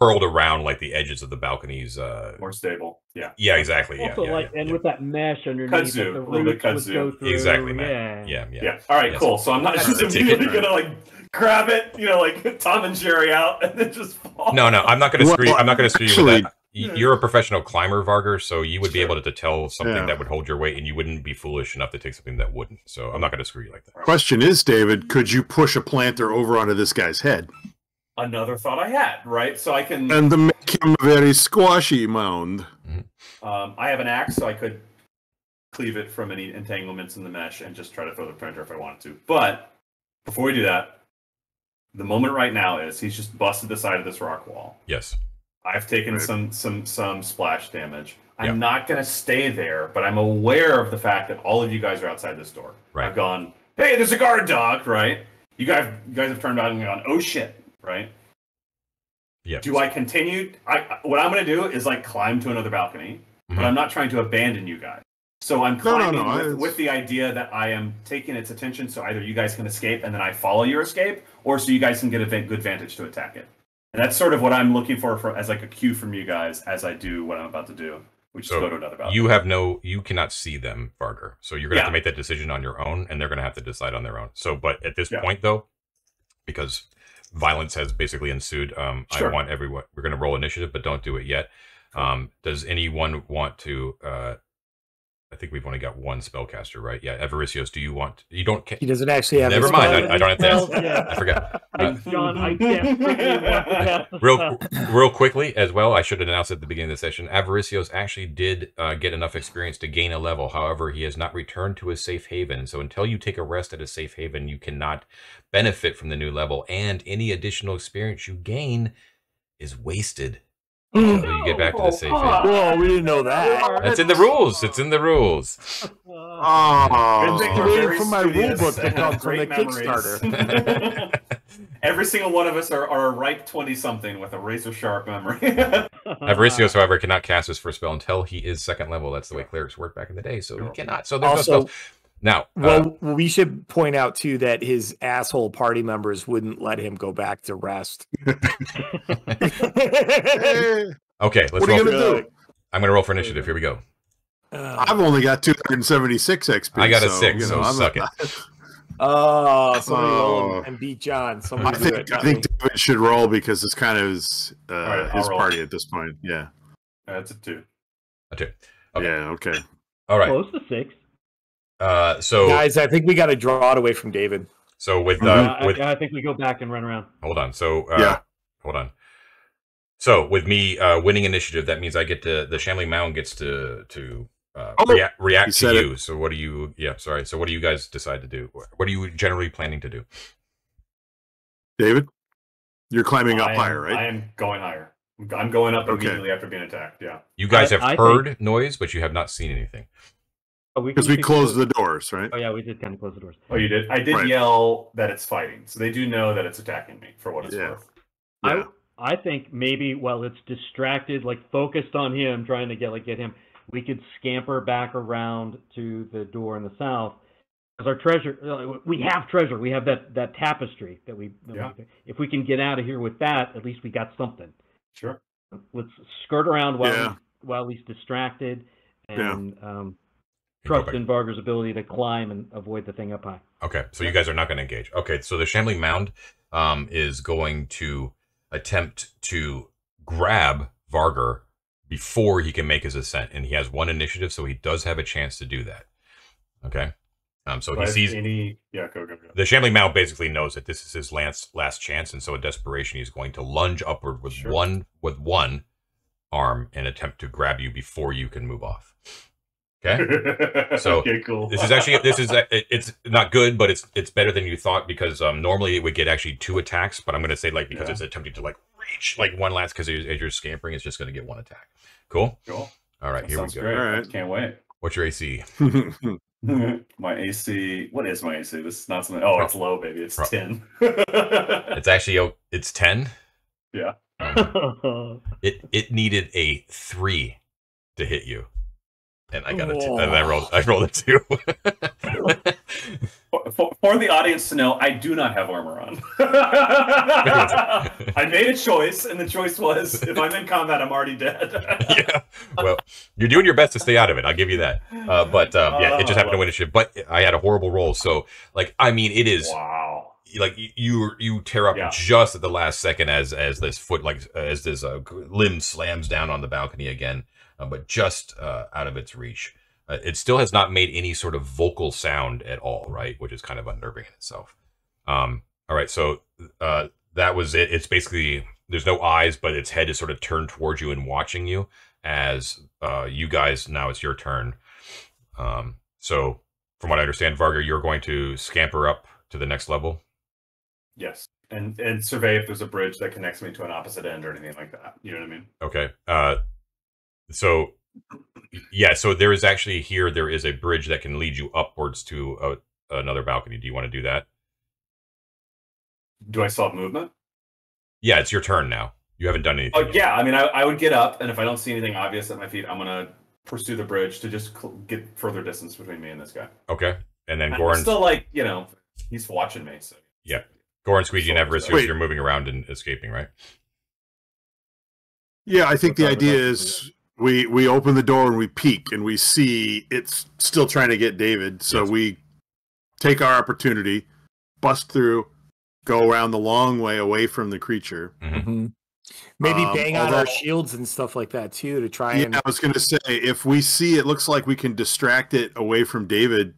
curled around like the edges of the balconies. More stable. Yeah. Yeah, exactly. Also, yeah, like, yeah, and yeah, with that mesh underneath, kudzu, a little bit kudzu. Exactly, man. Yeah. Yeah, yeah, yeah. All right, yeah, cool. So I'm not just immediately gonna like grab it, you know, like Tom and Jerry out, and then just fall. No, no, I'm not gonna screw. I'm not gonna screw you with that. You're a professional climber, Varger, so you would be able to tell something that would hold your weight, and you wouldn't be foolish enough to take something that wouldn't. So I'm not going to screw you like that. Question is, David, could you push a planter over onto this guy's head? Another thought I had, right? So I can... And to make him a very squashy mound. Mm-hmm. I have an axe, so I could cleave it from any entanglements in the mesh and just try to throw the planter if I wanted to. But before we do that, the moment right now is he's just busted the side of this rock wall. Yes. I've taken some splash damage. I'm not going to stay there, but I'm aware of the fact that all of you guys are outside this door. Right. I've gone, hey, there's a guard dog, right? You guys have turned around and gone, oh shit, right? Yep. Do I continue? What I'm going to do is like climb to another balcony, but I'm not trying to abandon you guys. So I'm climbing with the idea that I am taking its attention, so either you guys can escape and then I follow your escape, or so you guys can get a good vantage to attack it. And that's sort of what I'm looking for as like a cue from you guys as I do what I'm about to do, which is go to another battle. You have you cannot see them, Varger. So you're going to have to make that decision on your own, and they're going to have to decide on their own. So, but at this point though, because violence has basically ensued, I want everyone, we're going to roll initiative, but don't do it yet. Does anyone want to, I think we've only got one spellcaster, right? Yeah, Evaricios, do you want... You don't... He doesn't actually have... Never mind, I don't have to ask. Yeah. I forgot. John, I can't... real quickly as well, I should announce at the beginning of the session, Evaricios actually did get enough experience to gain a level. However, he has not returned to his safe haven. So until you take a rest at a safe haven, you cannot benefit from the new level. And any additional experience you gain is wasted. So you get back to the safe haven. Whoa, we didn't know that. That's in the rules. It's in the rules. Oh, waiting for my rulebook to come from the Kickstarter. Every single one of us are a ripe 20-something with a razor-sharp memory. Avaricios, however, cannot cast his first spell until he is second level. That's the way clerics worked back in the day, so he cannot. So there's no spells. Now, well, we should point out too that his asshole party members wouldn't let him go back to rest. Okay, let's roll. I'm gonna roll for initiative. Here we go. I've only got 276 XP. I got a 6, so suck it. Roll and beat John. I think David should roll because it's kind of his party at this point. Yeah, that's a 2. A 2. Okay. Yeah. Okay. All right. Close to 6. So guys, I think we got to draw it away from David. So I think we go back and run around. Hold on. So hold on. So with me winning initiative, that means I get to the Shambling Mound gets to react to you. So what do you? Yeah, sorry. So what do you guys decide to do? What are you generally planning to do? David, you're climbing up higher, right? I am going higher. I'm going up immediately after being attacked. Yeah. You guys have heard noise, but you have not seen anything. Because we closed the doors, right? Oh, yeah, we did kind of close the doors. Oh, you did? I did yell that it's fighting, so they do know that it's attacking me, for what it's worth. Yeah. I think maybe while it's distracted, like focused on him, trying to get him, we could scamper back around to the door in the south. Because our treasure, we have treasure. We have that tapestry that we if we can get out of here with that, at least we got something. Sure. Let's skirt around while he's distracted. And, trust in Varger's ability to climb and avoid the thing up high. Okay, so you guys are not going to engage. Okay, so the Shambling Mound is going to attempt to grab Varger before he can make his ascent, and he has one initiative, so he does have a chance to do that. Okay, so but he sees the Shambling Mound basically knows that this is his last chance, and so in desperation, he's going to lunge upward with one arm and attempt to grab you before you can move off. Okay. So okay, cool. It's not good, but it's better than you thought because normally it would get actually 2 attacks, but I'm going to say like because it's attempting to like reach like one last because as you're scampering, it's just going to get 1 attack. Cool. Cool. All right, that here we go. Great. All right, can't wait. What's your AC? My AC. What is my AC? This is not something. Oh, it's low, baby. It's 10. It's actually 10. Yeah. It needed a 3 to hit you. and I got a two, and I rolled a two. for the audience to know, I do not have armor on. I made a choice, and the choice was, if I'm in combat, I'm already dead. Yeah, well, you're doing your best to stay out of it. I'll give you that. Yeah, it just happened to win a ship, but I had a horrible roll. So, like, I mean, it is. Wow. Like you tear up just at the last second as this foot limb slams down on the balcony again, but just out of its reach. It still has not made any sort of vocal sound at all, right? Which is kind of unnerving in itself. All right, so that was it. It's basically there's no eyes, but its head is sort of turned towards you and watching you as you guys. Now it's your turn. So from what I understand, Varga, you're going to scamper up to the next level. Yes, and survey if there's a bridge that connects me to an opposite end or anything like that. You know what I mean? Okay. So, yeah, so there is actually here, there is a bridge that can lead you upwards to another balcony. Do you want to do that? Do I still have movement? Yeah, it's your turn now. You haven't done anything. Yeah, I mean, I would get up, and if I don't see anything obvious at my feet, I'm going to pursue the bridge to just get further distance between me and this guy. Okay, and then Goran... still, like, you know, he's watching me, so... Yeah. Goran, Squeegee, and Everest, you're moving around and escaping, right? Yeah, I think the idea is we open the door and we peek and we see it's still trying to get David, so we take our opportunity, bust through, go around the long way away from the creature. Mm-hmm. Maybe bang out our shields and stuff like that, too, to try and... Yeah, I was going to say, if we see it looks like we can distract it away from David,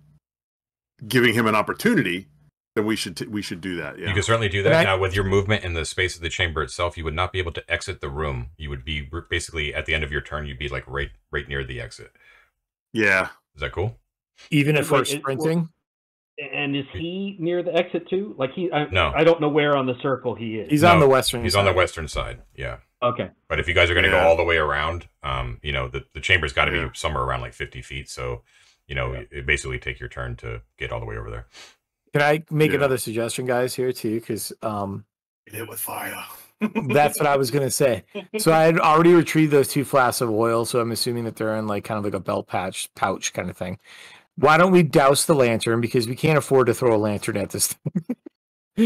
giving him an opportunity... Then we should do that. Yeah. You can certainly do that. Now, with your movement in the space of the chamber itself, you would not be able to exit the room. You would be basically at the end of your turn. You'd be like right near the exit. Yeah. Is that cool? Even if we're sprinting. And is he near the exit too? Like no. I don't know where on the circle he is. He's on the western. He's on the western side. Yeah. Okay. But if you guys are going to go all the way around, you know the chamber's got to be somewhere around like 50 feet. So, you know, it basically take your turn to get all the way over there. Can I make another suggestion, guys, here, too? Because it was fire. That's what I was going to say. So I had already retrieved those two flasks of oil, so I'm assuming that they're in, like, kind of like a belt pouch kind of thing. Why don't we douse the lantern? Because we can't afford to throw a lantern at this thing.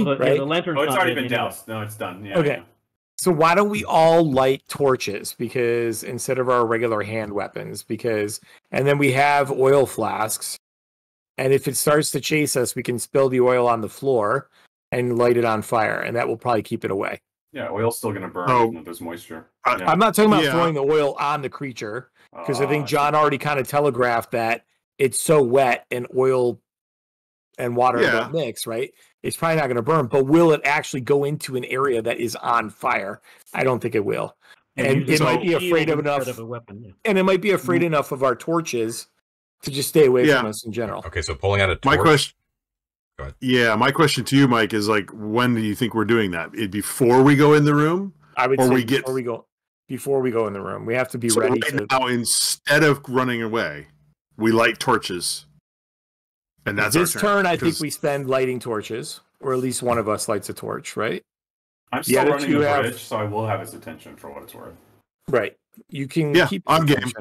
Well, right? Yeah, the lantern's it's already been doused. No, it's done. Yeah, okay. Yeah. So why don't we all light torches because instead of our regular hand weapons? Because and then we have oil flasks. And if it starts to chase us, we can spill the oil on the floor and light it on fire, and that will probably keep it away. Yeah, oil's still going to burn if there's moisture. Yeah. I'm not talking about throwing the oil on the creature, because I think John already kind of telegraphed that it's so wet and oil and water don't mix, right? It's probably not going to burn, but will it actually go into an area that is on fire? I don't think it will. And it might be afraid of enough. Of a weapon, yeah. And it might be afraid enough of our torches to just stay away from us in general. Okay, so pulling out a torch. My question, go ahead. Yeah, my question to you, Mike, is like, when do you think we're doing that? Before we go in the room? I would say before we go in the room. We have to be ready. Right now, instead of running away, we light torches. And that's this turn, I think we spend lighting torches, or at least one of us lights a torch, right? I'm still running the bridge, so I will have his attention for what it's worth. Right. You can keep on game.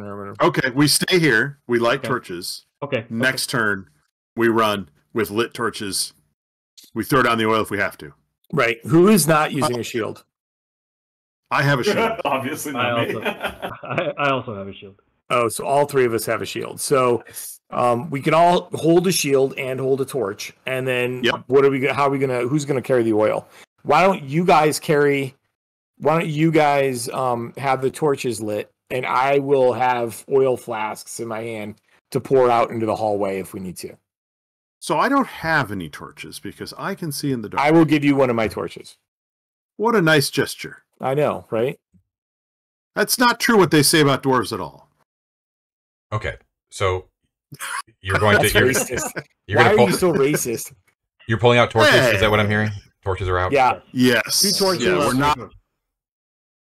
Okay, we stay here. We light torches. Okay. Next turn, we run with lit torches. We throw down the oil if we have to. Right. Who is not using a shield? I have a shield. Obviously not me. I also have a shield. Oh, so all three of us have a shield. So we can all hold a shield and hold a torch. And then what are we? How are we gonna? Who's gonna carry the oil? Why don't you guys carry? Why don't you guys have the torches lit, and I will have oil flasks in my hand to pour out into the hallway if we need to. So I don't have any torches because I can see in the dark. I will give you one of my torches. What a nice gesture. I know, right? That's not true what they say about dwarves at all. Okay, so you're going to... Why are you so racist? You're pulling out torches? Hey. Is that what I'm hearing? Torches are out? Yeah. Yes. Two torches. Yeah, we're not...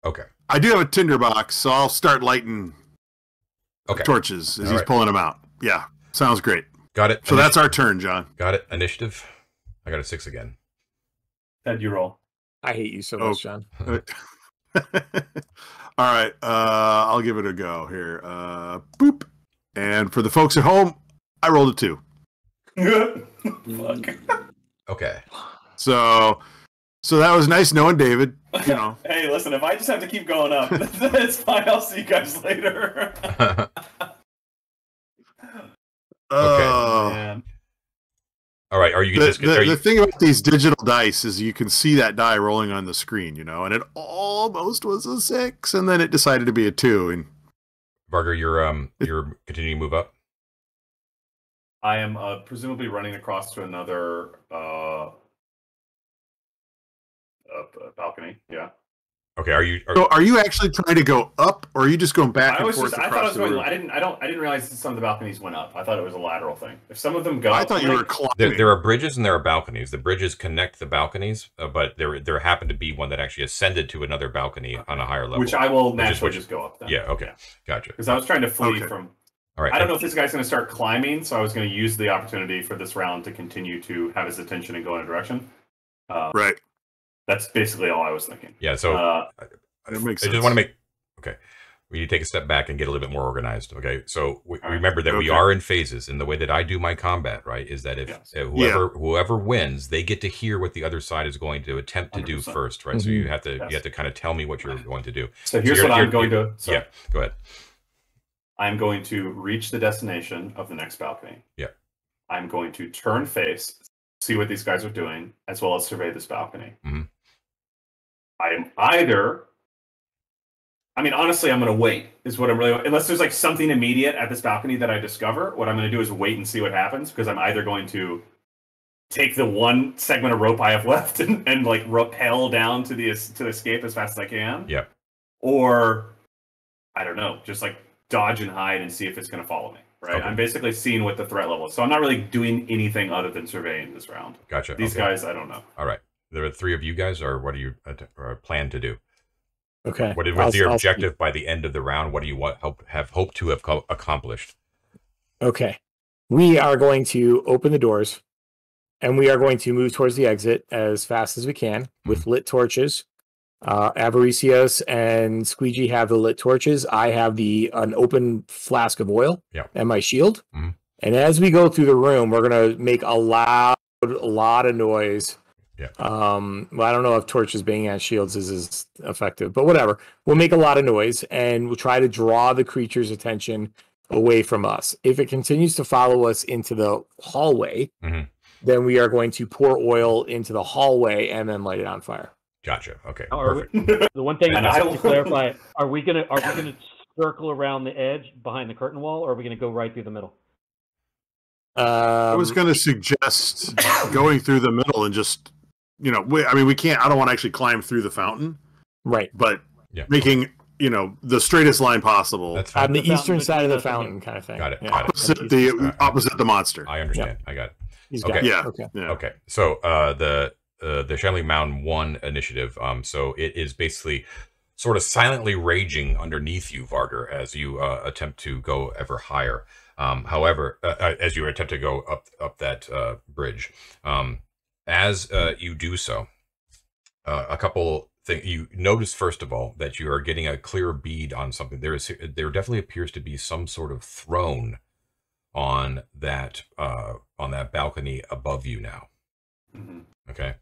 Okay. I do have a tinder box, so I'll start lighting torches as he's pulling them out. Yeah. Sounds great. Got it. So that's our turn, John. Got it. Initiative. I got a 6 again. Ted, you roll. I hate you so much, John. All right. I'll give it a go here. Boop. And for the folks at home, I rolled a 2. Fuck. Okay. So that was nice knowing David. You know. Hey, listen, if I just have to keep going up, it's fine. I'll see you guys later. Okay. Man. All right. Are you just the thing about these digital dice is you can see that die rolling on the screen, you know, and it almost was a 6, and then it decided to be a 2. And Varger, you're continuing to move up. I am presumably running across to another balcony. Yeah. Okay. Are you actually trying to go up, or are you just going back and forth across the room? I didn't realize that some of the balconies went up. I thought it was a lateral thing. If some of them go, I thought you were climbing. There are bridges and there are balconies. The bridges connect the balconies, but there happened to be one that actually ascended to another balcony on a higher level, which I will naturally just go up. Then. Yeah. Okay. Yeah. Gotcha. Because I was trying to flee from. All right. I don't know if this guy's going to start climbing, so I was going to use the opportunity for this round to continue to have his attention and go in a direction. Right. That's basically all I was thinking. Yeah, so I just want to make... Okay. We take a step back and get a little bit more organized, okay? So remember that we are in phases, and the way that I do my combat, right, is that whoever wins, they get to hear what the other side is going to attempt to 100%. Do first, right? Mm-hmm. So you have to kind of tell me what you're going to do. So here's what I'm going to... Sorry. Yeah, go ahead. I'm going to reach the destination of the next balcony. Yeah. I'm going to turn face, see what these guys are doing, as well as survey this balcony. Mm-hmm. I mean, honestly, I'm going to wait, is what I'm really... Unless there's, like, something immediate at this balcony that I discover, what I'm going to do is wait and see what happens, because I'm either going to take the one segment of rope I have left and like, rappel down to escape as fast as I can. Yeah. Or, I don't know, just, like, dodge and hide and see if it's going to follow me, right? Okay. I'm basically seeing what the threat level is. So I'm not really doing anything other than surveying this round. Gotcha. These guys, I don't know. All right. There are 3 of you guys, or what do you plan to do? Okay. What's your objective by the end of the round? What do you hope to have accomplished? Okay. We are going to open the doors, and we are going to move towards the exit as fast as we can with lit torches. Avaricios and Squeegee have the lit torches. I have an open flask of oil and my shield. Mm-hmm. And as we go through the room, we're going to make a lot of noise. Yeah. Well, I don't know if torches banging on shields is as effective, but whatever. We'll make a lot of noise, and we'll try to draw the creature's attention away from us. If it continues to follow us into the hallway, then we are going to pour oil into the hallway and then light it on fire. Gotcha. Okay. Perfect. The one thing I want to clarify: are we gonna circle around the edge behind the curtain wall, or are we gonna go right through the middle? I was gonna suggest going through the middle and just. You know, we can't. I don't want to actually climb through the fountain, right? But making the straightest line possible on the eastern side of the fountain, kind of thing. Got it. Yeah. Opposite the monster. I understand. Yeah. I got it. Okay. So the Shenley Mound won initiative. So it is basically sort of silently raging underneath you, Varger, as you attempt to go ever higher. However, as you attempt to go up that bridge. As you do so, a couple things you notice. First of all, that you are getting a clear bead on something. There definitely appears to be some sort of throne on that balcony above you now. Mm-hmm. Okay.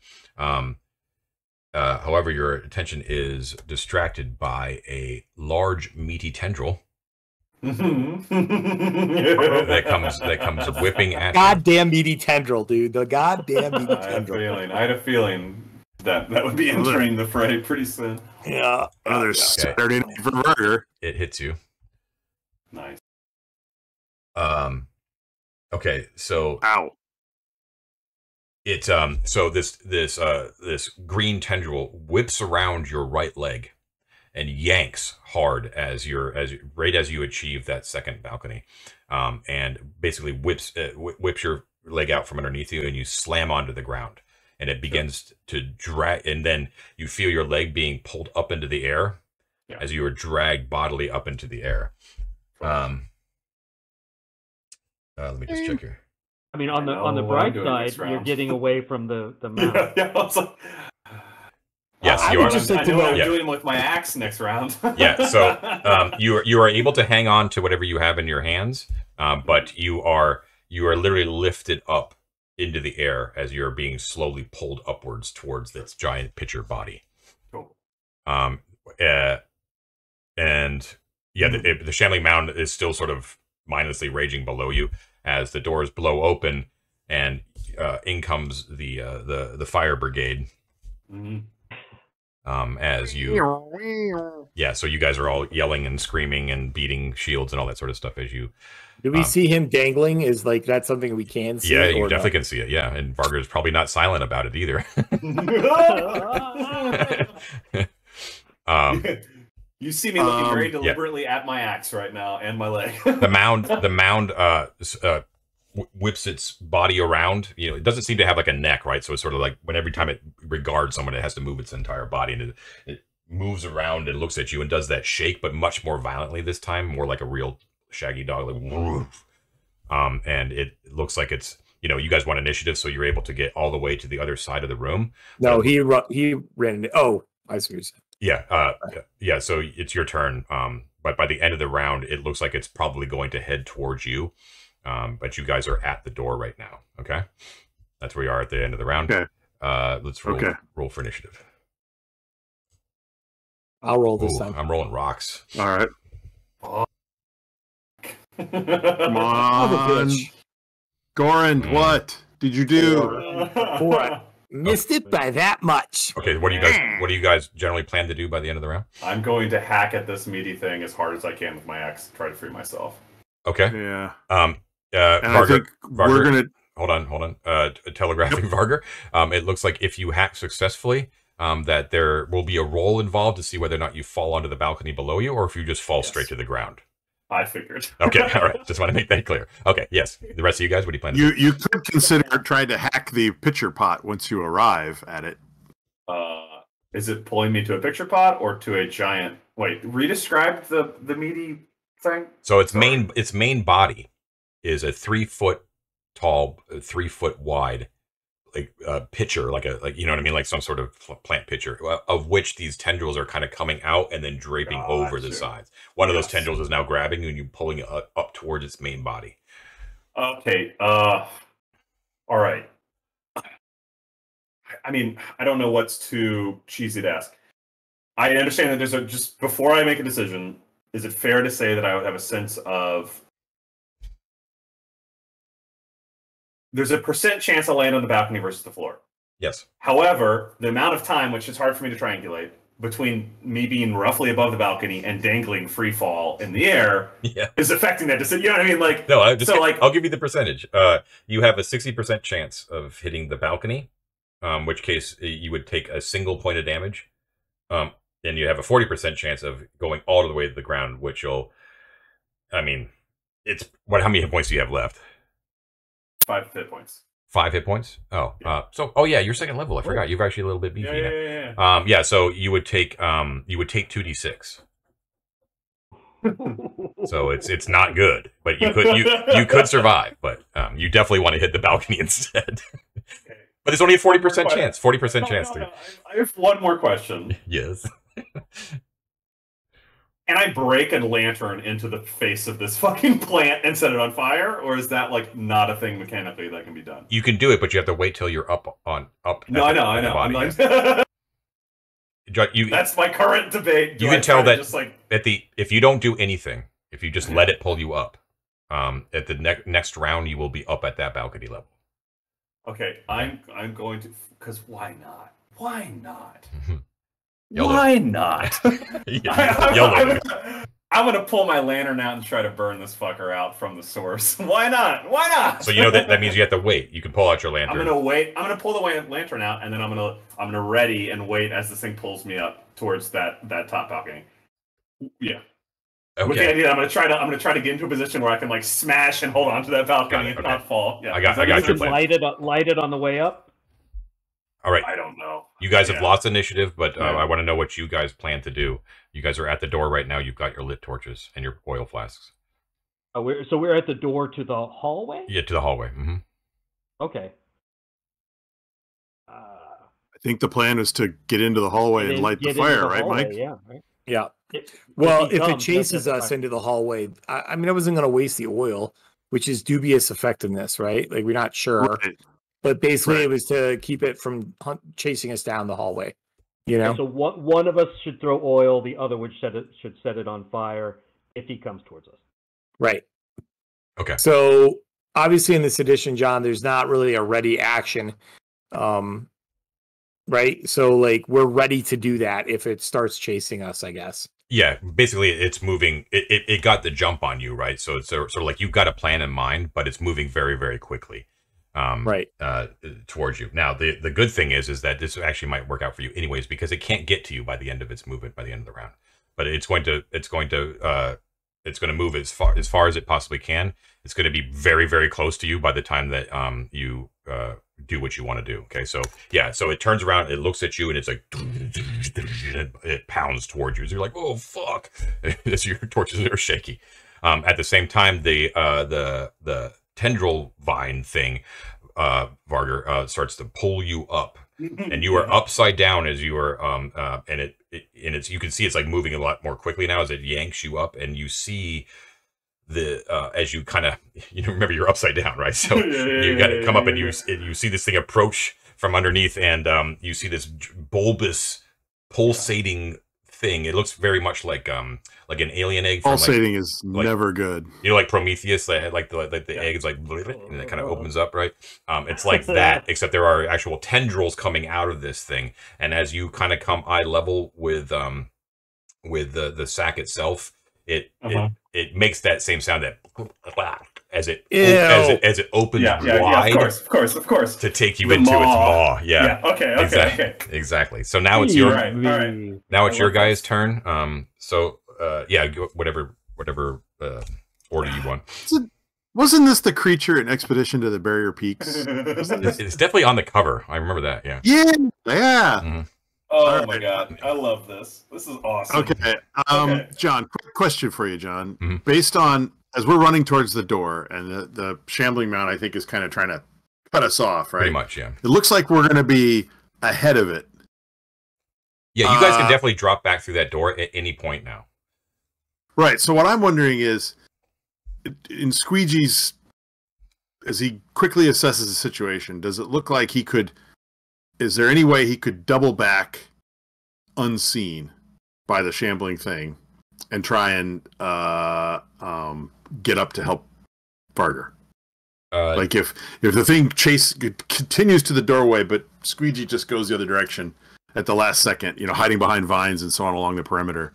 However, your attention is distracted by a large, meaty tendril. that comes whipping at goddamn meaty tendril, dude. The goddamn meaty tendril. I had a feeling that would be entering the fray pretty soon. Yeah, another Saturday Night for Murder. It hits you. Nice. Okay. So. Ow. It's So this green tendril whips around your right leg. And yanks hard as you achieve that second balcony, and basically whips your leg out from underneath you, and you slam onto the ground, and it begins to drag, and then you feel your leg being pulled up into the air as you are dragged bodily up into the air. Let me just check here. I mean, on the bright side, you're getting away from the mountain. Yeah, Yes, you are. I would just like to know what I'm doing with my axe next round. Yeah, so you are able to hang on to whatever you have in your hands, but you are literally lifted up into the air as you're being slowly pulled upwards towards this giant pitcher body. Cool. And yeah, the shambling mound is still sort of mindlessly raging below you as the doors blow open, and in comes the fire brigade. Mm-hmm. As you, yeah, so you guys are all yelling and screaming and beating shields and all that sort of stuff as you. Do we see him dangling? Is like that's something we can see? Yeah, you definitely can see it. Yeah, and Varga's probably not silent about it either. You see me looking very deliberately at my axe right now and my leg. The mound whips its body around. You know, it doesn't seem to have like a neck, right? So it's sort of like when every time it regards someone, it has to move its entire body, and it moves around and looks at you and does that shake, but much more violently this time, more like a real shaggy dog, like woof. And it looks like it's, you know, you guys want initiative, so you're able to get all the way to the other side of the room. No, but he ran. Oh, I see what you said. Yeah, yeah. So it's your turn. But by the end of the round, it looks like it's probably going to head towards you. But you guys are at the door right now. Okay, that's where you are at the end of the round. Okay. Let's roll. Okay. Roll for initiative. I'll roll this time. I'm rolling rocks. All right. Oh. Come on, Gorond. What did you do? What? Missed it by that much. Okay, what do you guys generally plan to do by the end of the round? I'm going to hack at this meaty thing as hard as I can with my axe to try to free myself. Okay. Yeah. Varga, we're gonna hold on. Telegraphing Varga. It looks like if you hack successfully, that there will be a roll involved to see whether or not you fall onto the balcony below you, or if you just fall straight to the ground. I figured. Okay, all right. Just want to make that clear. Okay, yes. The rest of you guys, what do you plan to do? You could consider trying to hack the pitcher pot once you arrive at it. Is it pulling me to a pitcher pot or to a giant? Wait, redescribe the meaty thing. So its main body is a 3 foot tall, 3 foot wide, like pitcher, like you know what I mean, like some sort of plant pitcher, of which these tendrils are kind of coming out and then draping over the sides. One of those tendrils is now grabbing you and you pulling it up towards its main body. Okay. All right. I mean, I don't know what's too cheesy to ask. I understand that there's a just before I make a decision. Is it fair to say that I would have a sense of? There's a % chance I land on the balcony versus the floor. Yes. However, the amount of time, which is hard for me to triangulate, between me being roughly above the balcony and dangling free fall in the air is affecting that decision. You know what I mean? Like, no, I just, so like, I'll give you the percentage. You have a 60% chance of hitting the balcony, which case you would take a single point of damage. Then you have a 40% chance of going all the way to the ground, which you'll, I mean, it's what? How many hit points do you have left? 5 hit points. 5 hit points? Oh, yeah. Your second level. I forgot. You've actually a little bit beefy. Yeah. So you would take 2d6. So it's not good, but you could survive, but you definitely want to hit the balcony instead. Okay. But there's only a 40% chance. 40% chance. No. I have one more question. Yes. Can I break a lantern into the face of this fucking plant and set it on fire, or is that like not a thing mechanically that can be done? You can do it, but you have to wait till you're up. No, I know. I'm like, that's my current debate. You can tell that just like at the if you don't do anything, if you just let it pull you up, at the next round you will be up at that balcony level. Okay, I'm going to because why not? Why not? Yolo. Why not? I'm going to pull my lantern out and try to burn this fucker out from the source. Why not? Why not? So you know that means you have to wait. You can pull out your lantern. I'm going to wait. I'm going to pull the lantern out and then I'm going to ready and wait as this thing pulls me up towards that top balcony. Yeah. Okay. With the idea that I'm going to try to get into a position where I can like smash and hold on to that balcony and not fall. Yeah. I got your plan. Light it on the way up. All right. I don't know. You guys have lost initiative, but I want to know what you guys plan to do. You guys are at the door right now. You've got your lit torches and your oil flasks. Oh, we're at the door to the hallway? Yeah, to the hallway. Mm-hmm. Okay. I think the plan was to get into the hallway and light the fire, right, Mike? Yeah, right? Yeah. Well, if it chases us into the hallway, I mean, I wasn't going to waste the oil, which is dubious effectiveness, right? Like, we're not sure. Right. But basically, right, it was to keep it from chasing us down the hallway, you know? So one of us should throw oil, the other would should set it on fire if he comes towards us. Right. Okay. So, obviously, in this edition, John, there's not really a ready action, right? So, like, we're ready to do that if it starts chasing us, I guess. Yeah, basically, it's moving. It got the jump on you, right? So, it's sort of like you've got a plan in mind, but it's moving very, very quickly towards you. Now, the good thing is that this actually might work out for you anyways, because it can't get to you by the end of its movement, by the end of the round. But it's going to move as far as it possibly can. It's going to be very, very close to you by the time that you do what you want to do. Okay, so yeah, so it turns around, it looks at you, and it's like it pounds towards you. So you're like, oh fuck, your torches are shaky. At the same time, the tendril vine thing, Varger, starts to pull you up, and you are upside down as you are, you can see it's like moving a lot more quickly now as it yanks you up, and you see the as you kind of, you know, remember you're upside down, right? So you got to come up, and you see this thing approach from underneath, and you see this bulbous pulsating thing. It looks very much like an alien egg. Pulsating is never good. You know, like Prometheus, like the egg is like, and it kind of opens up, right? It's like that, except there are actual tendrils coming out of this thing. And as you kind of come eye level with the sack itself, it makes that same sound that as it opens wide. Yeah, of course, to take you into its maw. Yeah. Okay. Exactly. So now it's your guys' turn. Whatever order you want. Wasn't this the creature in Expedition to the Barrier Peaks? It's definitely on the cover. I remember that. Yeah. Yeah. Yeah. Mm-hmm. Oh my God, I love this. This is awesome. Okay, John, quick question for you, John. Mm-hmm. Based on, as we're running towards the door, and the shambling mount, I think, is kind of trying to cut us off, right? Pretty much, yeah. It looks like we're going to be ahead of it. Yeah, you guys can definitely drop back through that door at any point now. Right, so what I'm wondering is, in Squeegee's, as he quickly assesses the situation, does it look like he could... Is there any way he could double back unseen by the shambling thing and try and get up to help Varger? Like if the thing continues to the doorway, but Squeegee just goes the other direction at the last second, you know, hiding behind vines and so on along the perimeter,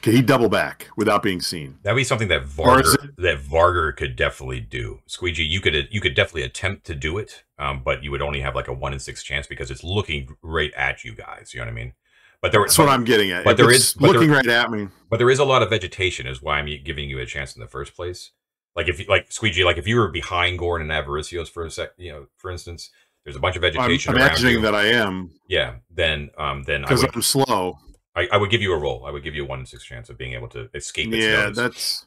could he double back without being seen? That'd be something that Varger could definitely do. Squeegee, you could definitely attempt to do it, but you would only have like a 1 in 6 chance because it's looking right at you guys. You know what I mean? But that's what I'm getting at. But there is looking right at me. But there is a lot of vegetation, is why I'm giving you a chance in the first place. Like Squeegee, if you were behind Gorn and Avaricios for a sec, you know, for instance, there's a bunch of vegetation. I'm imagining that I am. Yeah. Then because I'm slow. I would give you a roll. I would give you a 1 in 6 chance of being able to escape its nose.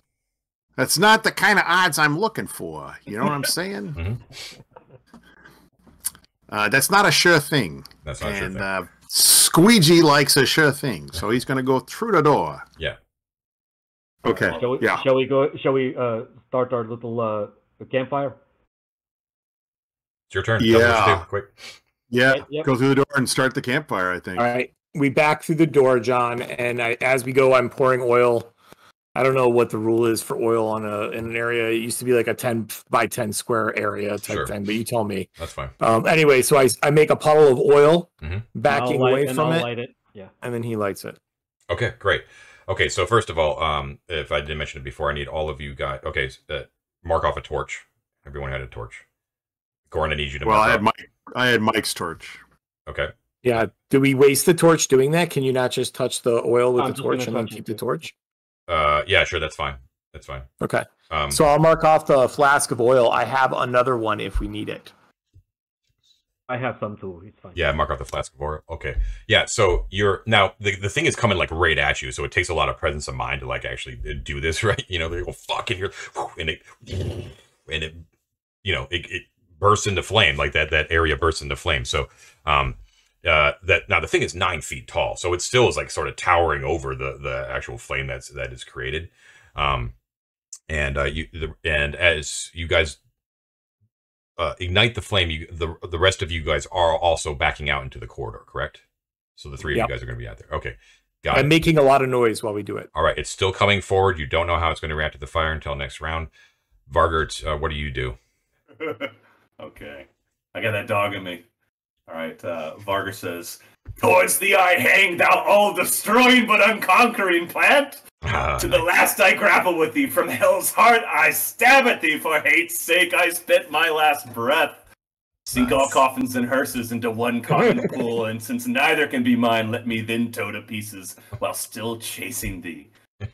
That's not the kind of odds I'm looking for. You know what I'm saying? Mm-hmm. That's not a sure thing. That's not a sure thing. Squeegee likes a sure thing, so he's going to go through the door. Yeah. Okay. Right, shall we start our little campfire? It's your turn. Yeah. Quick. Yeah. Yep. Go through the door and start the campfire, I think. All right. We back through the door, John, and as we go, I'm pouring oil. I don't know what the rule is for oil in an area. It used to be like a 10 by 10 square area type thing, but you tell me. That's fine. Anyway, so I make a puddle of oil, backing away from it, light it. Yeah. And then he lights it. Okay, great. Okay, so first of all, if I didn't mention it before, I need all of you guys. Okay, mark off a torch. Everyone had a torch. Goran, I need you to. Well, I had Mike's torch. Okay. Yeah, do we waste the torch doing that? Can you not just touch the oil with the torch and then keep the torch? Yeah, sure, that's fine. That's fine. Okay. So I'll mark off the flask of oil. I have another one if we need it. I have some too. It's fine. Yeah, mark off the flask of oil. Okay. Yeah, so you're now the thing is coming like right at you, so it takes a lot of presence of mind to like actually do this, right? You know, they go fucking here, and it, you know, it bursts into flame, like that area bursts into flame. So that now the thing is 9 feet tall, so it still is like sort of towering over the actual flame that is created. And as you guys ignite the flame, the rest of you guys are also backing out into the corridor, correct? So the three of you guys are going to be out there. Okay, got it. I'm making a lot of noise while we do it. All right, it's still coming forward. You don't know how it's going to react to the fire until next round. Vargert, what do you do? Okay, I got that dog in me. All right, Vargert says, "Towards thee I hang, thou all-destroying but unconquering plant! To the last I grapple with thee, from hell's heart I stab at thee, for hate's sake I spit my last breath. Sink all coffins and hearses into one coffin pool, and since neither can be mine, let me then tow to pieces, while still chasing thee.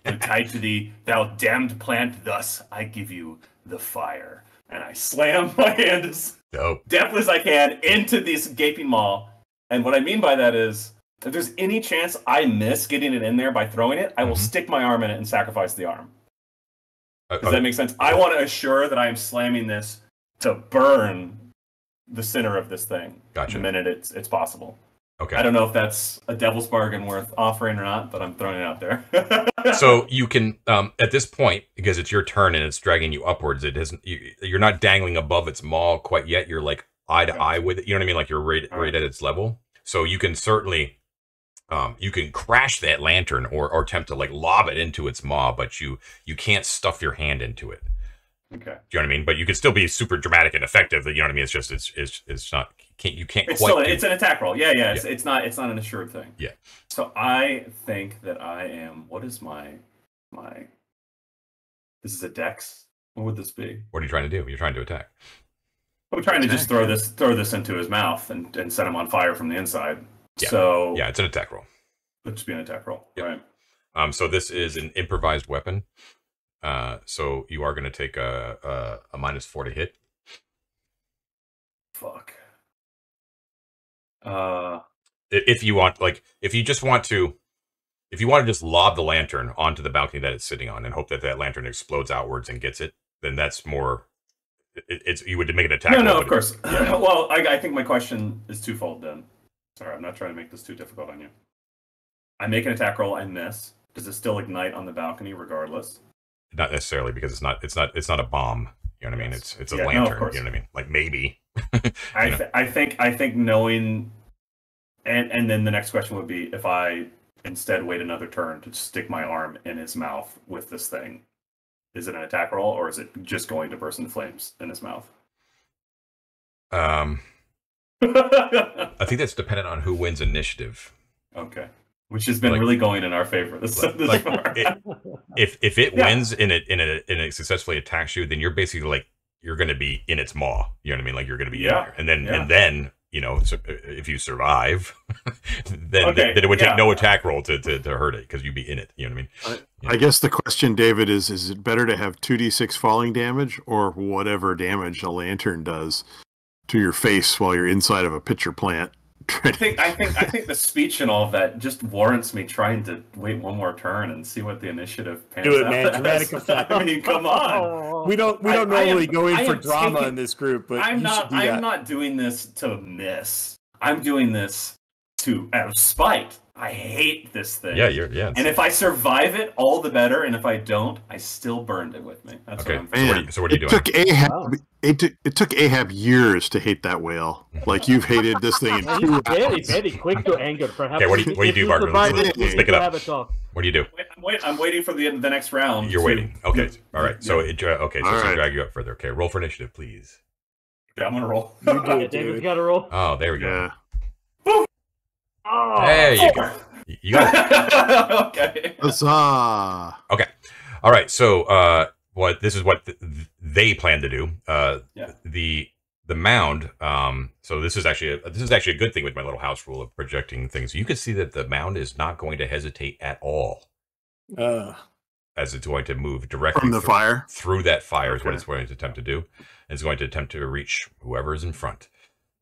And tied to thee, thou damned plant, thus I give you the fire." And I slam my hand as deftly as I can into this gaping maw. And what I mean by that is, if there's any chance I miss getting it in there by throwing it, I will stick my arm in it and sacrifice the arm. Does that make sense? I want to assure that I am slamming this to burn the center of this thing the minute it's possible. Okay. I don't know if that's a devil's bargain worth offering or not, but I'm throwing it out there. So you can, at this point, because it's your turn and it's dragging you upwards, it isn't, you're not dangling above its maw quite yet. You're like eye to eye with it. You know what I mean? Like you're right at its level. So you can certainly, you can crash that lantern or attempt to like lob it into its maw, but you can't stuff your hand into it. Okay. Do you know what I mean? But you can still be super dramatic and effective. You know what I mean? It's just it's not it's an attack roll. Yeah. It's not an assured thing. Yeah. So I think that I am. What is my? This is a dex. What would this be? What are you trying to do? You're trying to attack. I'm trying to just throw this into his mouth and set him on fire from the inside. Yeah. So yeah, it's an attack roll. It'd just be an attack roll. Yep. Right. So this is an improvised weapon. So you are going to take a -4 to hit. Fuck. If you want, like, if you want to just lob the lantern onto the balcony that it's sitting on and hope that that lantern explodes outwards and gets it, then that's more. It's you would make an attack. No, of course. Yeah. Well, I think my question is twofold. Then, sorry, I'm not trying to make this too difficult on you. I make an attack roll. I miss. Does it still ignite on the balcony regardless? Not necessarily, because it's not a bomb. You know what I mean? It's a lantern. No, you know what I mean? Like maybe. I think knowing, and then the next question would be if I instead wait another turn to stick my arm in his mouth with this thing, is it an attack roll or is it just going to burst into flames in his mouth? I think that's dependent on who wins initiative. Okay. Which has been like, really going in our favor this far. If it wins and it successfully attacks you, then you're basically like you're going to be in its maw. You know what I mean? Like you're going to be in there, and then you know, so if you survive, then it would take no attack roll to hurt it because you'd be in it. You know what I mean? I guess the question, David, is it better to have 2d6 falling damage or whatever damage a lantern does to your face while you're inside of a pitcher plant? I think the speech and all of that just warrants me trying to wait one more turn and see what the initiative pans out. Do it, man! Dramatic effect. I mean, come on. We don't normally go in for drama in this group, but I'm not doing this to miss. I'm doing this out of spite. I hate this thing. Yeah. And if I survive it, all the better. And if I don't, I still burned it with me. That's okay. So what are you doing? It took Ahab years to hate that whale. Like you've hated this thing. He's very, very quick to anger. Perhaps. Okay, what do you do, Barton? Let's pick it up. What do you do? I'm waiting for the end of the next round. You're waiting. Okay. All right. So drag you up further. Okay. Roll for initiative, please. Yeah, I'm gonna roll. You do it, David's got to roll. Oh, there we go. Yeah. Oh, there you go. You got it. Okay. Huzzah. Okay. All right. So, this is what they plan to do. The mound. So this is actually a good thing with my little house rule of projecting things. You can see that the mound is not going to hesitate at all. As it's going to move directly from the fire through that fire is what it's going to attempt to do. It's going to attempt to reach whoever is in front.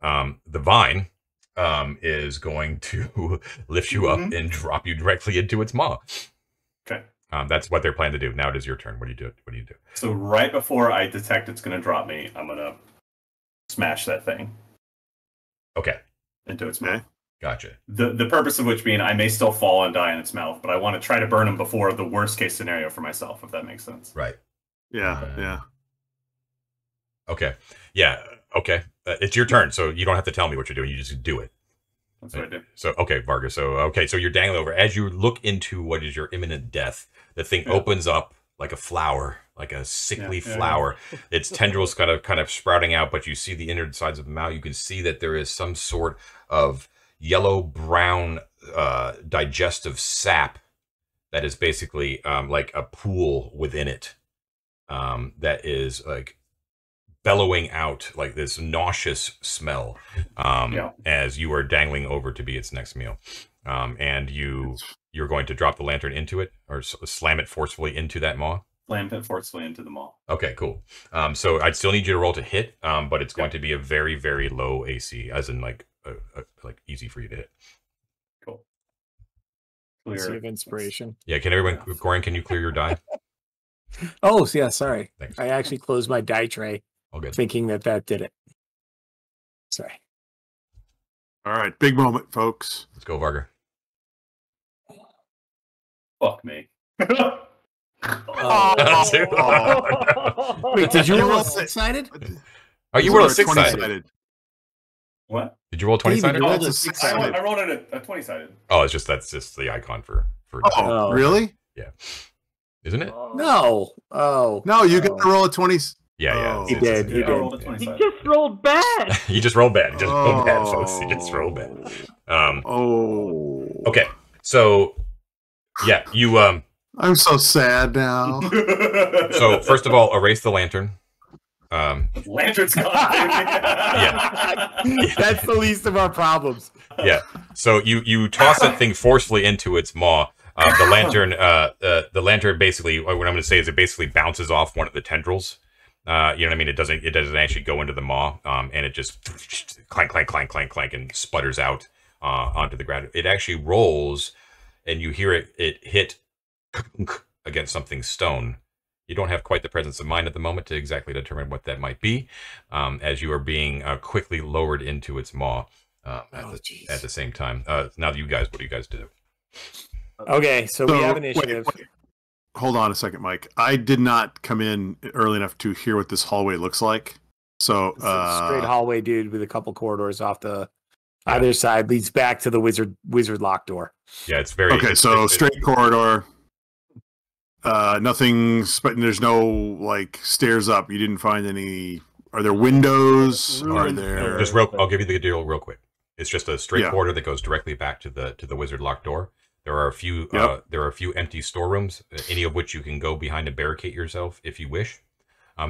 The vine. Is going to lift you up and drop you directly into its maw. Okay. That's what they're planning to do. Now it is your turn. What do you do? So right before I detect it's going to drop me, I'm going to smash that thing. Okay. Into its maw. Gotcha. The purpose of which being I may still fall and die in its mouth, but I want to try to burn them before the worst case scenario for myself, if that makes sense. Right. Yeah. Yeah. Okay. Yeah. Okay. It's your turn, so you don't have to tell me what you're doing. You just do it. That's what I do. So, okay, Varga. So, okay, so you're dangling over. As you look into what is your imminent death, the thing opens up like a flower, like a sickly flower. Yeah. Its tendrils kind of sprouting out, but you see the inner sides of the mouth. You can see that there is some sort of yellow-brown digestive sap that is basically like a pool within it that is like bellowing out like this nauseous smell as you are dangling over to be its next meal. And you're going to drop the lantern into it or slam it forcefully into that maw? Slam it forcefully into the maw. Okay, cool. So I'd still need you to roll to hit, but it's going to be a very, very low AC, as in like easy for you to hit. Cool. Clear of inspiration. Yeah, can everyone, Corin, can you clear your die? Oh, yeah, sorry. Thanks. I actually closed my die tray thinking that did it. Sorry. All right, big moment, folks. Let's go, Varga. Fuck me. Wait, did you roll six-sided? Oh, you rolled a six-sided. What? Did you roll 20-sided? No, I rolled a 20-sided. Oh, it's just that's just the icon for oh, really? Yeah. Isn't it? No. Oh. No, you got to roll a 20. Yeah, yeah. Oh. He did. He rolled a 20-sided. He just rolled bad. He just rolled bad. He just rolled bad, folks. He just rolled bad. Okay. So yeah, you I'm so sad now. So first of all, erase the lantern. Lantern's gone. Yeah. That's the least of our problems. Yeah. So you toss that thing forcefully into its maw. The lantern basically, what I'm going to say is it basically bounces off one of the tendrils. You know what I mean? It doesn't actually go into the maw, and it just clank, clank, clank, clank, clank, and sputters out onto the ground. It actually rolls, and you hear it hit against something stone. You don't have quite the presence of mind at the moment to exactly determine what that might be, as you are being quickly lowered into its maw at the same time. Now you guys, what do you guys do? Okay, so we have initiative. Wait. Hold on a second, Mike. I did not come in early enough to hear what this hallway looks like. So straight hallway, dude, with a couple corridors off the either side leads back to the wizard lock door. Yeah, it's very okay. So straight corridor. There's no like stairs up. You didn't find any. Are there windows? Are there? Just real. I'll give you the deal real quick. It's just a straight corridor that goes directly back to the wizard lock door. There are a few. There are a few empty storerooms, any of which you can go behind and barricade yourself if you wish.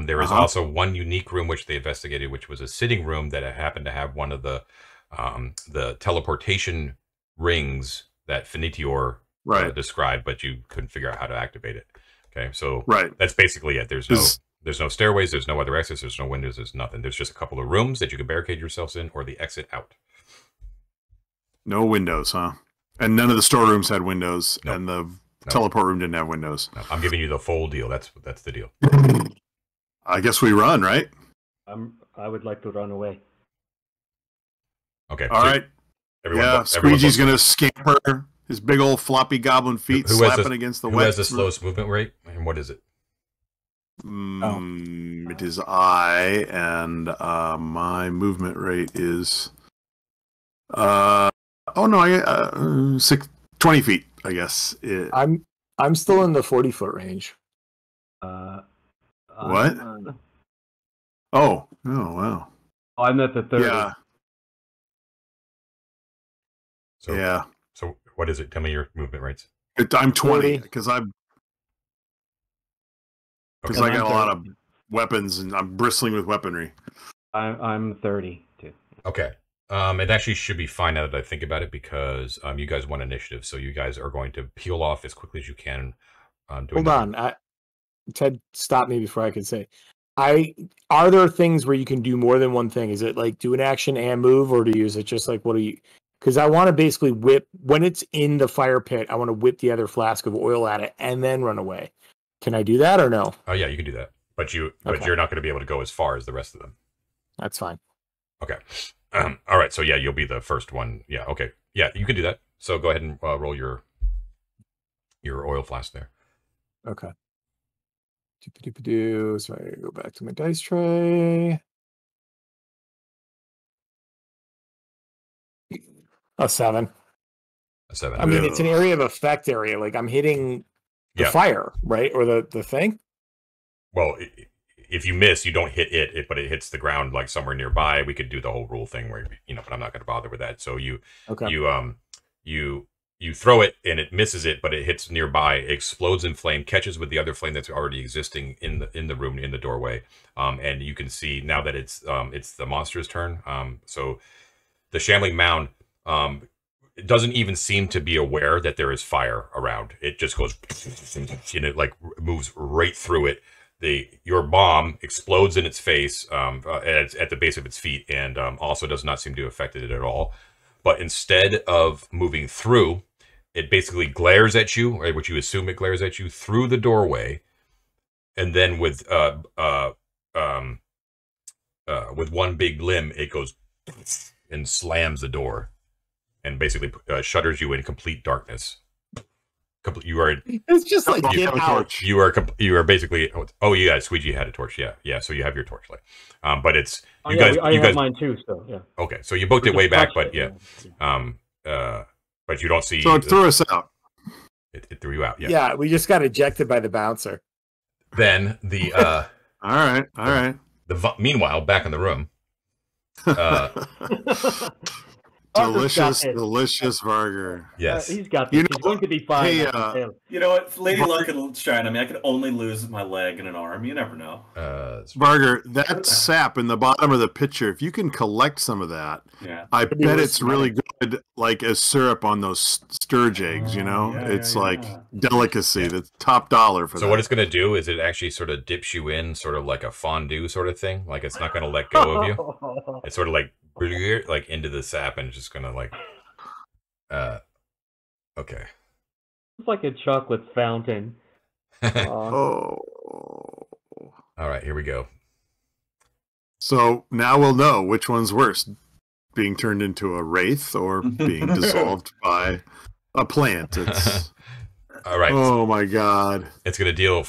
There is also one unique room which they investigated, which was a sitting room that happened to have one of the teleportation rings that Finitior. Right. Described, but you couldn't figure out how to activate it. Okay, so that's basically it. There's no stairways, there's no other exits, there's no windows, there's nothing. There's just a couple of rooms that you can barricade yourselves in, or the exit out. No windows, huh? And none of the storerooms had windows, and the teleport room didn't have windows. No, I'm giving you the full deal. That's the deal. I guess we run, right? I would like to run away. Okay. All right. Everyone, Squeegee's going to scamper. His big old floppy goblin feet slapping against the web. Who has the slowest movement rate? And what is it? It is I, and my movement rate is... oh, no, 20 feet, I guess. I'm still in the 40-foot range. What? Oh, wow. I'm at the 30. Yeah. So, yeah. So what is it? Tell me your movement rates. I'm 20 because I got a lot of weapons and I'm bristling with weaponry. I'm 30 too. Okay. It actually should be fine now that I think about it, because you guys won initiative, so you guys are going to peel off as quickly as you can. Hold on, Ted, stop me before I can say. Are there things where you can do more than one thing? Is it like do an action and move, or is it just like what are you? Because I want to basically whip, when it's in the fire pit, I want to whip the other flask of oil at it and then run away. Can I do that or no? Oh, yeah, you can do that. But you're not going to be able to go as far as the rest of them. That's fine. Okay. All right, so yeah, you'll be the first one. Yeah, okay. Yeah, you can do that. So go ahead and roll your oil flask there. Okay. So I go back to my dice tray. A seven. I mean, it's an area of effect area. Like I'm hitting the fire, right? Or the thing? Well, if you miss, you don't hit it, but it hits the ground like somewhere nearby. We could do the whole rule thing where, you know, but I'm not going to bother with that. So you throw it and it misses it, but it hits nearby, explodes in flame, catches with the other flame that's already existing in the room, in the doorway. And you can see now that it's the monster's turn. So the shambling mound, it doesn't even seem to be aware that there is fire around. It just goes and it like moves right through it. Your bomb explodes in its face at the base of its feet, and also does not seem to affect it at all. But instead of moving through, it basically glares at you, right, which you assume it glares at you through the doorway, and then with one big limb, it goes and slams the door. And basically shudders you in complete darkness. You are. It's just like Get Out. You are basically. Oh yeah, Squeegee had a torch. Yeah. So you have your torch light. But it's you guys. I have mine too. So yeah. Okay, so you booked it way back, but yeah. But you don't see. So it threw us out. It threw you out. Yeah. Yeah, we just got ejected by the bouncer. Then the. All right. The meanwhile, back in the room. Delicious burger. Yes. He's got this. He's going to be fine. Hey, you know what? Lady Luck is trying. I mean, I could only lose my leg and an arm. You never know. Burger, that sap in the bottom of the pitcher, if you can collect some of that, I bet it's really good, like as syrup on those sturge eggs, you know? It's like delicacy. Yeah. That's top dollar for that. So what it's going to do is it actually sort of dips you in sort of like a fondue sort of thing. Like it's not going to let go of you. It's sort of like into the sap and just gonna like okay, it's like a chocolate fountain. Oh, all right, here we go. So now we'll know which one's worse, being turned into a wraith or being dissolved by a plant. It's all right. Oh my god, it's gonna deal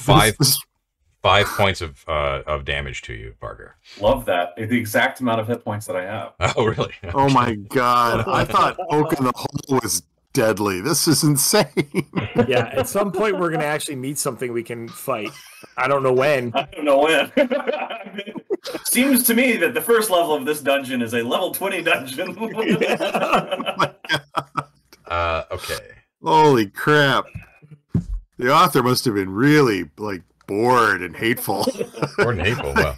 5 points of damage to you, Barger. Love that. The exact amount of hit points that I have. Oh, really? Okay. Oh, my God. I thought Oak in the Hole was deadly. This is insane. Yeah, at some point we're going to actually meet something we can fight. I don't know when. Seems to me that the first level of this dungeon is a level 20 dungeon. Oh my God. Okay. Holy crap. The author must have been really, like, bored and hateful. Bored and hateful, wow.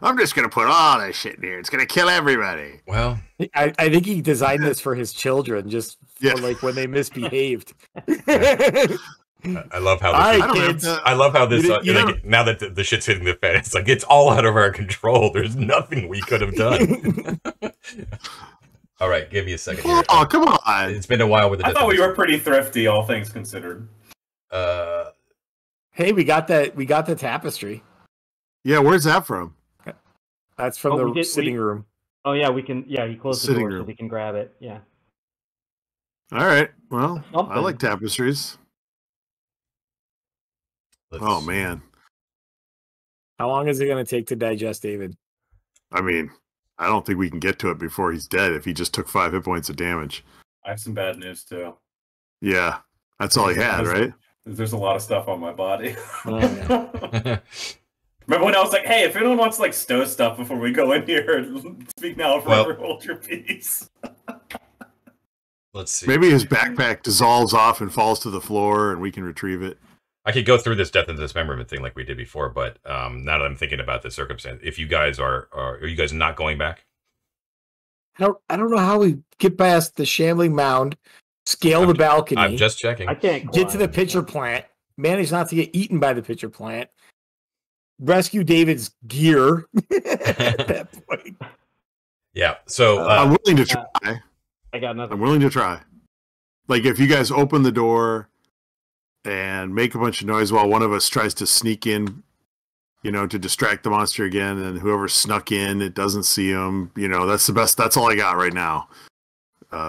I'm just going to put all this shit in here. It's going to kill everybody. Well, I think he designed this for his children, just for like when they misbehaved. I love how this... now that the shit's hitting the fan, it's like, it's all out of our control. There's nothing we could have done. All right, give me a second here. Oh, come on. It's been a while with the... I thought we were pretty thrifty, all things considered. Hey, we got the tapestry. Yeah, where's that from? That's from the sitting room. Oh yeah, we can. Yeah, he closed the door so we can grab it. Yeah. All right. Well, I like tapestries. Oh man. How long is it going to take to digest David? I mean, I don't think we can get to it before he's dead if he just took 5 hit points of damage. I have some bad news too. Yeah, that's all he had, right? There's a lot of stuff on my body. Oh, yeah. Remember when I was like, hey, if anyone wants like stow stuff before we go in here, speak now or forever hold your peace. Let's see. Maybe his backpack dissolves off and falls to the floor and we can retrieve it. I could go through this death and dismemberment thing like we did before, but now that I'm thinking about the circumstance, if you guys are you guys not going back? I don't know how we get past the shambling mound. Scale the balcony. I'm just checking. I can't get to the pitcher plant. Manage not to get eaten by the pitcher plant. Rescue David's gear at that point. Yeah. So I'm willing to try. I got nothing. I'm willing to try. Like if you guys open the door and make a bunch of noise while one of us tries to sneak in, you know, to distract the monster again, and whoever snuck in, it doesn't see them. You know, that's the best. That's all I got right now.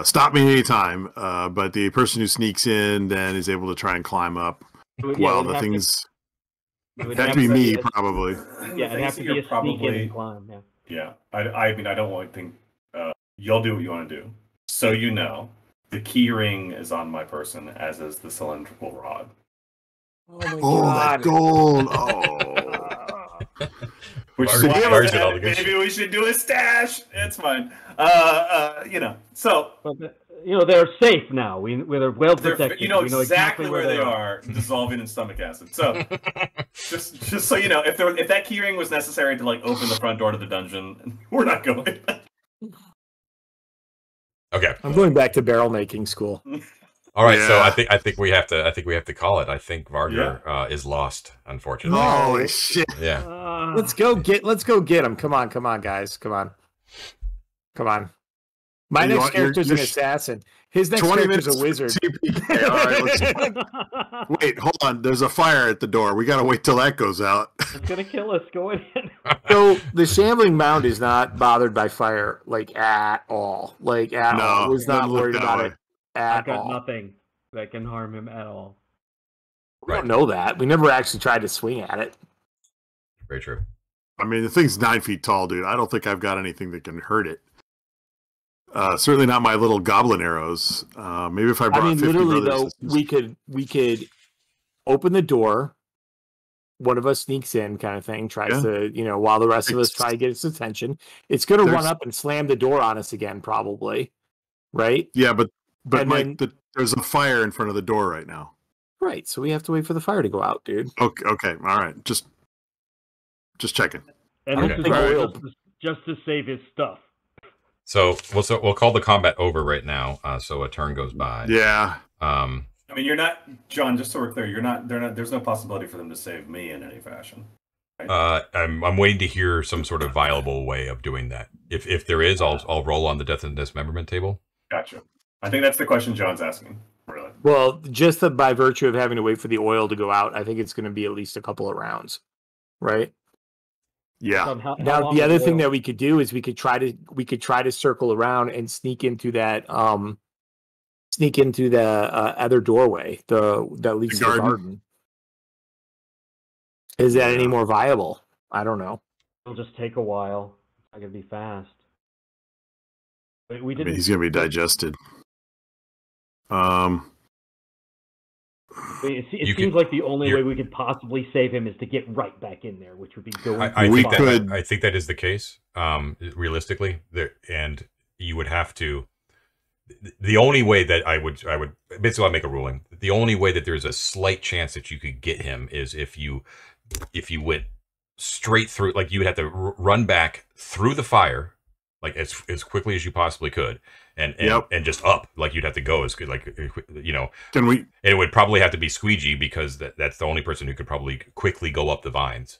Stop me anytime. But the person who sneaks in then is able to try and climb up. Well, yeah, the things that'd be me probably. Yeah, it'd have to be a sneak in and climb. Yeah. Yeah, I mean, I don't really think y'all do what you want to do. So you know, the key ring is on my person, as is the cylindrical rod. Oh, that gold! Oh, which is why maybe we should do a stash. It's fine. You know, so you know they're safe now. They're well protected. You know, exactly where they are, dissolving in stomach acid. So. Just so you know, if that keyring was necessary to like open the front door to the dungeon, we're not going. Okay, I'm going back to barrel making school. All right, yeah. So I think we have to call it. I think Varger is lost, unfortunately. Holy shit! Yeah, let's go get him. Come on, guys, come on. My next character's an assassin. His next character's a wizard. Okay, all right, let's... Wait, hold on. There's a fire at the door. We got to wait till that goes out. It's going to kill us. Go in. So the Shambling Mound is not bothered by fire, like, at all. Like, at all. He was not worried about it at all. I've got nothing that can harm him at all. We don't know that. We never actually tried to swing at it. Very true. I mean, the thing's 9 feet tall, dude. I don't think I've got anything that can hurt it. Certainly not my little goblin arrows. Maybe if I brought 50 brothers. I mean, literally, though, we could open the door. One of us sneaks in, kind of thing. Tries to, you know, while the rest of us try to get its attention. It's going to run up and slam the door on us again, probably. Right? Yeah, but Mike, there's a fire in front of the door right now. Right, so we have to wait for the fire to go out, dude. Okay, all right. Just checking. And this is just to save his stuff. So we'll call the combat over right now. So a turn goes by. Yeah. I mean, you're not, John. Just so we're clear, you're not. They're not. There's no possibility for them to save me in any fashion. Right? I'm waiting to hear some sort of viable way of doing that. If there is, I'll roll on the death and dismemberment table. Gotcha. I think that's the question John's asking. Really. Well, just by virtue of having to wait for the oil to go out, I think it's going to be at least a couple of rounds, right? Yeah. Now the other thing that we could do is we could try to circle around and sneak into that other doorway that leads to the garden. Is that any more viable? I don't know. It'll just take a while. It's not gonna be fast. But we didn't. I mean, he's gonna be digested. It seems like the only way we could possibly save him is to get right back in there, which would be going. I think that is the case, realistically. And you would have to. The only way that I would basically I'd make a ruling. The only way that there's a slight chance that you could get him is if you went straight through, like you would have to run back through the fire, like as quickly as you possibly could. And just up, like you'd have to go as good, like, you know, it would probably have to be Squeegee, because that's the only person who could probably quickly go up the vines.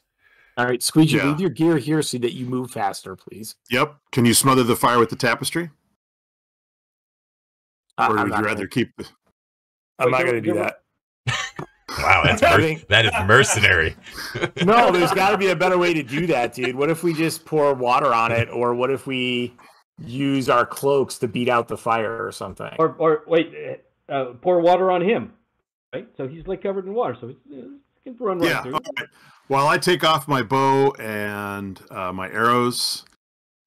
All right, Squeegee, leave your gear here so that you move faster, please. Yep. Can you smother the fire with the tapestry? Or would you rather keep the... I'm not going to do that. Wow, that's that is mercenary. No, there's got to be a better way to do that, dude. What if we just pour water on it, or what if we use our cloaks to beat out the fire or something? Or wait, pour water on him, right? So he's like covered in water, so he can run right through. Okay. While I take off my bow and my arrows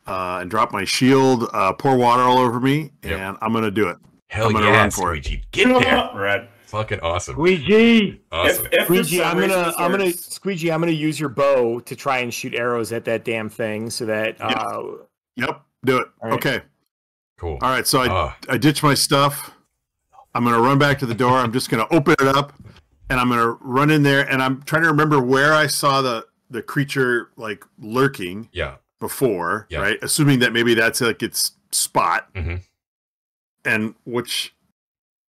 and drop my shield, pour water all over me, and I'm going to do it. Hell yeah, run for it. Get there, Brad. Fucking awesome. Squeegee. Awesome. Squeegee, I'm gonna use your bow to try and shoot arrows at that damn thing so that Yep, do it. Right. Okay. Cool. All right, so I ditch my stuff. I'm gonna run back to the door. I'm just gonna open it up and I'm gonna run in there, and I'm trying to remember where I saw the creature like lurking before, right? Assuming that maybe that's like its spot. Mm-hmm. And which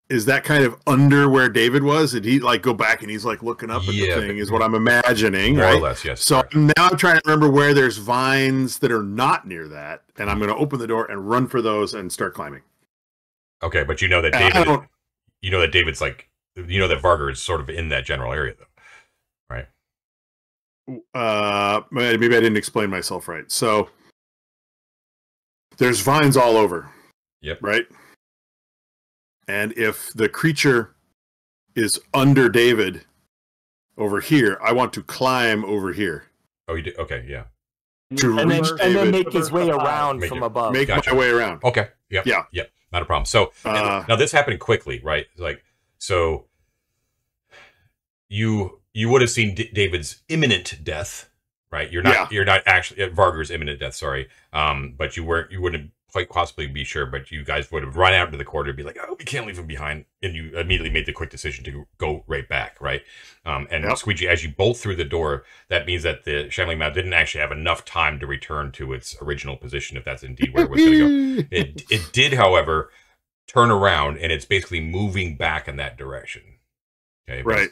is that kind of under where David was? Did he like go back and he's like looking up at the thing? Is what I'm imagining, right? More or less, yes. So now I'm trying to remember where there's vines that are not near that, and I'm going to open the door and run for those and start climbing. Okay, but you know that David, David's like, you know that Varger is sort of in that general area, though, right? maybe I didn't explain myself right. So there's vines all over. Yep. Right? And if the creature is under David over here, I want to climb over here. Oh, you do? Okay, yeah. To and, reach then, David, and then make his way around from above. Make my way around. Okay. Yep. Yeah. Yep. Not a problem. So now this happened quickly, right? Like, so you would have seen David's imminent death, right? You're not actually Varger's imminent death. Sorry, but you wouldn't quite possibly be sure. But you guys would have run out to the corridor and be like, oh, we can't leave him behind, and you immediately made the quick decision to go right back, right? And yep. Squeegee, as you bolt through the door, that means that the shambling mound didn't actually have enough time to return to its original position, if that's indeed where it was going to go. It did, however, turn around, and it's basically moving back in that direction. Okay, right.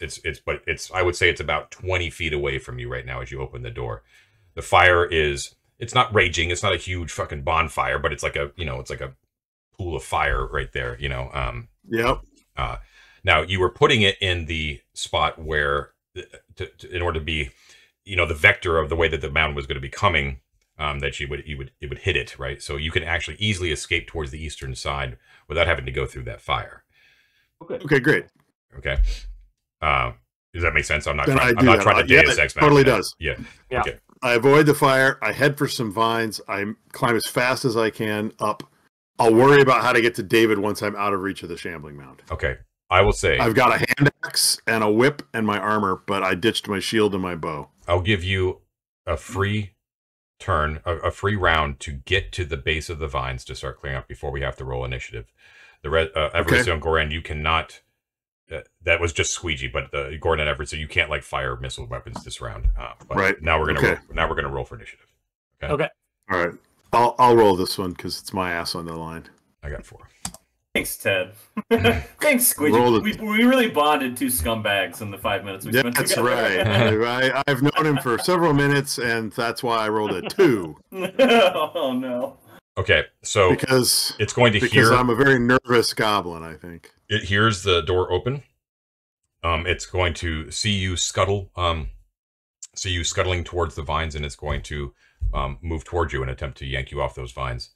But I would say it's about 20 feet away from you right now as you open the door. The fire is, it's not raging. It's not a huge fucking bonfire, but it's like a, you know, it's like a pool of fire right there, you know? Yep. Now you were putting it in the spot where in order to be, you know, the vector of the way that the mound was going to be coming, that it would hit it. Right. So you can actually easily escape towards the eastern side without having to go through that fire. Okay. Okay, great. Okay. Does that make sense? I'm not trying to Deus Ex. Totally does. Yeah. Yeah. Okay. I avoid the fire. I head for some vines. I climb as fast as I can up. I'll worry about how to get to David once I'm out of reach of the shambling mound. Okay. I will say I've got a hand axe and a whip and my armor, but I ditched my shield and my bow. I'll give you a free turn, a free round to get to the base of the vines to start clearing up before we have to roll initiative. The Everest and Goran, you cannot. That was just Squeegee, but the Gordon and Everett, so you can't like fire missile weapons this round. But right now we're gonna roll for initiative. Okay. Okay. All right. I'll roll this one because it's my ass on the line. I got 4. Thanks, Ted. Thanks, Squeegee. We really bonded two scumbags in the 5 minutes we spent together. That's right. I've known him for several minutes, and that's why I rolled a 2. Oh no. Okay, so because it's going to hear. I'm a very nervous goblin, I think. It hears the door open. It's going to see you scuttle, see you scuttling towards the vines, and it's going to move towards you and attempt to yank you off those vines.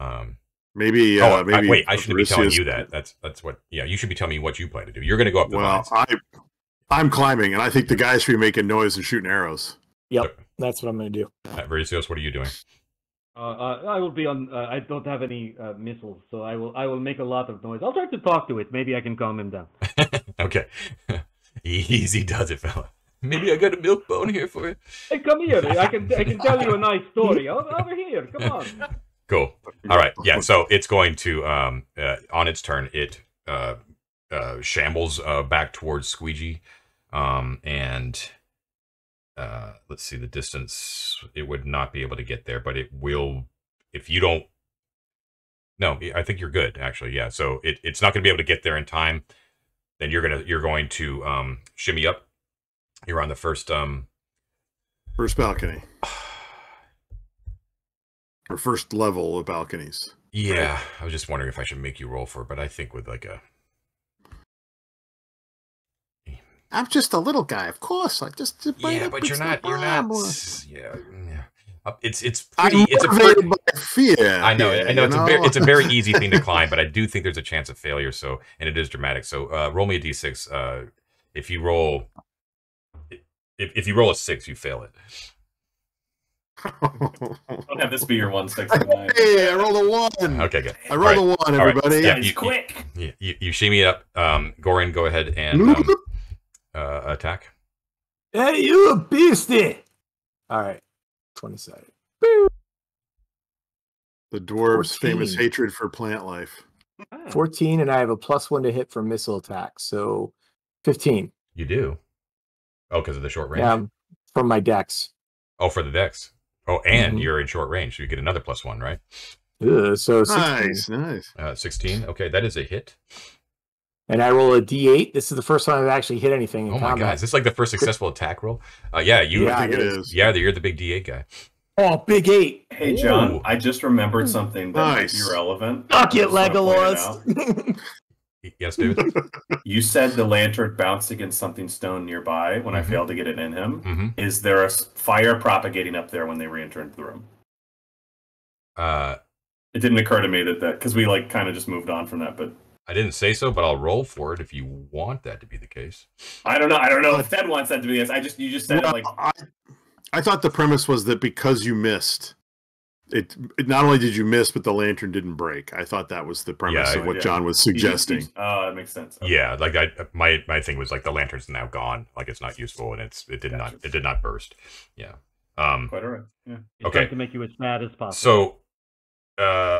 Wait, I shouldn't be telling you that. That's what. Yeah, you should be telling me what you plan to do. You're going to go up the vines. Well, I'm climbing, and I think the guys should be making noise and shooting arrows. Yep, so, that's what I'm going to do. Verisios, what are you doing? I will be on. I don't have any missiles, so I will make a lot of noise. I'll try to talk to it. Maybe I can calm him down. Okay, easy does it, fella. Maybe I got a milk bone here for you. Hey, come here. I can tell you a nice story. Over here. Come on. Cool. All right. Yeah. So it's going to on its turn. It shambles back towards Squeegee, and. Let's see the distance. It would not be able to get there, but it will, if you don't, no, I think you're good actually. Yeah. So it's not going to be able to get there in time. Then you're going to, shimmy up. You're on the first balcony or first level of balconies. Yeah. Right? I was just wondering if I should make you roll for it, but I think with like a, I'm just a little guy, of course. I just yeah, but you're not. Yeah, it's pretty. It's a fear. I know. It's a very easy thing to climb, but I do think there's a chance of failure. So, and it is dramatic. So, roll me a d6. If you roll a 6, you fail it. Don't have this be your 1 6. Hey, I rolled a 1. Okay, good. I rolled a 1, everybody. Right. Yeah, it's quick. You shimmy it up. Goran, go ahead and. Attack. Hey, you a beastie! Alright. 20 sided. The dwarves' famous hatred for plant life. 14, and I have a +1 to hit for missile attack, so 15. You do? Oh, because of the short range? Yeah, from my dex. Oh, for the dex. Oh, and you're in short range, so you get another +1, right? So 16. Nice, nice. 16? Okay, that is a hit. And I roll a d8. This is the first time I've actually hit anything in combat. Oh my god, is this like the first successful attack roll? Yeah, I think it is. Yeah, you're the big d8 guy. Oh, big 8. Hey, John, I just remembered something that might be relevant. Fuck it, Legolas. Yes, David? You said the lantern bounced against something stone nearby when I failed to get it in him. Is there a fire propagating up there when they re-enter into the room? It didn't occur to me that because we like kind of just moved on from that, but I didn't say so, but I'll roll for it if you want that to be the case. I don't know. I don't know if Fed wants that to be the case. You just said well, like I thought the premise was that because you missed it not only did you miss, but the lantern didn't break. I thought that was the premise of what John was suggesting. Oh, that makes sense. Okay. Yeah, like my thing was like the lantern's now gone, like it's not useful, and it did not burst. Yeah. Quite all right. Yeah. Okay. Trying to make you as mad as possible. So,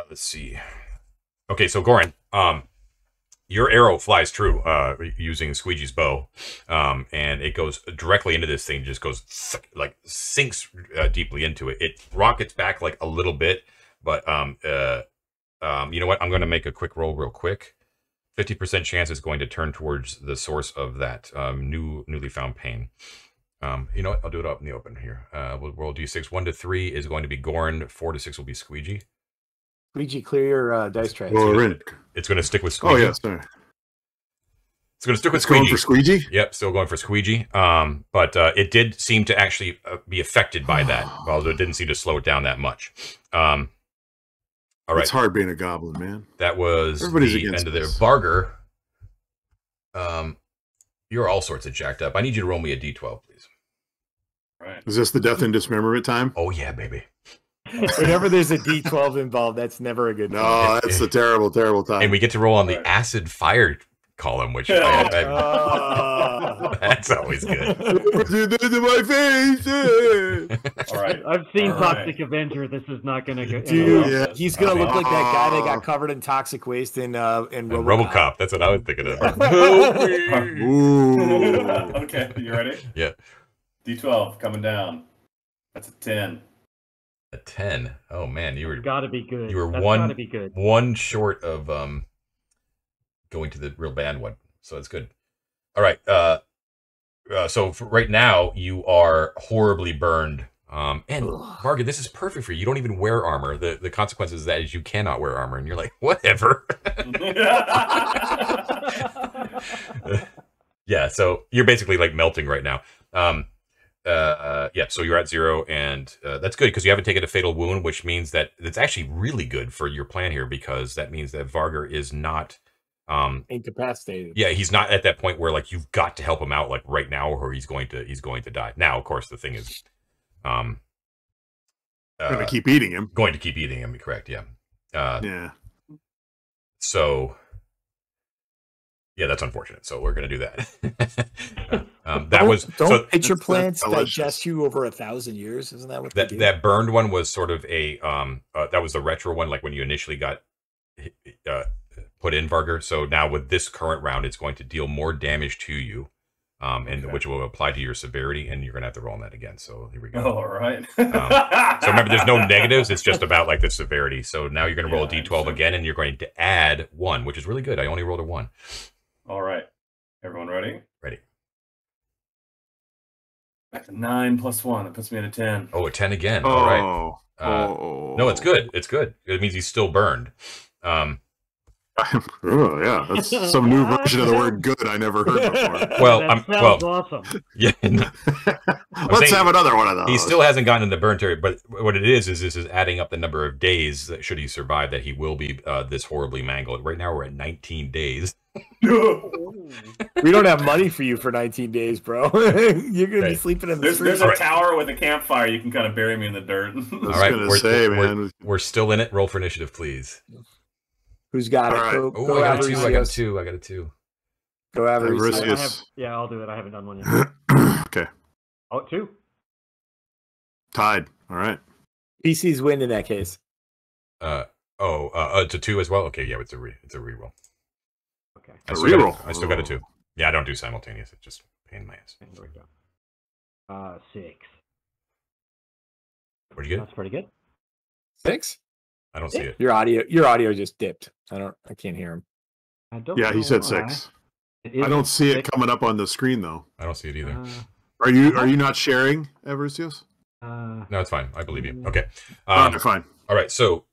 let's see. Okay, so Goran, your arrow flies true using Squeegee's bow, and it goes directly into this thing. Just goes like sinks deeply into it. It rockets back like a little bit, but you know what? I'm going to make a quick roll, real quick. 50% chance it's going to turn towards the source of that newly found pain. You know what? I'll do it out in the open here. We'll roll d6. 1 to 3 is going to be Gorn. 4 to 6 will be Squeegee. Luigi, clear your dice tray. Well, it's going to stick with Squeegee. Oh, yeah, sorry. It's going to stick with Squeegee. Going for Squeegee? Yep, still going for Squeegee. But it did seem to actually be affected by that, although it didn't seem to slow it down that much. All right. It's hard being a goblin, man. That was the end of there. Barger, you're all sorts of jacked up. I need you to roll me a d12, please. All right. Is this the death and dismemberment time? Oh, yeah, baby. Whenever there's a D12 involved, that's never a good time. No, that's a terrible, terrible time. And we get to roll on the acid fire column, which that's always good. You did it to my face. All right. I've seen Toxic Avenger. This is not going to go. Dude, he's going to look like that guy that got covered in toxic waste in RoboCop. That's what I was thinking of. Okay, you ready? Yeah. D12 coming down. That's a 10. A 10. Oh man, you were gotta be good. You were one short of going to the real bad one, so that's good. All right. So for right now you are horribly burned. And Margaret, this is perfect for you. You don't even wear armor. The consequences of that is you cannot wear armor, and you're like whatever. Yeah. So you're basically like melting right now. Yeah, so you're at 0, and that's good because you haven't taken a fatal wound, which means that it's actually really good for your plan here because that means that Varger is not incapacitated. Yeah, he's not at that point where like you've got to help him out like right now, or he's going to die. Now, of course, the thing is, going to keep eating him. Going to keep eating him. Correct. Yeah. Yeah. So. Yeah, that's unfortunate. So we're going to do that. That was don't pitcher plants digest you over 1,000 years, isn't that what that burned one was? Sort of a that was the retro one, like when you initially got put in Varger. So now with this current round, it's going to deal more damage to you, and which will apply to your severity, and you're going to have to roll on that again. So here we go. All right. So remember, there's no negatives. It's just about like the severity. So now you're going to roll a d12 again, and you're going to add 1, which is really good. I only rolled a 1. All right, everyone ready? Ready. Back to 9 plus 1. That puts me at a 10. Oh, a 10 again. Oh, all right. No, it's good. It's good. It means he's still burned. Oh, yeah, that's some new version of the word "good" I never heard before. Well, that sounds awesome. Yeah. No, let's have another one of those. He still hasn't gotten in the burn area, but what it is this is adding up the number of days that should he survive that he will be this horribly mangled. Right now, we're at 19 days. We don't have money for you for 19 days, bro. You're gonna be sleeping in the street. There's a tower with a campfire. You can kind of bury me in the dirt. All right, we're still in it. Roll for initiative, please. Who's got it? Go Avaricius. I got a 2. Go Avaricius. Yeah, I'll do it. I haven't done one yet. Okay. Oh, 2. Tied. All right. PC's win in that case. It's a 2 as well. Okay, yeah, it's a reroll. Okay. I still got a 2. Yeah, I don't do simultaneous. It's just pain in my ass. 6. Pretty good. That's pretty good. 6. I don't see it. Your audio just dipped. I can't hear him. Yeah, he said 6. I don't see it coming up on the screen though. I don't see it either. Are you not sharing, Avaricius? No, it's fine. I believe you. Okay. They're fine. All right. So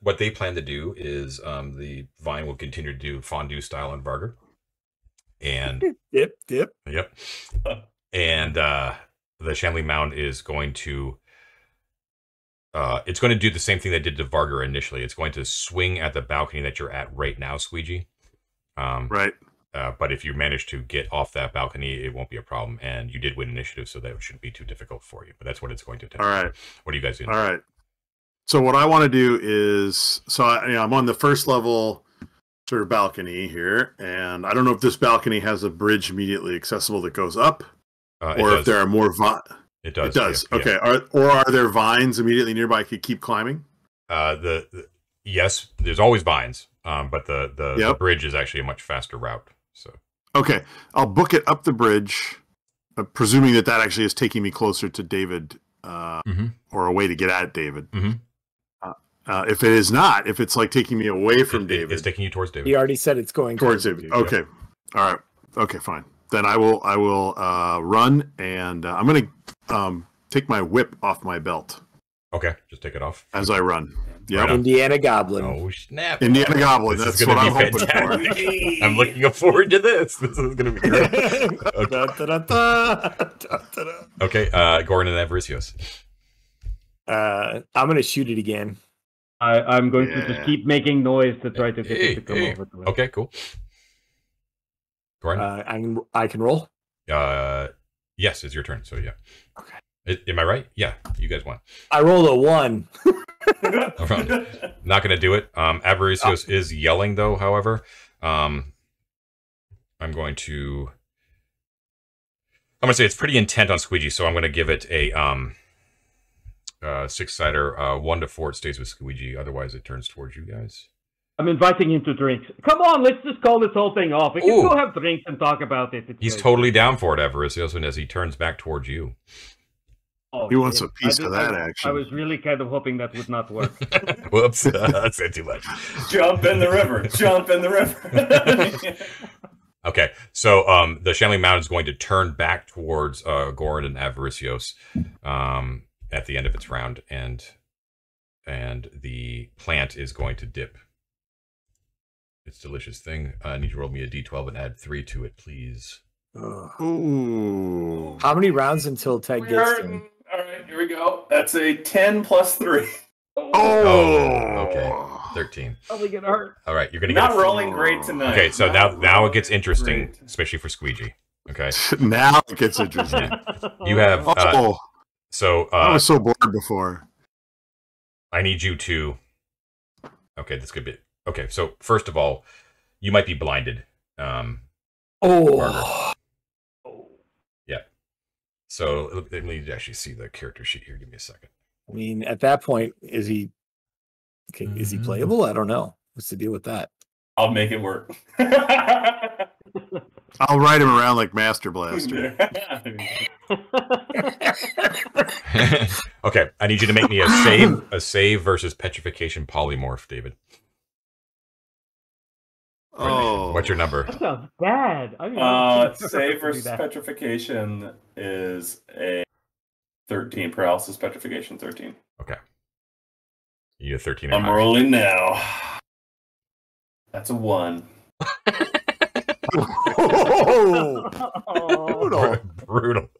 what they plan to do is the vine will continue to do fondue style on Varger. And yep. And the Shanley Mound is going to it's going to do the same thing they did to Varger initially. It's going to swing at the balcony that you're at right now, Squeegee. Right. But if you manage to get off that balcony, it won't be a problem. And you did win initiative, so that shouldn't be too difficult for you. But that's what it's going to attempt. All right. What are you guys doing? All right. So what I want to do is, so I'm on the first level sort of balcony here, and I don't know if this balcony has a bridge immediately accessible that goes up, or if there are more vines. It does. It does. Yeah, okay. Yeah. Are there vines immediately nearby? I could keep climbing. Yes, there's always vines, but the bridge is actually a much faster route. So okay, I'll book it up the bridge, presuming that that actually is taking me closer to David. Or a way to get at David. If it is not, if it's like taking me away from David, it's taking you towards David. He already said it's going towards David. Okay, yeah. All right, okay, fine. Then I will run, and I'm gonna take my whip off my belt. Okay, just take it off as I run. Yeah, right. Indiana Goblin. Oh snap! Indiana Goblin. That's what I'm hoping for. I'm looking forward to this. This is going to be great. Okay, okay, Goran and Avaricios. I'm going to shoot it again. I'm going to just keep making noise to try to get it to come over. Okay, cool. Goran, I can roll. Yes, it's your turn. So yeah. Okay. Am I right? Yeah, you guys won. I rolled a 1. Not going to do it. Avaricios is yelling, though, however. I'm going to say it's pretty intent on Squeegee, so I'm going to give it a six-sider. 1 to 4, it stays with Squeegee. Otherwise, it turns towards you guys. I'm inviting him to drinks. Come on, let's just call this whole thing off. We can go have drinks and talk about it. It's totally down for it, Avaricios, and as he turns back towards you. Oh, he wants a piece of that action. I was really kind of hoping that would not work. Whoops, I said too much. Jump in the river. Jump in the river. Okay, so the Shanley Mound is going to turn back towards Goran and Avaricios at the end of its round, and the plant is going to dip. It's a delicious thing. I need you to roll me a d12 and add 3 to it, please. Ooh. How many rounds until Ted gets done? All right, here we go. That's a 10 plus 3. Okay. 13. Probably gonna hurt. All right, you're gonna get not rolling great tonight. Okay, so now it gets interesting, especially for Squeegee. Okay. Now it gets interesting. You have I was so bored before. I need you to. Okay, this could be. Okay, so first of all, you might be blinded. Varger. Yeah. So let me actually see the character sheet here. Give me a second. I mean, at that point, is he okay? Is he playable? I don't know. What's the deal with that? I'll make it work. I'll ride him around like Master Blaster. Okay, I need you to make me a save versus petrification polymorph, David. Oh. What's your number? That sounds bad. I mean, save versus petrification is a 13. Paralysis petrification 13. Okay. You have 13. I'm rolling now. That's a 1. Brutal.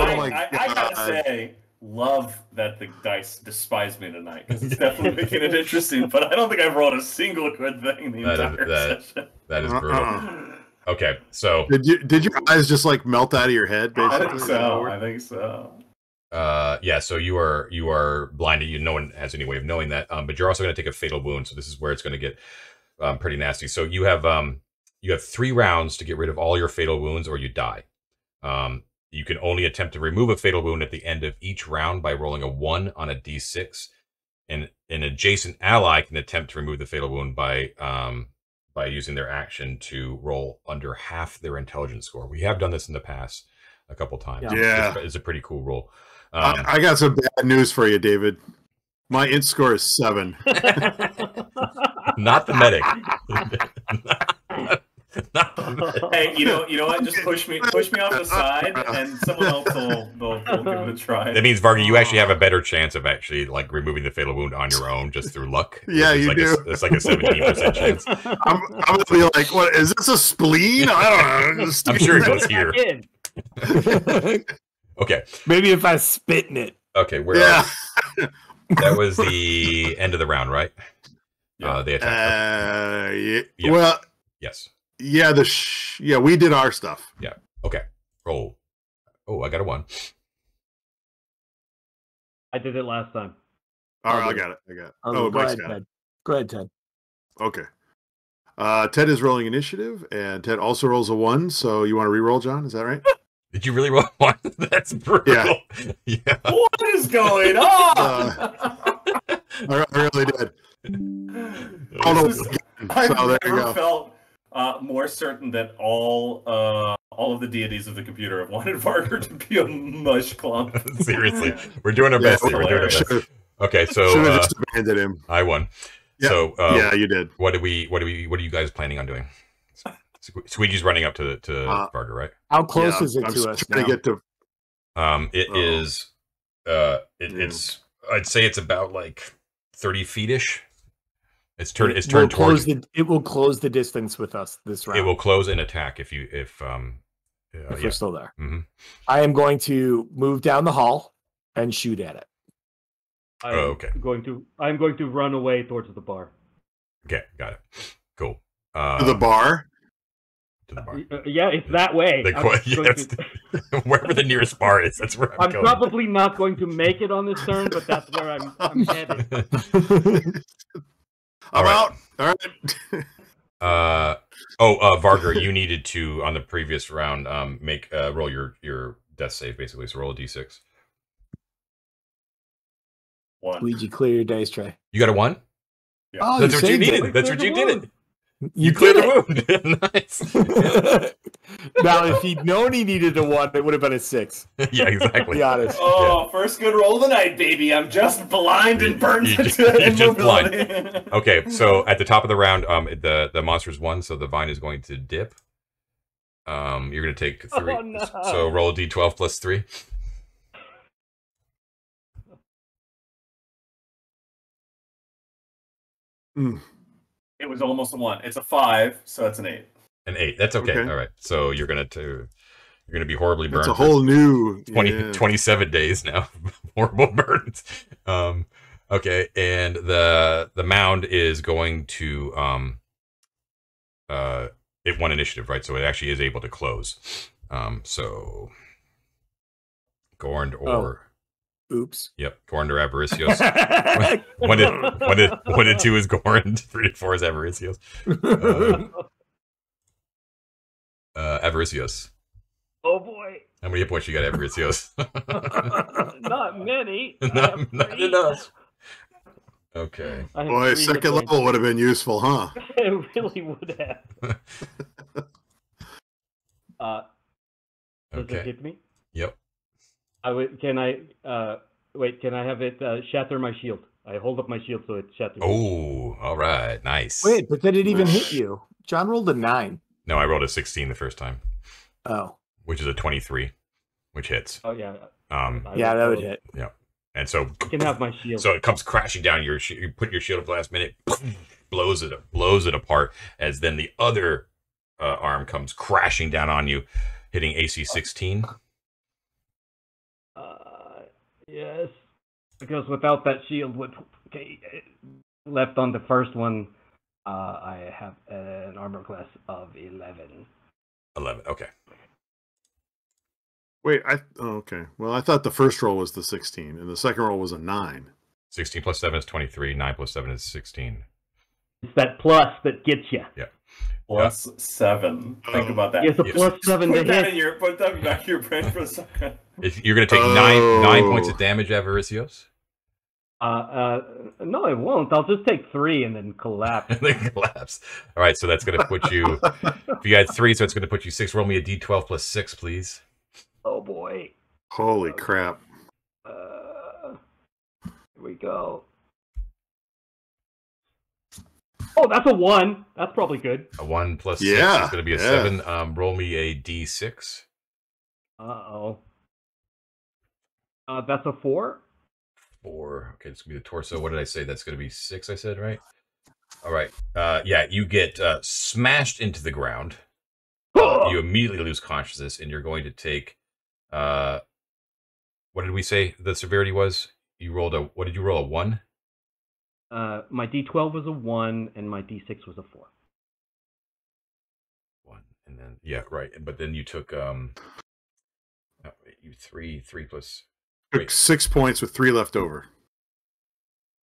I gotta say, love that the dice despise me tonight, because it's definitely making it interesting, but I don't think I've rolled a single good thing the entire session. That is brutal. Okay, so... Did your eyes just, like, melt out of your head, basically? I think so. Yeah, so you are blinded. No one has any way of knowing that, but you're also going to take a fatal wound, so this is where it's going to get pretty nasty. So you have 3 rounds to get rid of all your fatal wounds, or you die. You can only attempt to remove a fatal wound at the end of each round by rolling a 1 on a d6, and an adjacent ally can attempt to remove the fatal wound by using their action to roll under half their intelligence score. We have done this in the past a couple times. Yeah, it's a pretty cool rule. I got some bad news for you, David. My int score is 7. Not the medic. Not the Hey, you know what? Just push me off the side, and someone else will give it a try. That means Varga, you actually have a better chance of actually like removing the fatal wound on your own just through luck. Yeah, you like do. It's like a 17% chance. I'm gonna be like, what is this, a spleen? I don't know. I'm sure it goes here. Okay. Maybe if I spit in it. Okay, where are we? That was the end of the round, right? Yeah. They attacked. Yeah. Well. Yes. Yeah. Yeah. We did our stuff. Yeah. Okay. Roll. Oh, I got a 1. I did it last time. All right. I got it. Oh, Mike's got it. Go ahead, Ted. Okay. Ted is rolling initiative, and Ted also rolls a 1. So you want to re-roll, John? Is that right? Did you really roll 1? That's brutal. Yeah. What is going on? I really did. I've never felt more certain that all of the deities of the computer have wanted Varga to be a mush clump. Seriously, we're doing our best. We're doing our best. Okay, so should have just abandoned him. I won. Yep. So yeah, you did. What are you guys planning on doing? Squeegee's running up to Varga, right? How close is it to us? Trying to get to. It is. It's. I'd say it's about like 30 feet-ish. It's turned towards. It will close the distance with us this round. It will close an attack if you're still there. Mm-hmm. I am going to move down the hall and shoot at it. I'm going to run away towards the bar. Okay, got it. Cool. To the bar. To the bar. Yeah, it's that way. Wherever the nearest bar is, that's where I'm going. I'm probably not going to make it on this turn, but that's where I'm headed. I'm out. All right. Varga, you needed to on the previous round make roll your death save basically. So roll a d6. 1. Luigi, clear your dice tray. You got a 1? Yeah. Oh, that's what you needed. That's what you did. You cleared the wound. Nice. Now, if he'd known he needed a 1, it would have been a 6. Yeah, exactly. Be honest. Oh, yeah. First good roll of the night, baby. I'm just blind and burned to immobility. Okay, so at the top of the round, the monster's won, so the vine is going to dip. You're going to take 3. Oh, no. So roll a d12 plus 3. Mm. It was almost a 1. It's a 5, so it's an 8. An 8. That's okay. All right. So you're gonna be horribly burned. It's a whole new 27 days now. Horrible burns. Okay, and the mound is going to it won initiative, right? So it actually is able to close. So Gornd or Oops. Yep. Gornd or Avaricios. 1 and 2 is Gornd. 3 and 4 is Avaricios. Avaricios. Oh boy. How many hit points you got, Avaricios? Not many. Not enough. Okay. Boy, 2nd level would have been useful, huh? It really would have. Does it hit me? Yep. Can I have it shatter my shield? I hold up my shield so it shatters. Oh, all right, nice. Wait, but did it even hit you? John rolled a 9. No, I rolled a 16 the first time. Oh. Which is a 23, which hits. Oh yeah. That would hit. Yeah. And so you can have my shield. So it comes crashing down. You put your shield up last minute, blows it apart. As then the other arm comes crashing down on you, hitting AC 16. Yes, because without that shield, left on the first one, I have an armor class of 11. 11, okay. Wait, okay. Well, I thought the first roll was the 16, and the second roll was a 9. 16 plus 7 is 23, 9 plus 7 is 16. It's that plus that gets you. Yeah. Plus 7. Think about that. It's a plus 7 to hit. Put that back in your brain for a second. You're going to take 9 points of damage, Avaricios? No, it won't. I'll just take 3 and then collapse. All right, so that's going to put you... if you had 3, so it's going to put you 6. Roll me a d12 plus 6, please. Oh, boy. Holy crap. Here we go. Oh, that's a 1. That's probably good. A 1 plus 6 is going to be a 7. Roll me a d6. Uh-oh. That's a 4. 4. Okay, it's going to be the torso. What did I say? That's going to be 6, I said, right? All right. Yeah, you get smashed into the ground. You immediately lose consciousness, and you're going to take... what did we say the severity was? You rolled a... What did you roll? A 1? My D12 was a 1, and my D6 was a 4. 1, and then... Yeah, right. But then you took... you 3 plus... Took 6 points with 3 left over.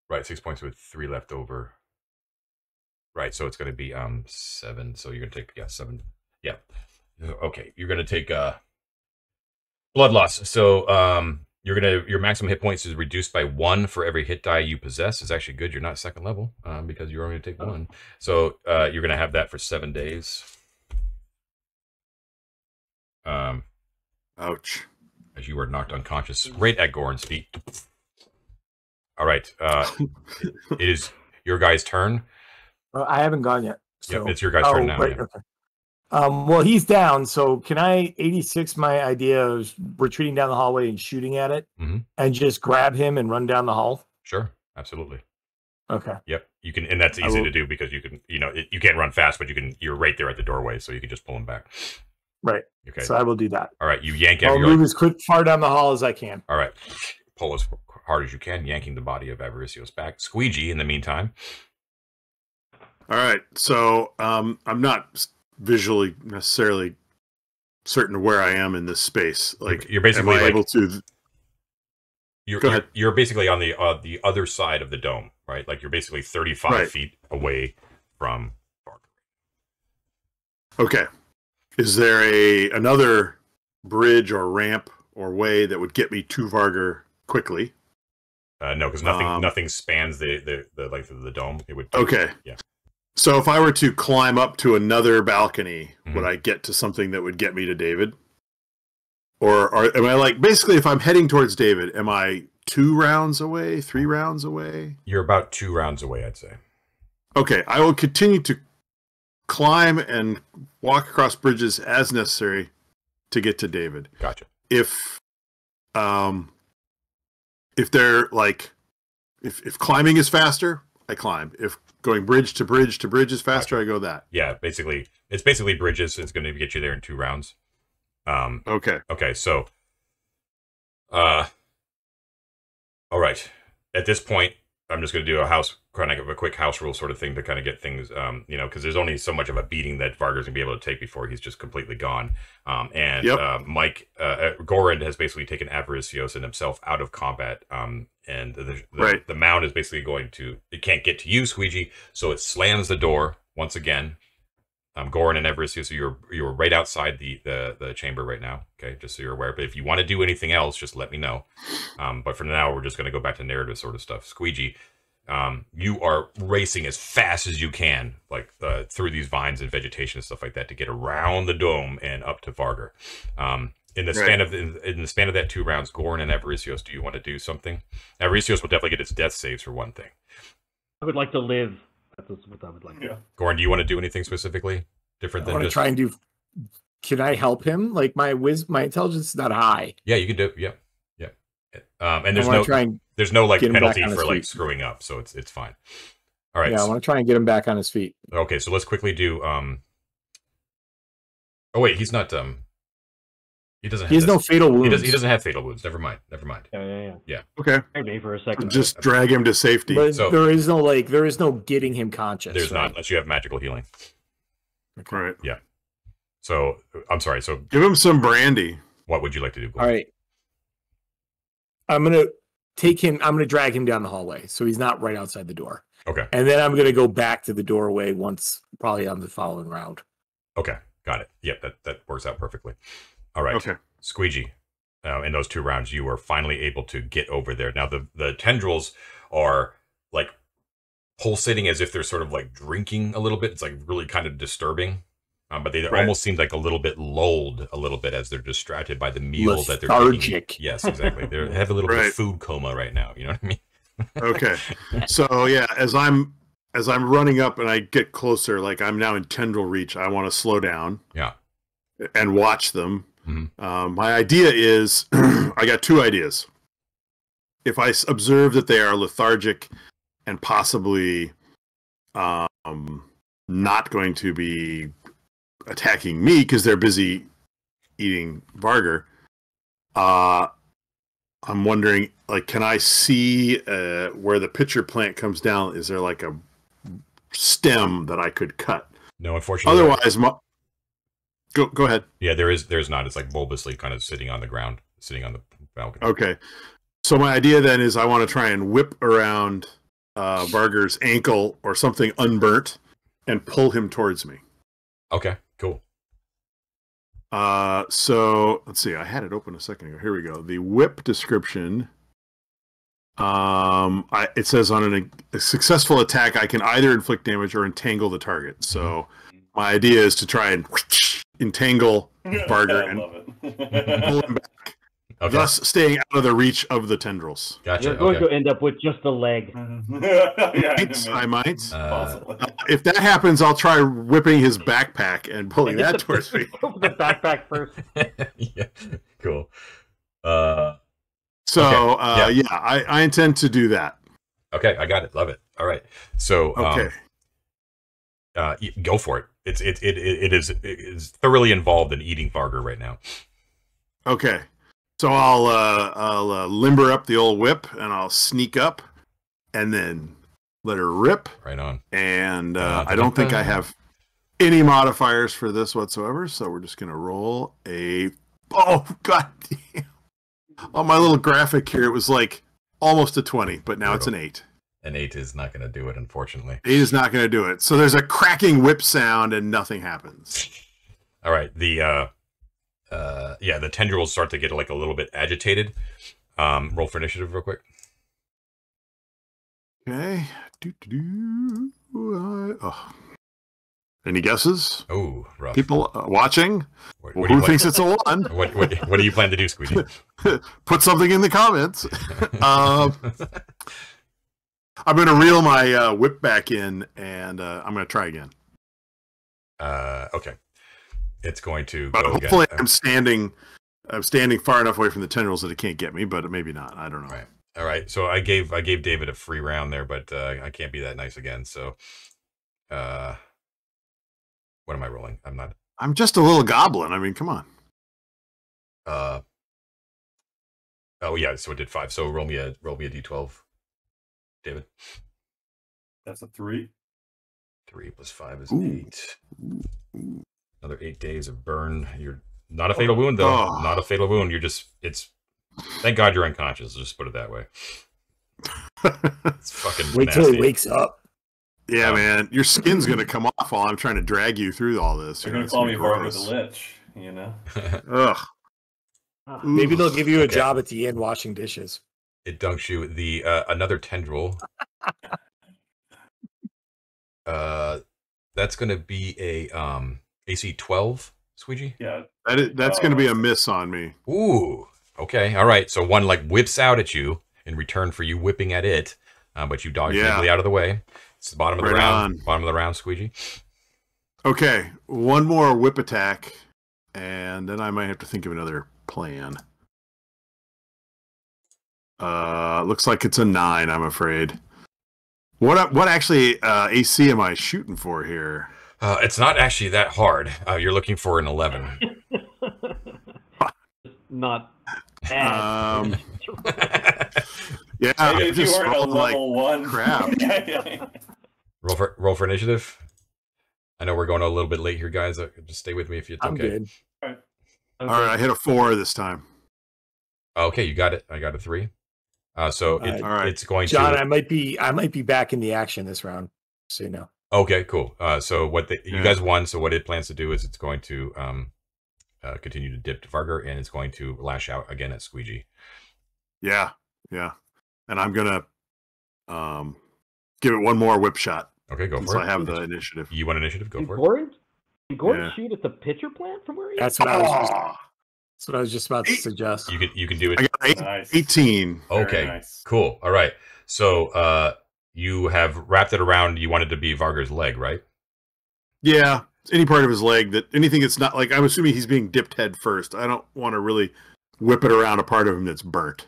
Right, 6 points with 3 left over. Right, so it's going to be 7. So you're going to take... Yeah, 7... Yeah. Okay. You're going to take blood loss. So you're going to, your maximum hit points is reduced by 1 for every hit die you possess. It's actually good. You're not second level because you're only going to take 1. So you're going to have that for 7 days. Ouch. As you were knocked unconscious right at Goran's feet. All right. It is your guy's turn. Well, I haven't gone yet. So. Yep, it's your guy's turn now. Right, yeah. Okay. Well, he's down, so can I 86 my idea of retreating down the hallway and shooting at it and just grab him and run down the hall? Sure, absolutely. Okay. Yep, you can, and that's easy to do because you can, you know, you can't run fast, but you can. You're right there at the doorway, so you can just pull him back. Right. Okay. So I will do that. All right, you yank out. I'll move as quick far down the hall as I can. All right, pull as hard as you can, yanking the body of Avaricio's back. Squeegee in the meantime. All right, so I'm not visually necessarily certain where I am in this space. Like you're basically able to. You're basically on the other side of the dome, right? Like you're basically 35 feet away from Barker. Okay, is there another bridge or ramp or way that would get me to Varger quickly? No, because nothing spans the length of the dome. It would. Okay. Yeah. So if I were to climb up to another balcony, would I get to something that would get me to David? Or am I like, basically, if I'm heading towards David, am I 2 rounds away, 3 rounds away? You're about 2 rounds away, I'd say. Okay, I will continue to climb and walk across bridges as necessary to get to David. Gotcha. If they're like, if climbing is faster, I climb. If going bridge to bridge to bridge is faster, I go that. Yeah, basically. It's basically bridges. It's going to get you there in 2 rounds. Okay. Okay, so... all right. At this point, I'm just going to do a quick house rule sort of thing to kind of get things, you know, because there's only so much of a beating that Varger's going to be able to take before he's just completely gone. Gorond has basically taken Avaricios and himself out of combat, and the mound is basically going to... It can't get to you, Squeegee, so it slams the door once again. Gorond and Avaricios, you're right outside the chamber right now, okay? Just so you're aware. But if you want to do anything else, just let me know. But for now, we're just going to go back to narrative sort of stuff. Squeegee, you are racing as fast as you can, like through these vines and vegetation and stuff like that, to get around the dome and up to Varger. In the span of that 2 rounds, Gorn and Avaricios, do you want to do something? Avaricios will definitely get its death saves for one thing. I would like to live. That's what I would like to do. Gorn, do you want to do anything specifically different than just try and do? Can I help him? Like my intelligence is not high. Yeah, you can do. Yeah, yeah. And there's no like penalty for like screwing up, so it's fine. All right. Yeah, I want to try and get him back on his feet. Okay, so let's quickly do. Oh wait, he's not. He doesn't. He has no fatal wounds. He doesn't have fatal wounds. Never mind. Never mind. Yeah. Okay. Maybe for a second. Just drag him to safety. But so, there is no getting him conscious. There's not, unless you have magical healing. Okay. Right. Yeah. So I'm sorry. So give him some brandy. What would you like to do? All right. I'm gonna drag him down the hallway, so he's not right outside the door. Okay. And then I'm gonna go back to the doorway once, probably on the following round. Okay. Got it. Yep. That works out perfectly. All right, okay. Squeegee, in those 2 rounds, you are finally able to get over there. Now, the tendrils are, like, pulsating as if they're sort of, like, drinking a little bit. It's, like, really kind of disturbing. But they almost seem like a little bit lulled a little bit as they're distracted by the meal that they're eating. Yes, exactly. They have a little bit of food coma right now. You know what I mean? Okay. So, yeah, as I'm as I'm running up and I get closer, like I'm now in tendril reach, I want to slow down. Yeah. And watch them. Mm-hmm. My idea is, I got two ideas. If I observe that they are lethargic and possibly not going to be attacking me because they're busy eating Varger, I'm wondering, like, can I see where the pitcher plant comes down? Is there like a stem that I could cut? No, unfortunately. Otherwise, my... go ahead. Yeah, there's not. It's like bulbously kind of sitting on the ground, sitting on the balcony. Okay. So my idea then is I want to try and whip around Varger's ankle or something unburnt and pull him towards me. Okay, cool. So let's see, I had it open a second ago. Here we go. The whip description. It says on a successful attack, I can either inflict damage or entangle the target. So my idea is to try and entangle Varger and pull him back, thus staying out of the reach of the tendrils. Gotcha. You're going to end up with just a leg. I might. If that happens, I'll try whipping his backpack and pulling that towards me. The backpack first. Yeah. Cool. I intend to do that. Okay, I got it. Love it. All right. So go for it. It is thoroughly involved in eating Varger right now. Okay. So I'll limber up the old whip and I'll sneak up and then let her rip. Right on. And I don't think I have any modifiers for this whatsoever, so we're just going to roll a... Oh, god damn. On my little graphic here, it was like almost a 20, but now it's an 8. An 8 is not going to do it, unfortunately. 8 is not going to do it. So there's a cracking whip sound and nothing happens. All right. The... the tendrils start to get like a little bit agitated. Roll for initiative real quick. Okay. Any guesses? Oh, rough. People watching? What who thinks it's a one? What do you plan to do, Squeegee? Put something in the comments. I'm going to reel my whip back in, and I'm going to try again. Okay. It's going to go hopefully again. I'm standing far enough away from the tendrils that it can't get me, but maybe not. I don't know. Right. All right. So I gave David a free round there, but I can't be that nice again. So what am I rolling? I'm just a little goblin. I mean, come on. So it did 5. So roll me a D12. David. That's a 3. 3 plus 5 is 8. Ooh. Another 8 days of burn. You're not a fatal wound, though. Oh. Not a fatal wound. You're just, it's, thank God you're unconscious. Just put it that way. It's fucking wait nasty. Till he wakes up. Yeah, man. Your skin's going to come off while I'm trying to drag you through all this. You're going to call me Varger the Lich, you know? Ugh. Maybe they'll give you a job at the end washing dishes. It dunks you. The, another tendril. That's going to be a, AC 12, Squeegee? Yeah. That's going to be a miss on me. Ooh. Okay. All right. So one like whips out at you in return for you whipping at it, but you dodge nimbly out of the way. It's the bottom of the round. Bottom of the round, Squeegee. Okay. One more whip attack, and then I might have to think of another plan. Looks like it's a 9, I'm afraid. What actually AC am I shooting for here? It's not actually that hard. You're looking for an 11. Not bad. Yeah, I just rolled like crap. Roll for initiative. I know we're going a little bit late here, guys. Just stay with me if it's okay. I'm good. All right, I hit a 4 this time. Okay, you got it. I got a 3. It's going John, to... John, I might be back in the action this round, so you know. Okay, cool. So what you guys won, so what it plans to do is it's going to continue to dip to Varger, and it's going to lash out again at Squeegee. Yeah, yeah. And I'm going to give it one more whip shot. Okay, go for it. I have the initiative. You want initiative? Go for it. Did Gordon shoot at the pitcher plant from where he is? That's what I was just about to suggest. You can do it. I got 18. Okay, nice. Cool. All right. So you have wrapped it around, you want it to be Varger's leg, right? Yeah, any part of his leg, that anything that's not, like, I'm assuming he's being dipped head first. I don't want to really whip it around a part of him that's burnt.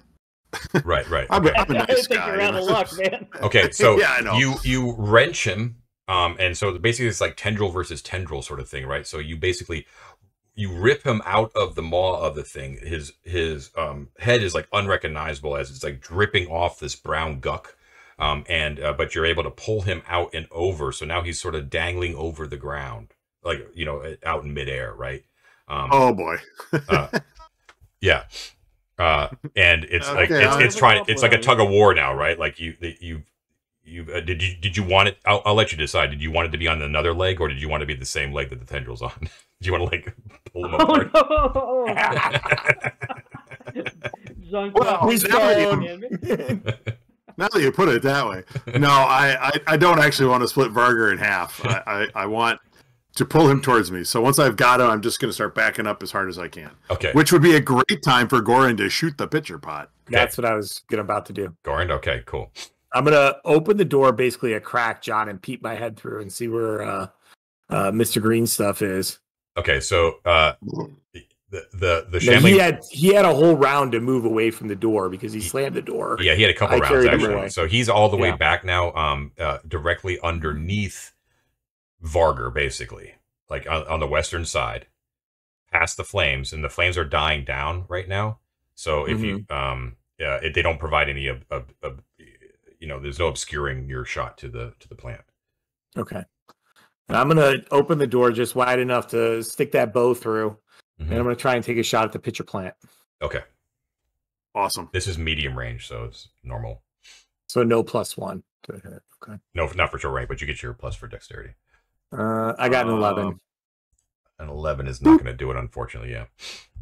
Right, right. I'm a nice guy. I think you're out of luck, man. Okay, so yeah, I know. You wrench him, and so basically it's like tendril versus tendril sort of thing, right? So you basically, you rip him out of the maw of the thing. His head is like unrecognizable as it's like dripping off this brown guck. But you're able to pull him out and over. So now he's sort of dangling over the ground, like, you know, out in midair. Right. Oh boy. Yeah. And it's okay, like, it's trying, it's like a tug of war now, right? Like did you want it? I'll let you decide. Did you want it to be on another leg, or did you want to be the same leg that the tendril's on? Do you want to like pull him apart? Oh, no. Now that you put it that way, no, I don't actually want to split Varger in half. I want to pull him towards me. So once I've got him, I'm just going to start backing up as hard as I can. Okay. Which would be a great time for Gorin to shoot the pitcher pot. Okay. That's what I was about to do. Gorin, okay, cool. I'm going to open the door, basically a crack, John, and peep my head through and see where Mr. Green stuff is. Okay, so... The shambling... he had a whole round to move away from the door because he slammed the door. Yeah, he had a couple rounds actually. So he's all the way back now, directly underneath Varger, basically, like on the western side, past the flames, and the flames are dying down right now. So if you, if they don't provide any of, you know, there's no obscuring your shot to the plant. Okay, and I'm gonna open the door just wide enough to stick that bow through. Mm-hmm. And I'm going to try and take a shot at the pitcher plant. Okay. Awesome. This is medium range, so it's normal. So no +1 to hit. Okay. No, not for sure rank, but you get your plus for dexterity. I got an 11. An 11 is not going to do it, unfortunately.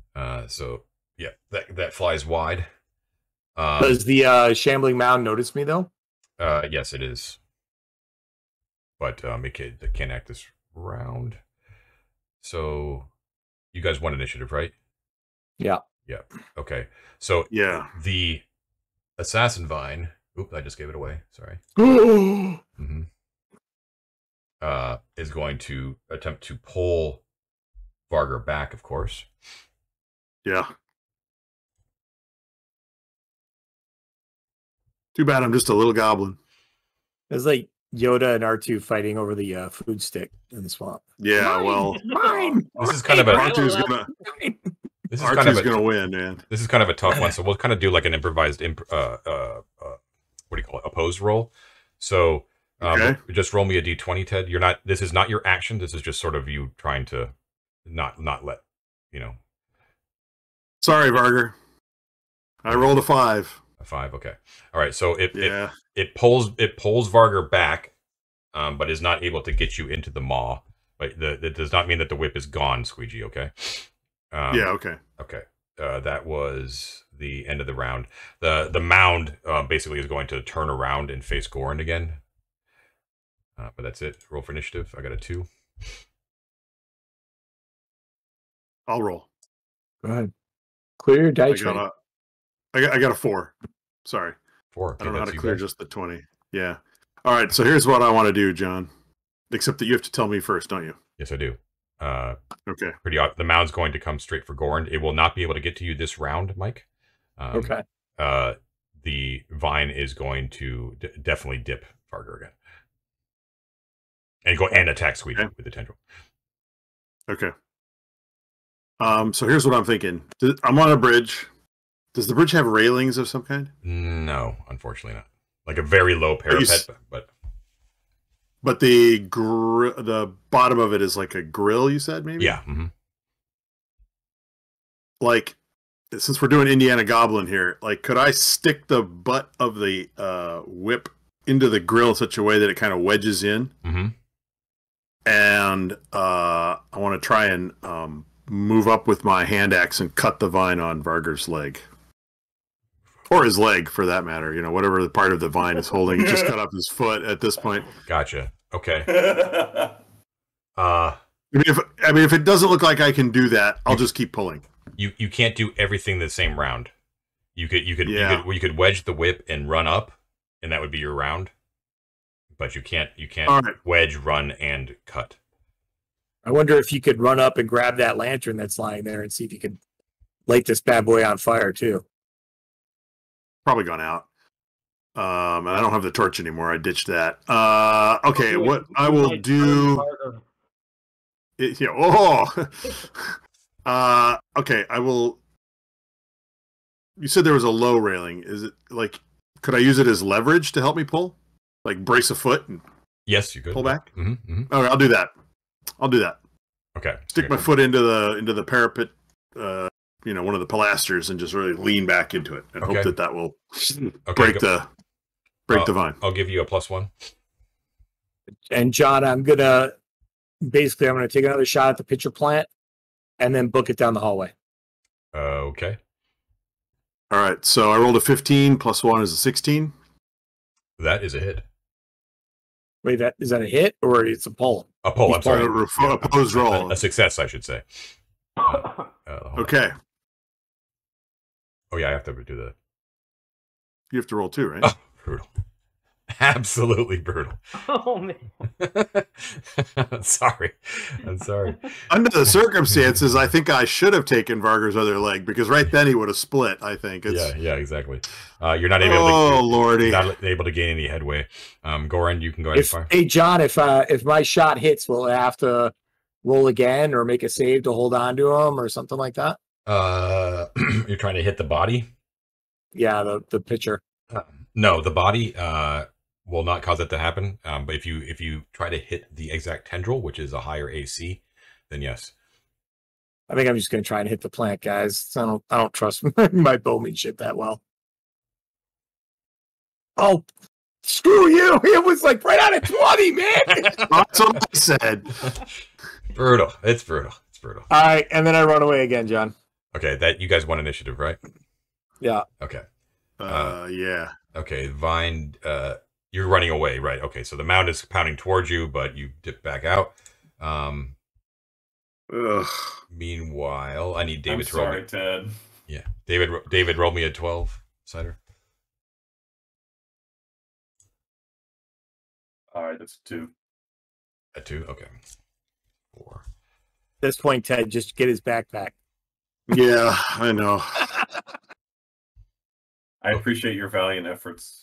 Yeah. So yeah, that flies wide. Does the shambling mound notice me though? Yes, it is. But it can't act this round. So. You guys won initiative, right? Yeah. Yeah. Okay. So yeah, the assassin vine. Oop! I just gave it away. Sorry. Is going to attempt to pull Varger back, of course. Yeah. Too bad I'm just a little goblin. It's like Yoda and R2 fighting over the food stick in the swamp. Yeah, well, this is kind of a R2's gonna win, man. This is kind of a tough one, so we'll kind of do like an improvised what do you call it, opposed roll. So okay. Just roll me a d20, Ted. You're not. This is not your action. This is just sort of you trying to not let you know. Sorry, Varger. I rolled a 5. A 5. Okay. All right. So it pulls Varger back, but is not able to get you into the maw. But that does not mean that the whip is gone, Squeegee. Okay. Yeah. Okay. Okay. That was the end of the round. The mound basically is going to turn around and face Gorin again. But that's it. Roll for initiative. I got a 2. I'll roll. Go ahead. Clear your dice. I got a 4. Sorry. 4. Okay, I don't know how to clear just the 20. Yeah. All right. So here's what I want to do, John. Except that you have to tell me first, don't you? Yes, I do. Okay. Pretty odd. The mound's going to come straight for Gorin. It will not be able to get to you this round, Mike. Okay. The vine is going to definitely dip Varger again, and go and attack Squeegee with the tendril. Okay. So here's what I'm thinking. I'm on a bridge. Does the bridge have railings of some kind? No, unfortunately not. Like a very low parapet, but the bottom of it is like a grill. You said maybe. Yeah. Mm-hmm. Like, since we're doing Indiana Goblin here, like, could I stick the butt of the whip into the grill in such a way that it kind of wedges in? Mm-hmm. And I want to try and move up with my hand axe and cut the vine on Varger's leg. Or his leg, for that matter. You know, whatever the part of the vine is holding. Just cut up his foot at this point. Gotcha. Okay. I mean, if it doesn't look like I can do that, I'll just keep pulling. You can't do everything the same round. You could wedge the whip and run up, and that would be your round. But you can't wedge, run, and cut. I wonder if you could run up and grab that lantern that's lying there and see if you could light this bad boy on fire too. Probably gone out. I don't have the torch anymore. I ditched that. Okay, what I will do. Yeah. Oh. Okay, I will. You said there was a low railing. Is it like? Could I use it as leverage to help me pull? Like brace a foot and yes, you could pull back. Mm-hmm, mm-hmm. All right, I'll do that. I'll do that. Okay. Stick my foot into the parapet, one of the pilasters, and just really lean back into it and hope that will break the vine. I'll give you a +1. And John, I'm gonna take another shot at the pitcher plant and then book it down the hallway. Okay. All right. So I rolled a 15 +1 is a 16. That is a hit. Wait, is that a hit or it's a pull? A pull. I'm sorry. Opposed roll. A success, I should say. Okay. On. Oh yeah, I have to do that. You have to roll too, right? Oh, brutal. Absolutely brutal. Oh man. I'm sorry. Under the circumstances, I think I should have taken Varger's other leg because right then he would have split. I think. Yeah, exactly. You're not able. Oh lordy! Not able to gain any headway. Goran, you can go ahead and fire. Hey John, if my shot hits, will I have to roll again or make a save to hold on to him or something like that? You're trying to hit the body. Yeah, the pitcher. No, the body. Will not cause it to happen. But if you try to hit the exact tendril, which is a higher AC, then yes. I think I'm just going to try and hit the plant, guys. I don't trust my bowmanship that well. Oh, screw you! It was like right out of 20, man. That's what I said. Brutal. It's brutal. It's brutal. All right, and then I run away again, John. Okay, that you guys won initiative, right? Yeah. Okay. Yeah. Okay, Vine. You're running away, right? Okay, so the mound is pounding towards you, but you dip back out. Meanwhile, I need David to roll me. Ted. Yeah, David rolled me a 12 cider. All right, that's a 2. A 2, okay. 4. At this point, Ted, just get his backpack. Yeah, I know. I appreciate your valiant efforts.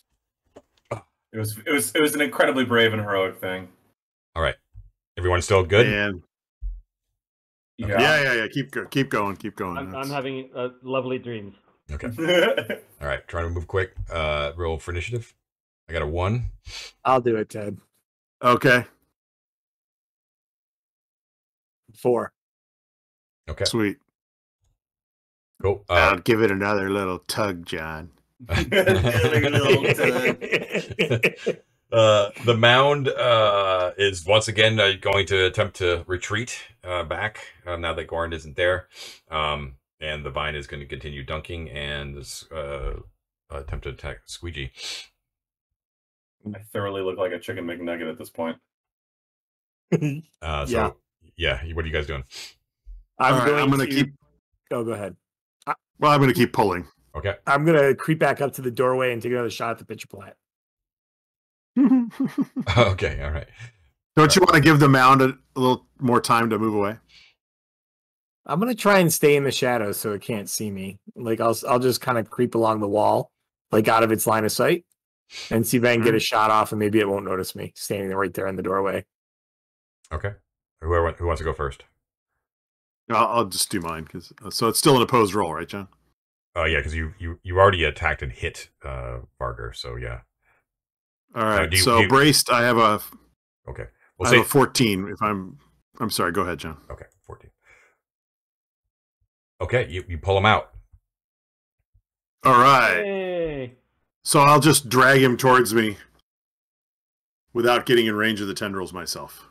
It was an incredibly brave and heroic thing. All right, everyone's still good. And yeah. Keep going. I'm having lovely dreams. Okay. All right, trying to move quick. Roll for initiative. I got a 1. I'll do it, Ted. Okay. 4. Okay. Sweet. Cool. I'll give it another little tug, John. The mound is once again going to attempt to retreat back now that Goran isn't there, and the vine is going to continue dunking and attempt to attack Squeegee. I thoroughly look like a chicken McNugget at this point. So what are you guys doing? I'm going to keep. Oh, go ahead. I'm going to keep pulling. Okay. I'm going to creep back up to the doorway and take another shot at the pitcher plant. Okay, all right. Don't you want to give the mound a little more time to move away? I'm going to try and stay in the shadows so it can't see me. Like I'll just kind of creep along the wall, like out of its line of sight, and see if I can get a shot off, and maybe it won't notice me standing right there in the doorway. Okay. Who wants to go first? I'll just do mine so it's still an opposed roll, right, John? Oh yeah, because you already attacked and hit Varger, so yeah. All right, so braced. I have a okay. We'll I have a 14. If I'm sorry. Go ahead, John. Okay, 14. Okay, you pull him out. All right. Yay. So I'll just drag him towards me without getting in range of the tendrils myself.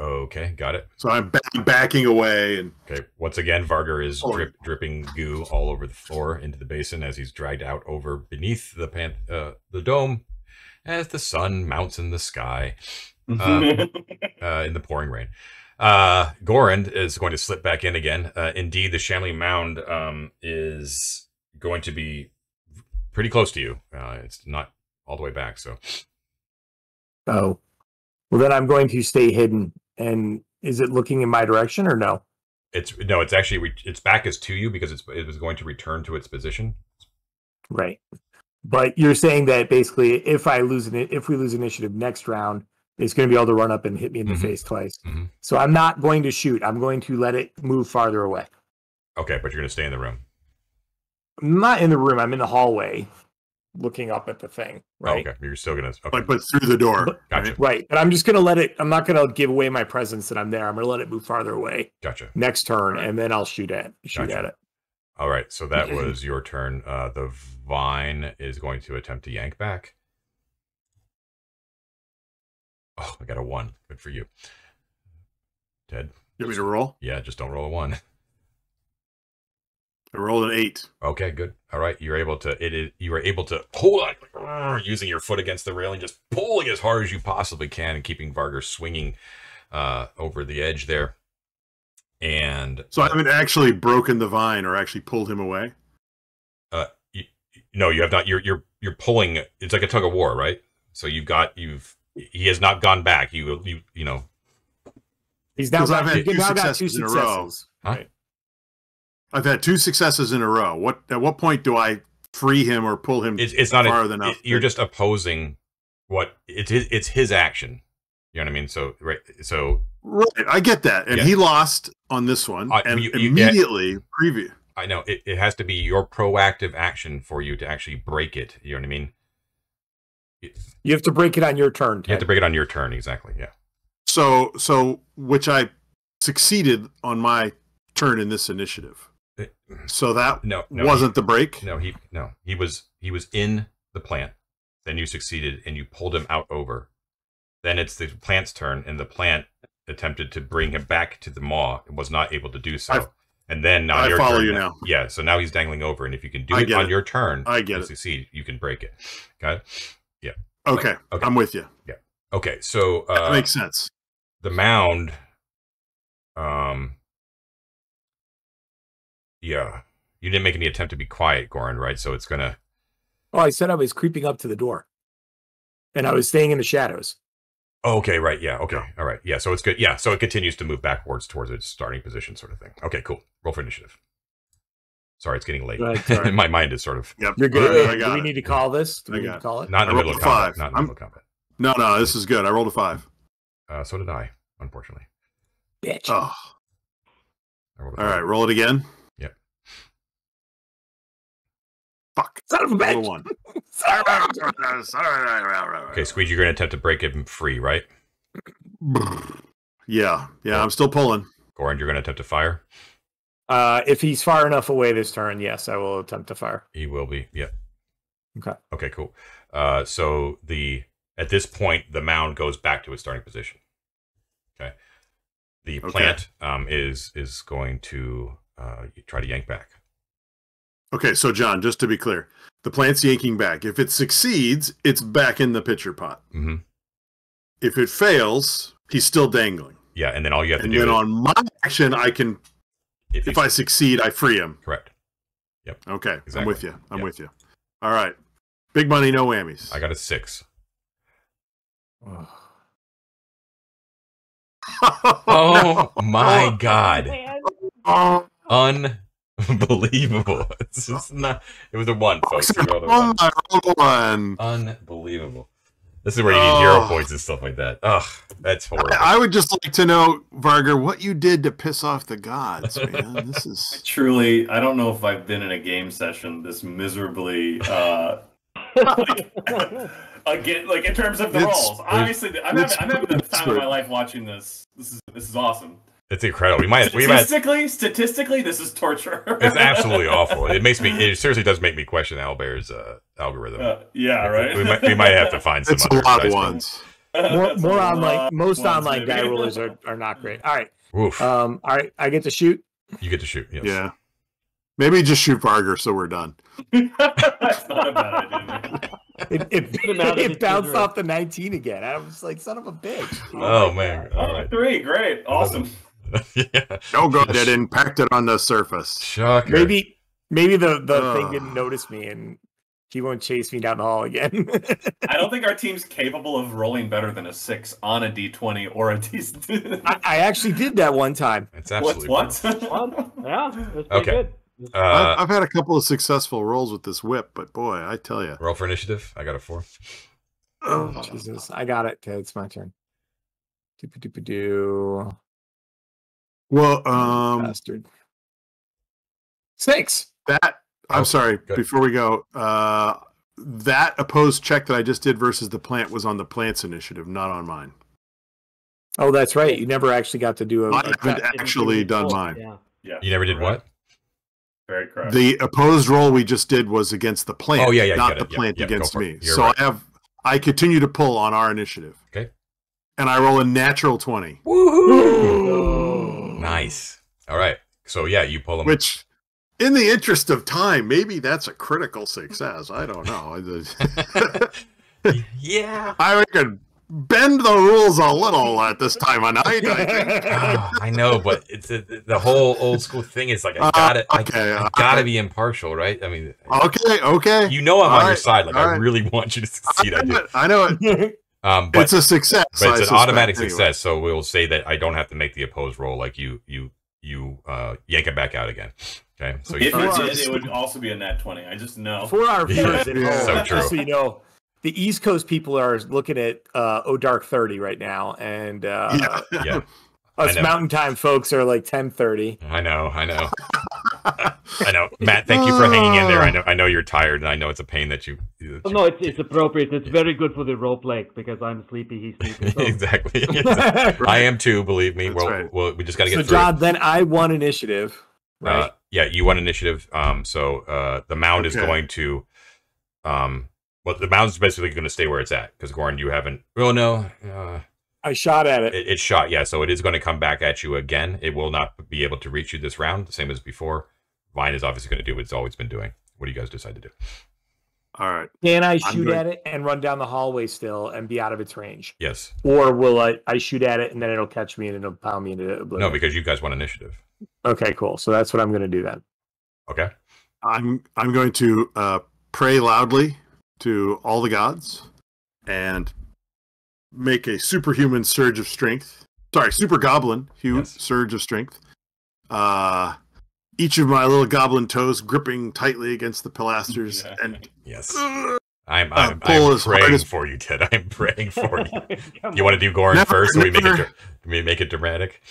Okay, got it. So I'm backing away, and okay. Once again, Varger is dripping goo all over the floor into the basin as he's dragged out over beneath the dome as the sun mounts in the sky in the pouring rain. Goran is going to slip back in again. Indeed, the Shamling Mound is going to be pretty close to you. It's not all the way back, so Oh. Well, then I'm going to stay hidden. And is it looking in my direction or no? No, it's actually, its back is to you because it was going to return to its position. Right. But you're saying that basically if we lose initiative next round, it's going to be able to run up and hit me in the face twice. Mm-hmm. So I'm not going to shoot. I'm going to let it move farther away. Okay, but you're going to stay in the room. I'm not in the room. I'm in the hallway looking up at the thing. Right. Oh, okay. You're still going to... Okay. But through the door. Gotcha. Right. And I'm just going to let it... I'm not going to give away my presence that I'm there. I'm going to let it move farther away. Gotcha. Next turn, right. And then I'll shoot at it. All right. So that was your turn. The vine is going to attempt to yank back. Oh, I got a 1. Good for you, Ted. You want me to roll? Yeah, just don't roll a 1. I rolled an 8. Okay, good. All right, you're able to. You were able to hold on, using your foot against the railing, just pulling as hard as you possibly can, and keeping Varger swinging over the edge there. And so I haven't actually broken the vine or actually pulled him away. No, you have not. You're pulling. It's like a tug of war, right? So you've. He has not gone back. You know. He's now got two successes in a row. Huh? Right. I've had 2 successes in a row. At what point do I free him or pull him? It's not far enough. You're just opposing what it's his action. You know what I mean? So right. So right. I get that, and he lost on this one, and you immediately preview. I know it has to be your proactive action for you to actually break it. You know what I mean? You have to break it on your turn, Ted. You have to break it on your turn, exactly, yeah. So which I succeeded on my turn in this initiative. So that wasn't the break? No, he was in the plant. Then you succeeded, and you pulled him out over. Then it's the plant's turn, and the plant attempted to bring him back to the maw and was not able to do so. And now I follow your turn. Yeah, so now he's dangling over, and if you can do it on your turn, succeed, you can break it. Got it? Yeah. Okay. Okay. I'm with you. Yeah. Okay. So that makes sense. The mound. Yeah. You didn't make any attempt to be quiet, Goran, right? So it's gonna. Oh, I said I was creeping up to the door, and I was staying in the shadows. Oh, okay. Right. Yeah. Okay. Yeah. All right. Yeah. So it's good. Yeah. So it continues to move backwards towards its starting position, sort of thing. Okay. Cool. Roll for initiative. Sorry, it's getting late. Right. My mind is sort of... Yep. You're good. Do we need to call this? Do we need to call it? Not in the middle of combat. Not in the middle of combat. No, this is good. I rolled a 5. So did I, unfortunately. Bitch. Oh. All right, roll it again. Yep. Fuck. Son of a bitch. Roll a 1. Okay, Squeeze, you're going to attempt to break him free, right? Yeah. Yeah, I'm still pulling. Goran, you're going to attempt to fire? If he's far enough away this turn, yes, I will attempt to fire. He will be, yeah. Okay. Okay, cool. So at this point, the mound goes back to its starting position. Okay. The plant is going to try to yank back. Okay, so John, just to be clear, the plant's yanking back. If it succeeds, it's back in the pitcher pot. Mm-hmm. If it fails, he's still dangling. Yeah, and then all you have to do. And then on my action, I can. If I succeed, I free him. Correct. Yep. Okay. Exactly. I'm with you. I'm with you. All right. Big money, no whammies. I got a 6. Oh my God. Oh, unbelievable. It's just not, it was a 1, folks. Oh, my one. Unbelievable. This is where you need hero points and stuff like that. Ugh, that's horrible. I would just like to know, Varger, what you did to piss off the gods, man. This is truly, I don't know if I've been in a game session this miserably. Again, like in terms of the roles, obviously, I'm having the time of my life watching this. This is awesome. It's incredible. Statistically, this is torture. It's absolutely awful. It seriously does make me question Owlbear's algorithm. Yeah, right. We might have to find some other ones. More online. Most online guy rulers are not great. All right. Oof. All right. I get to shoot. You get to shoot. Yes. Yeah. Maybe just shoot Varger so we're done. That's not a bad idea. It bounced off the 19 again. I was like, son of a bitch. Oh man. All right. 3. Great. Awesome. Yeah. Oh god, that impacted on the surface. Shocker. Maybe the thing didn't notice me and He won't chase me down the hall again. I don't think our team's capable of rolling better than a 6 on a d20 or a d20. I actually did that one time. It's absolutely what? Yeah, that's pretty good. I've had a couple of successful rolls with this whip, but boy, I tell you. Roll for initiative. I got a 4. Oh, Jesus. I got it. Okay, it's my turn. Doop-a-doop-a-doo. Well, bastard. 6. That. I'm sorry. Good. Before we go, that opposed check that I just did versus the plant was on the plant's initiative, not on mine. Oh, that's right. You never actually got to do a. I haven't actually done mine. Yeah. You never did what? Very correct. The opposed roll we just did was against the plant. Oh yeah, yeah. Not the plant against me. So I have. I continue to pull on our initiative. Okay. And I roll a natural 20. Woohoo! Nice. All right. So yeah, you pull them. Which. In the interest of time, maybe that's a critical success. I don't know. Yeah. I could bend the rules a little at this time of night, I think. Oh, I know, but it's the whole old school thing is like, I gotta be impartial, right? I mean, okay. You know I'm on your side. Like, I really want you to succeed. I know it. But it's a success. But it's an automatic success, so we'll say that I don't have to make the opposed roll. Like, you yank it back out again. Okay. So if you did, it would also be a nat 20. I just know. For our viewers at home, so true. So you know, the East Coast people are looking at O'Dark 30 right now, and yeah. Us Mountain Time folks are like 10:30. I know. I know, Matt. Thank you for hanging in there. I know you're tired, and I know it's a pain that you. No, it's appropriate. It's very good for the role play because I'm sleepy. He's sleepy. So. Exactly. I am too. Believe me. Well, we just got to get through. So, John, then I won initiative. Right. Yeah, you won initiative. So the mound is going to, well, the mound is basically going to stay where it's at because Goran, you haven't. Oh no. I shot at it. It shot. Yeah. So it is going to come back at you again. It will not be able to reach you this round, the same as before. Vine is obviously going to do what it's always been doing. What do you guys decide to do? All right. Can I shoot at it and run down the hallway still and be out of its range? Yes. Or will I shoot at it and then it'll catch me and it'll pound me into oblivion? No, because you guys won initiative. Okay, cool. So that's what I'm going to do then. Okay. I'm going to pray loudly to all the gods and make a superhuman surge of strength. Sorry, super goblin surge of strength. Each of my little goblin toes gripping tightly against the pilasters, and I'm praying for you, Ted. I'm praying for you. You want to do Goran first, or we make it dramatic?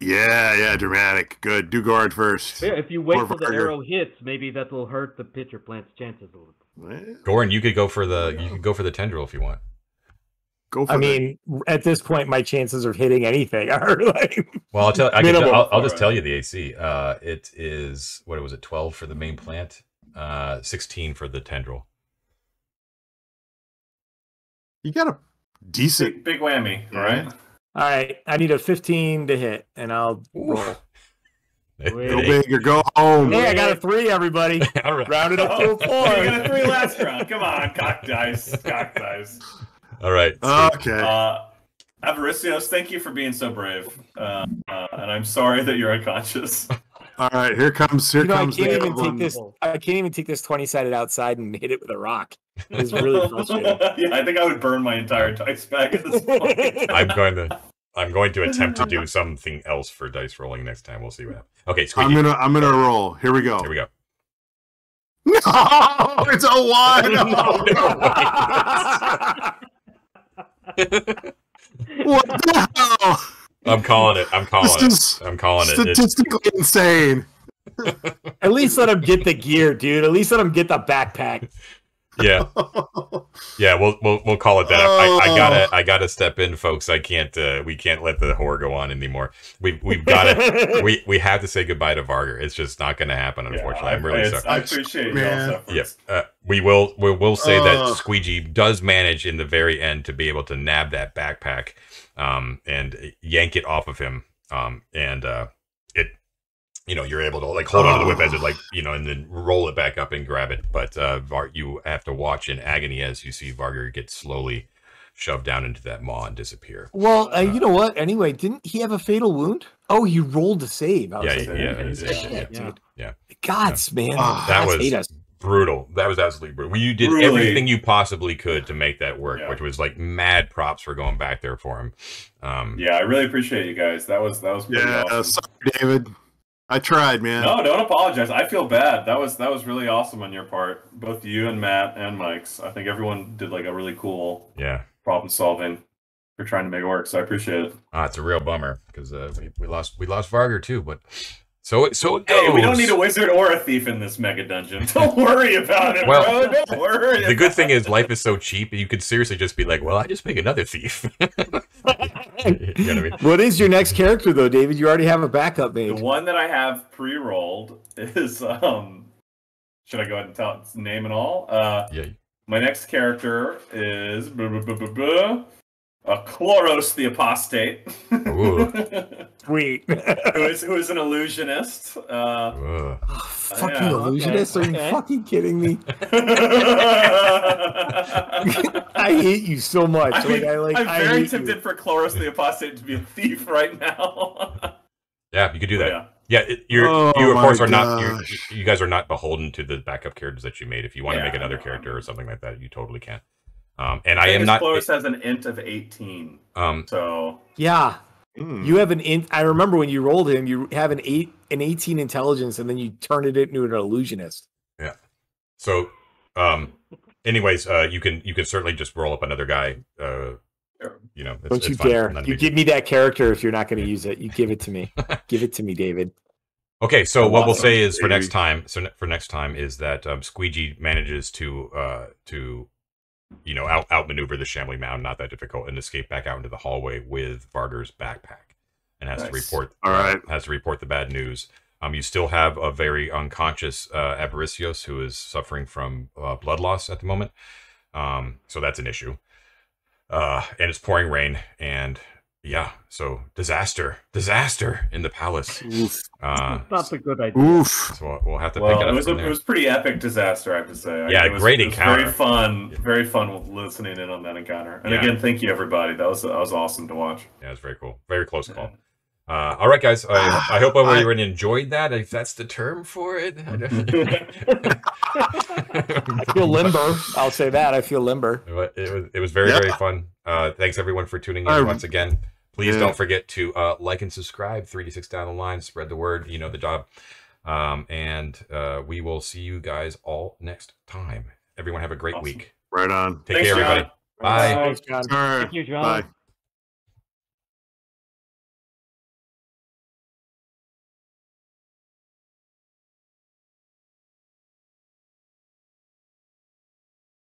Yeah, dramatic. Good. Do Goran first. Yeah, if you wait till the arrow hits, maybe that will hurt the pitcher plant's chances a little. What? Goran, you could go for the tendril if you want. Go for I mean, at this point, my chances of hitting anything are like. Well, I'll tell. I'll just tell you the AC. It is what was it? 12 for the main plant, 16 for the tendril. You got a decent big whammy, right? All right, I need a 15 to hit, and I'll roll. Go big or go home. Hey, I got a 3, everybody. Right. Rounded up to a 4. I got a 3 last round. Come on, cock dice. All right. Okay. Avaricios, thank you for being so brave. And I'm sorry that you're unconscious. All right, here comes. I can't even take this 20-sided outside and hit it with a rock. It's really frustrating. Yeah, I think I would burn my entire dice bag at this point. I'm going to attempt to do something else for dice rolling next time. We'll see what happens. Okay, squeaky. I'm gonna roll. Here we go. No, it's a 1. No. What the hell? I'm calling it. Statistically insane. At least let him get the gear, dude. At least let him get the backpack. Yeah. Yeah, we'll call it that. I gotta step in, folks. I can't we can't let the horror go on anymore. We've gotta we have to say goodbye to Varger. It's just not gonna happen, unfortunately. I'm really sorry. I appreciate it. Yes. We will say that Squeegee does manage in the very end to be able to nab that backpack and yank it off of him. You're able to like hold on to the whip as it and then roll it back up and grab it. But you have to watch in agony as you see Varger get slowly shoved down into that maw and disappear. Well, you know what? Anyway, didn't he have a fatal wound? Oh, he rolled to save. I was like, yeah. Gods, man. That was hate us. Brutal. That was absolutely brutal. You did everything you possibly could to make that work, which was like mad props for going back there for him. Yeah, I really appreciate you guys. That was pretty awesome. Sorry, David. I tried, man. No, don't apologize. I feel bad. That was really awesome on your part, both you and Matt and Mike's. I think everyone did like a really cool problem solving for trying to make it work. So I appreciate it. It's a real bummer because we lost Varger too, but. So it goes. Hey, we don't need a wizard or a thief in this mega dungeon. Don't worry about it, bro. Don't worry. The good thing is life is so cheap. You could seriously just be like, well, I just pick another thief. You know what I mean? What is your next character, though, David? You already have a backup made. The one that I have pre-rolled is, should I go ahead and tell its name and all? Yeah. My next character is Kloros the Apostate. Sweet. who is an illusionist. Fucking illusionist? Okay. Are you fucking kidding me? I hate you so much. I'm very tempted for Kloros the Apostate to be a thief right now. Yeah, you could do that. Yeah. Yeah, you guys are not beholden to the backup characters that you made. If you want to make another character or something like that, you totally can. And I am not. Kloros has an int of 18. So yeah, you have an int. I remember when you rolled him, you have an 18 intelligence, and then you turned it into an illusionist. Yeah. So, anyways, you can certainly just roll up another guy. You know, don't you dare! You give me that character if you're not going to use it. You give it to me. Give it to me, David. Okay, so what we'll say is for next time is that Squeegee manages to. You know, outmaneuver the shambling mound, not that difficult, and escape back out into the hallway with Varger's backpack, and has to report. All right, has to report the bad news. You still have a very unconscious Avaricios who is suffering from blood loss at the moment, so that's an issue. And it's pouring rain, and so disaster in the palace. Oof. That's a good idea. Oof. So we'll have to pick it up. It was pretty epic disaster, I have to say. It was a great encounter. Very fun. Yeah. Very fun listening in on that encounter. And again, thank you everybody. That was awesome to watch. Yeah, it was very cool. Very close call. All right, guys. I hope everyone enjoyed that. If that's the term for it, I feel limber. I'll say that. I feel limber. It was very very fun. Thanks everyone for tuning in once again. Please don't forget to like and subscribe. 3d6 Down the Line. Spread the word. You know the job. And we will see you guys all next time. Everyone have a great week. Right on. Take care, everybody. Bye. Thanks, John. All right. Thank you, John. Bye.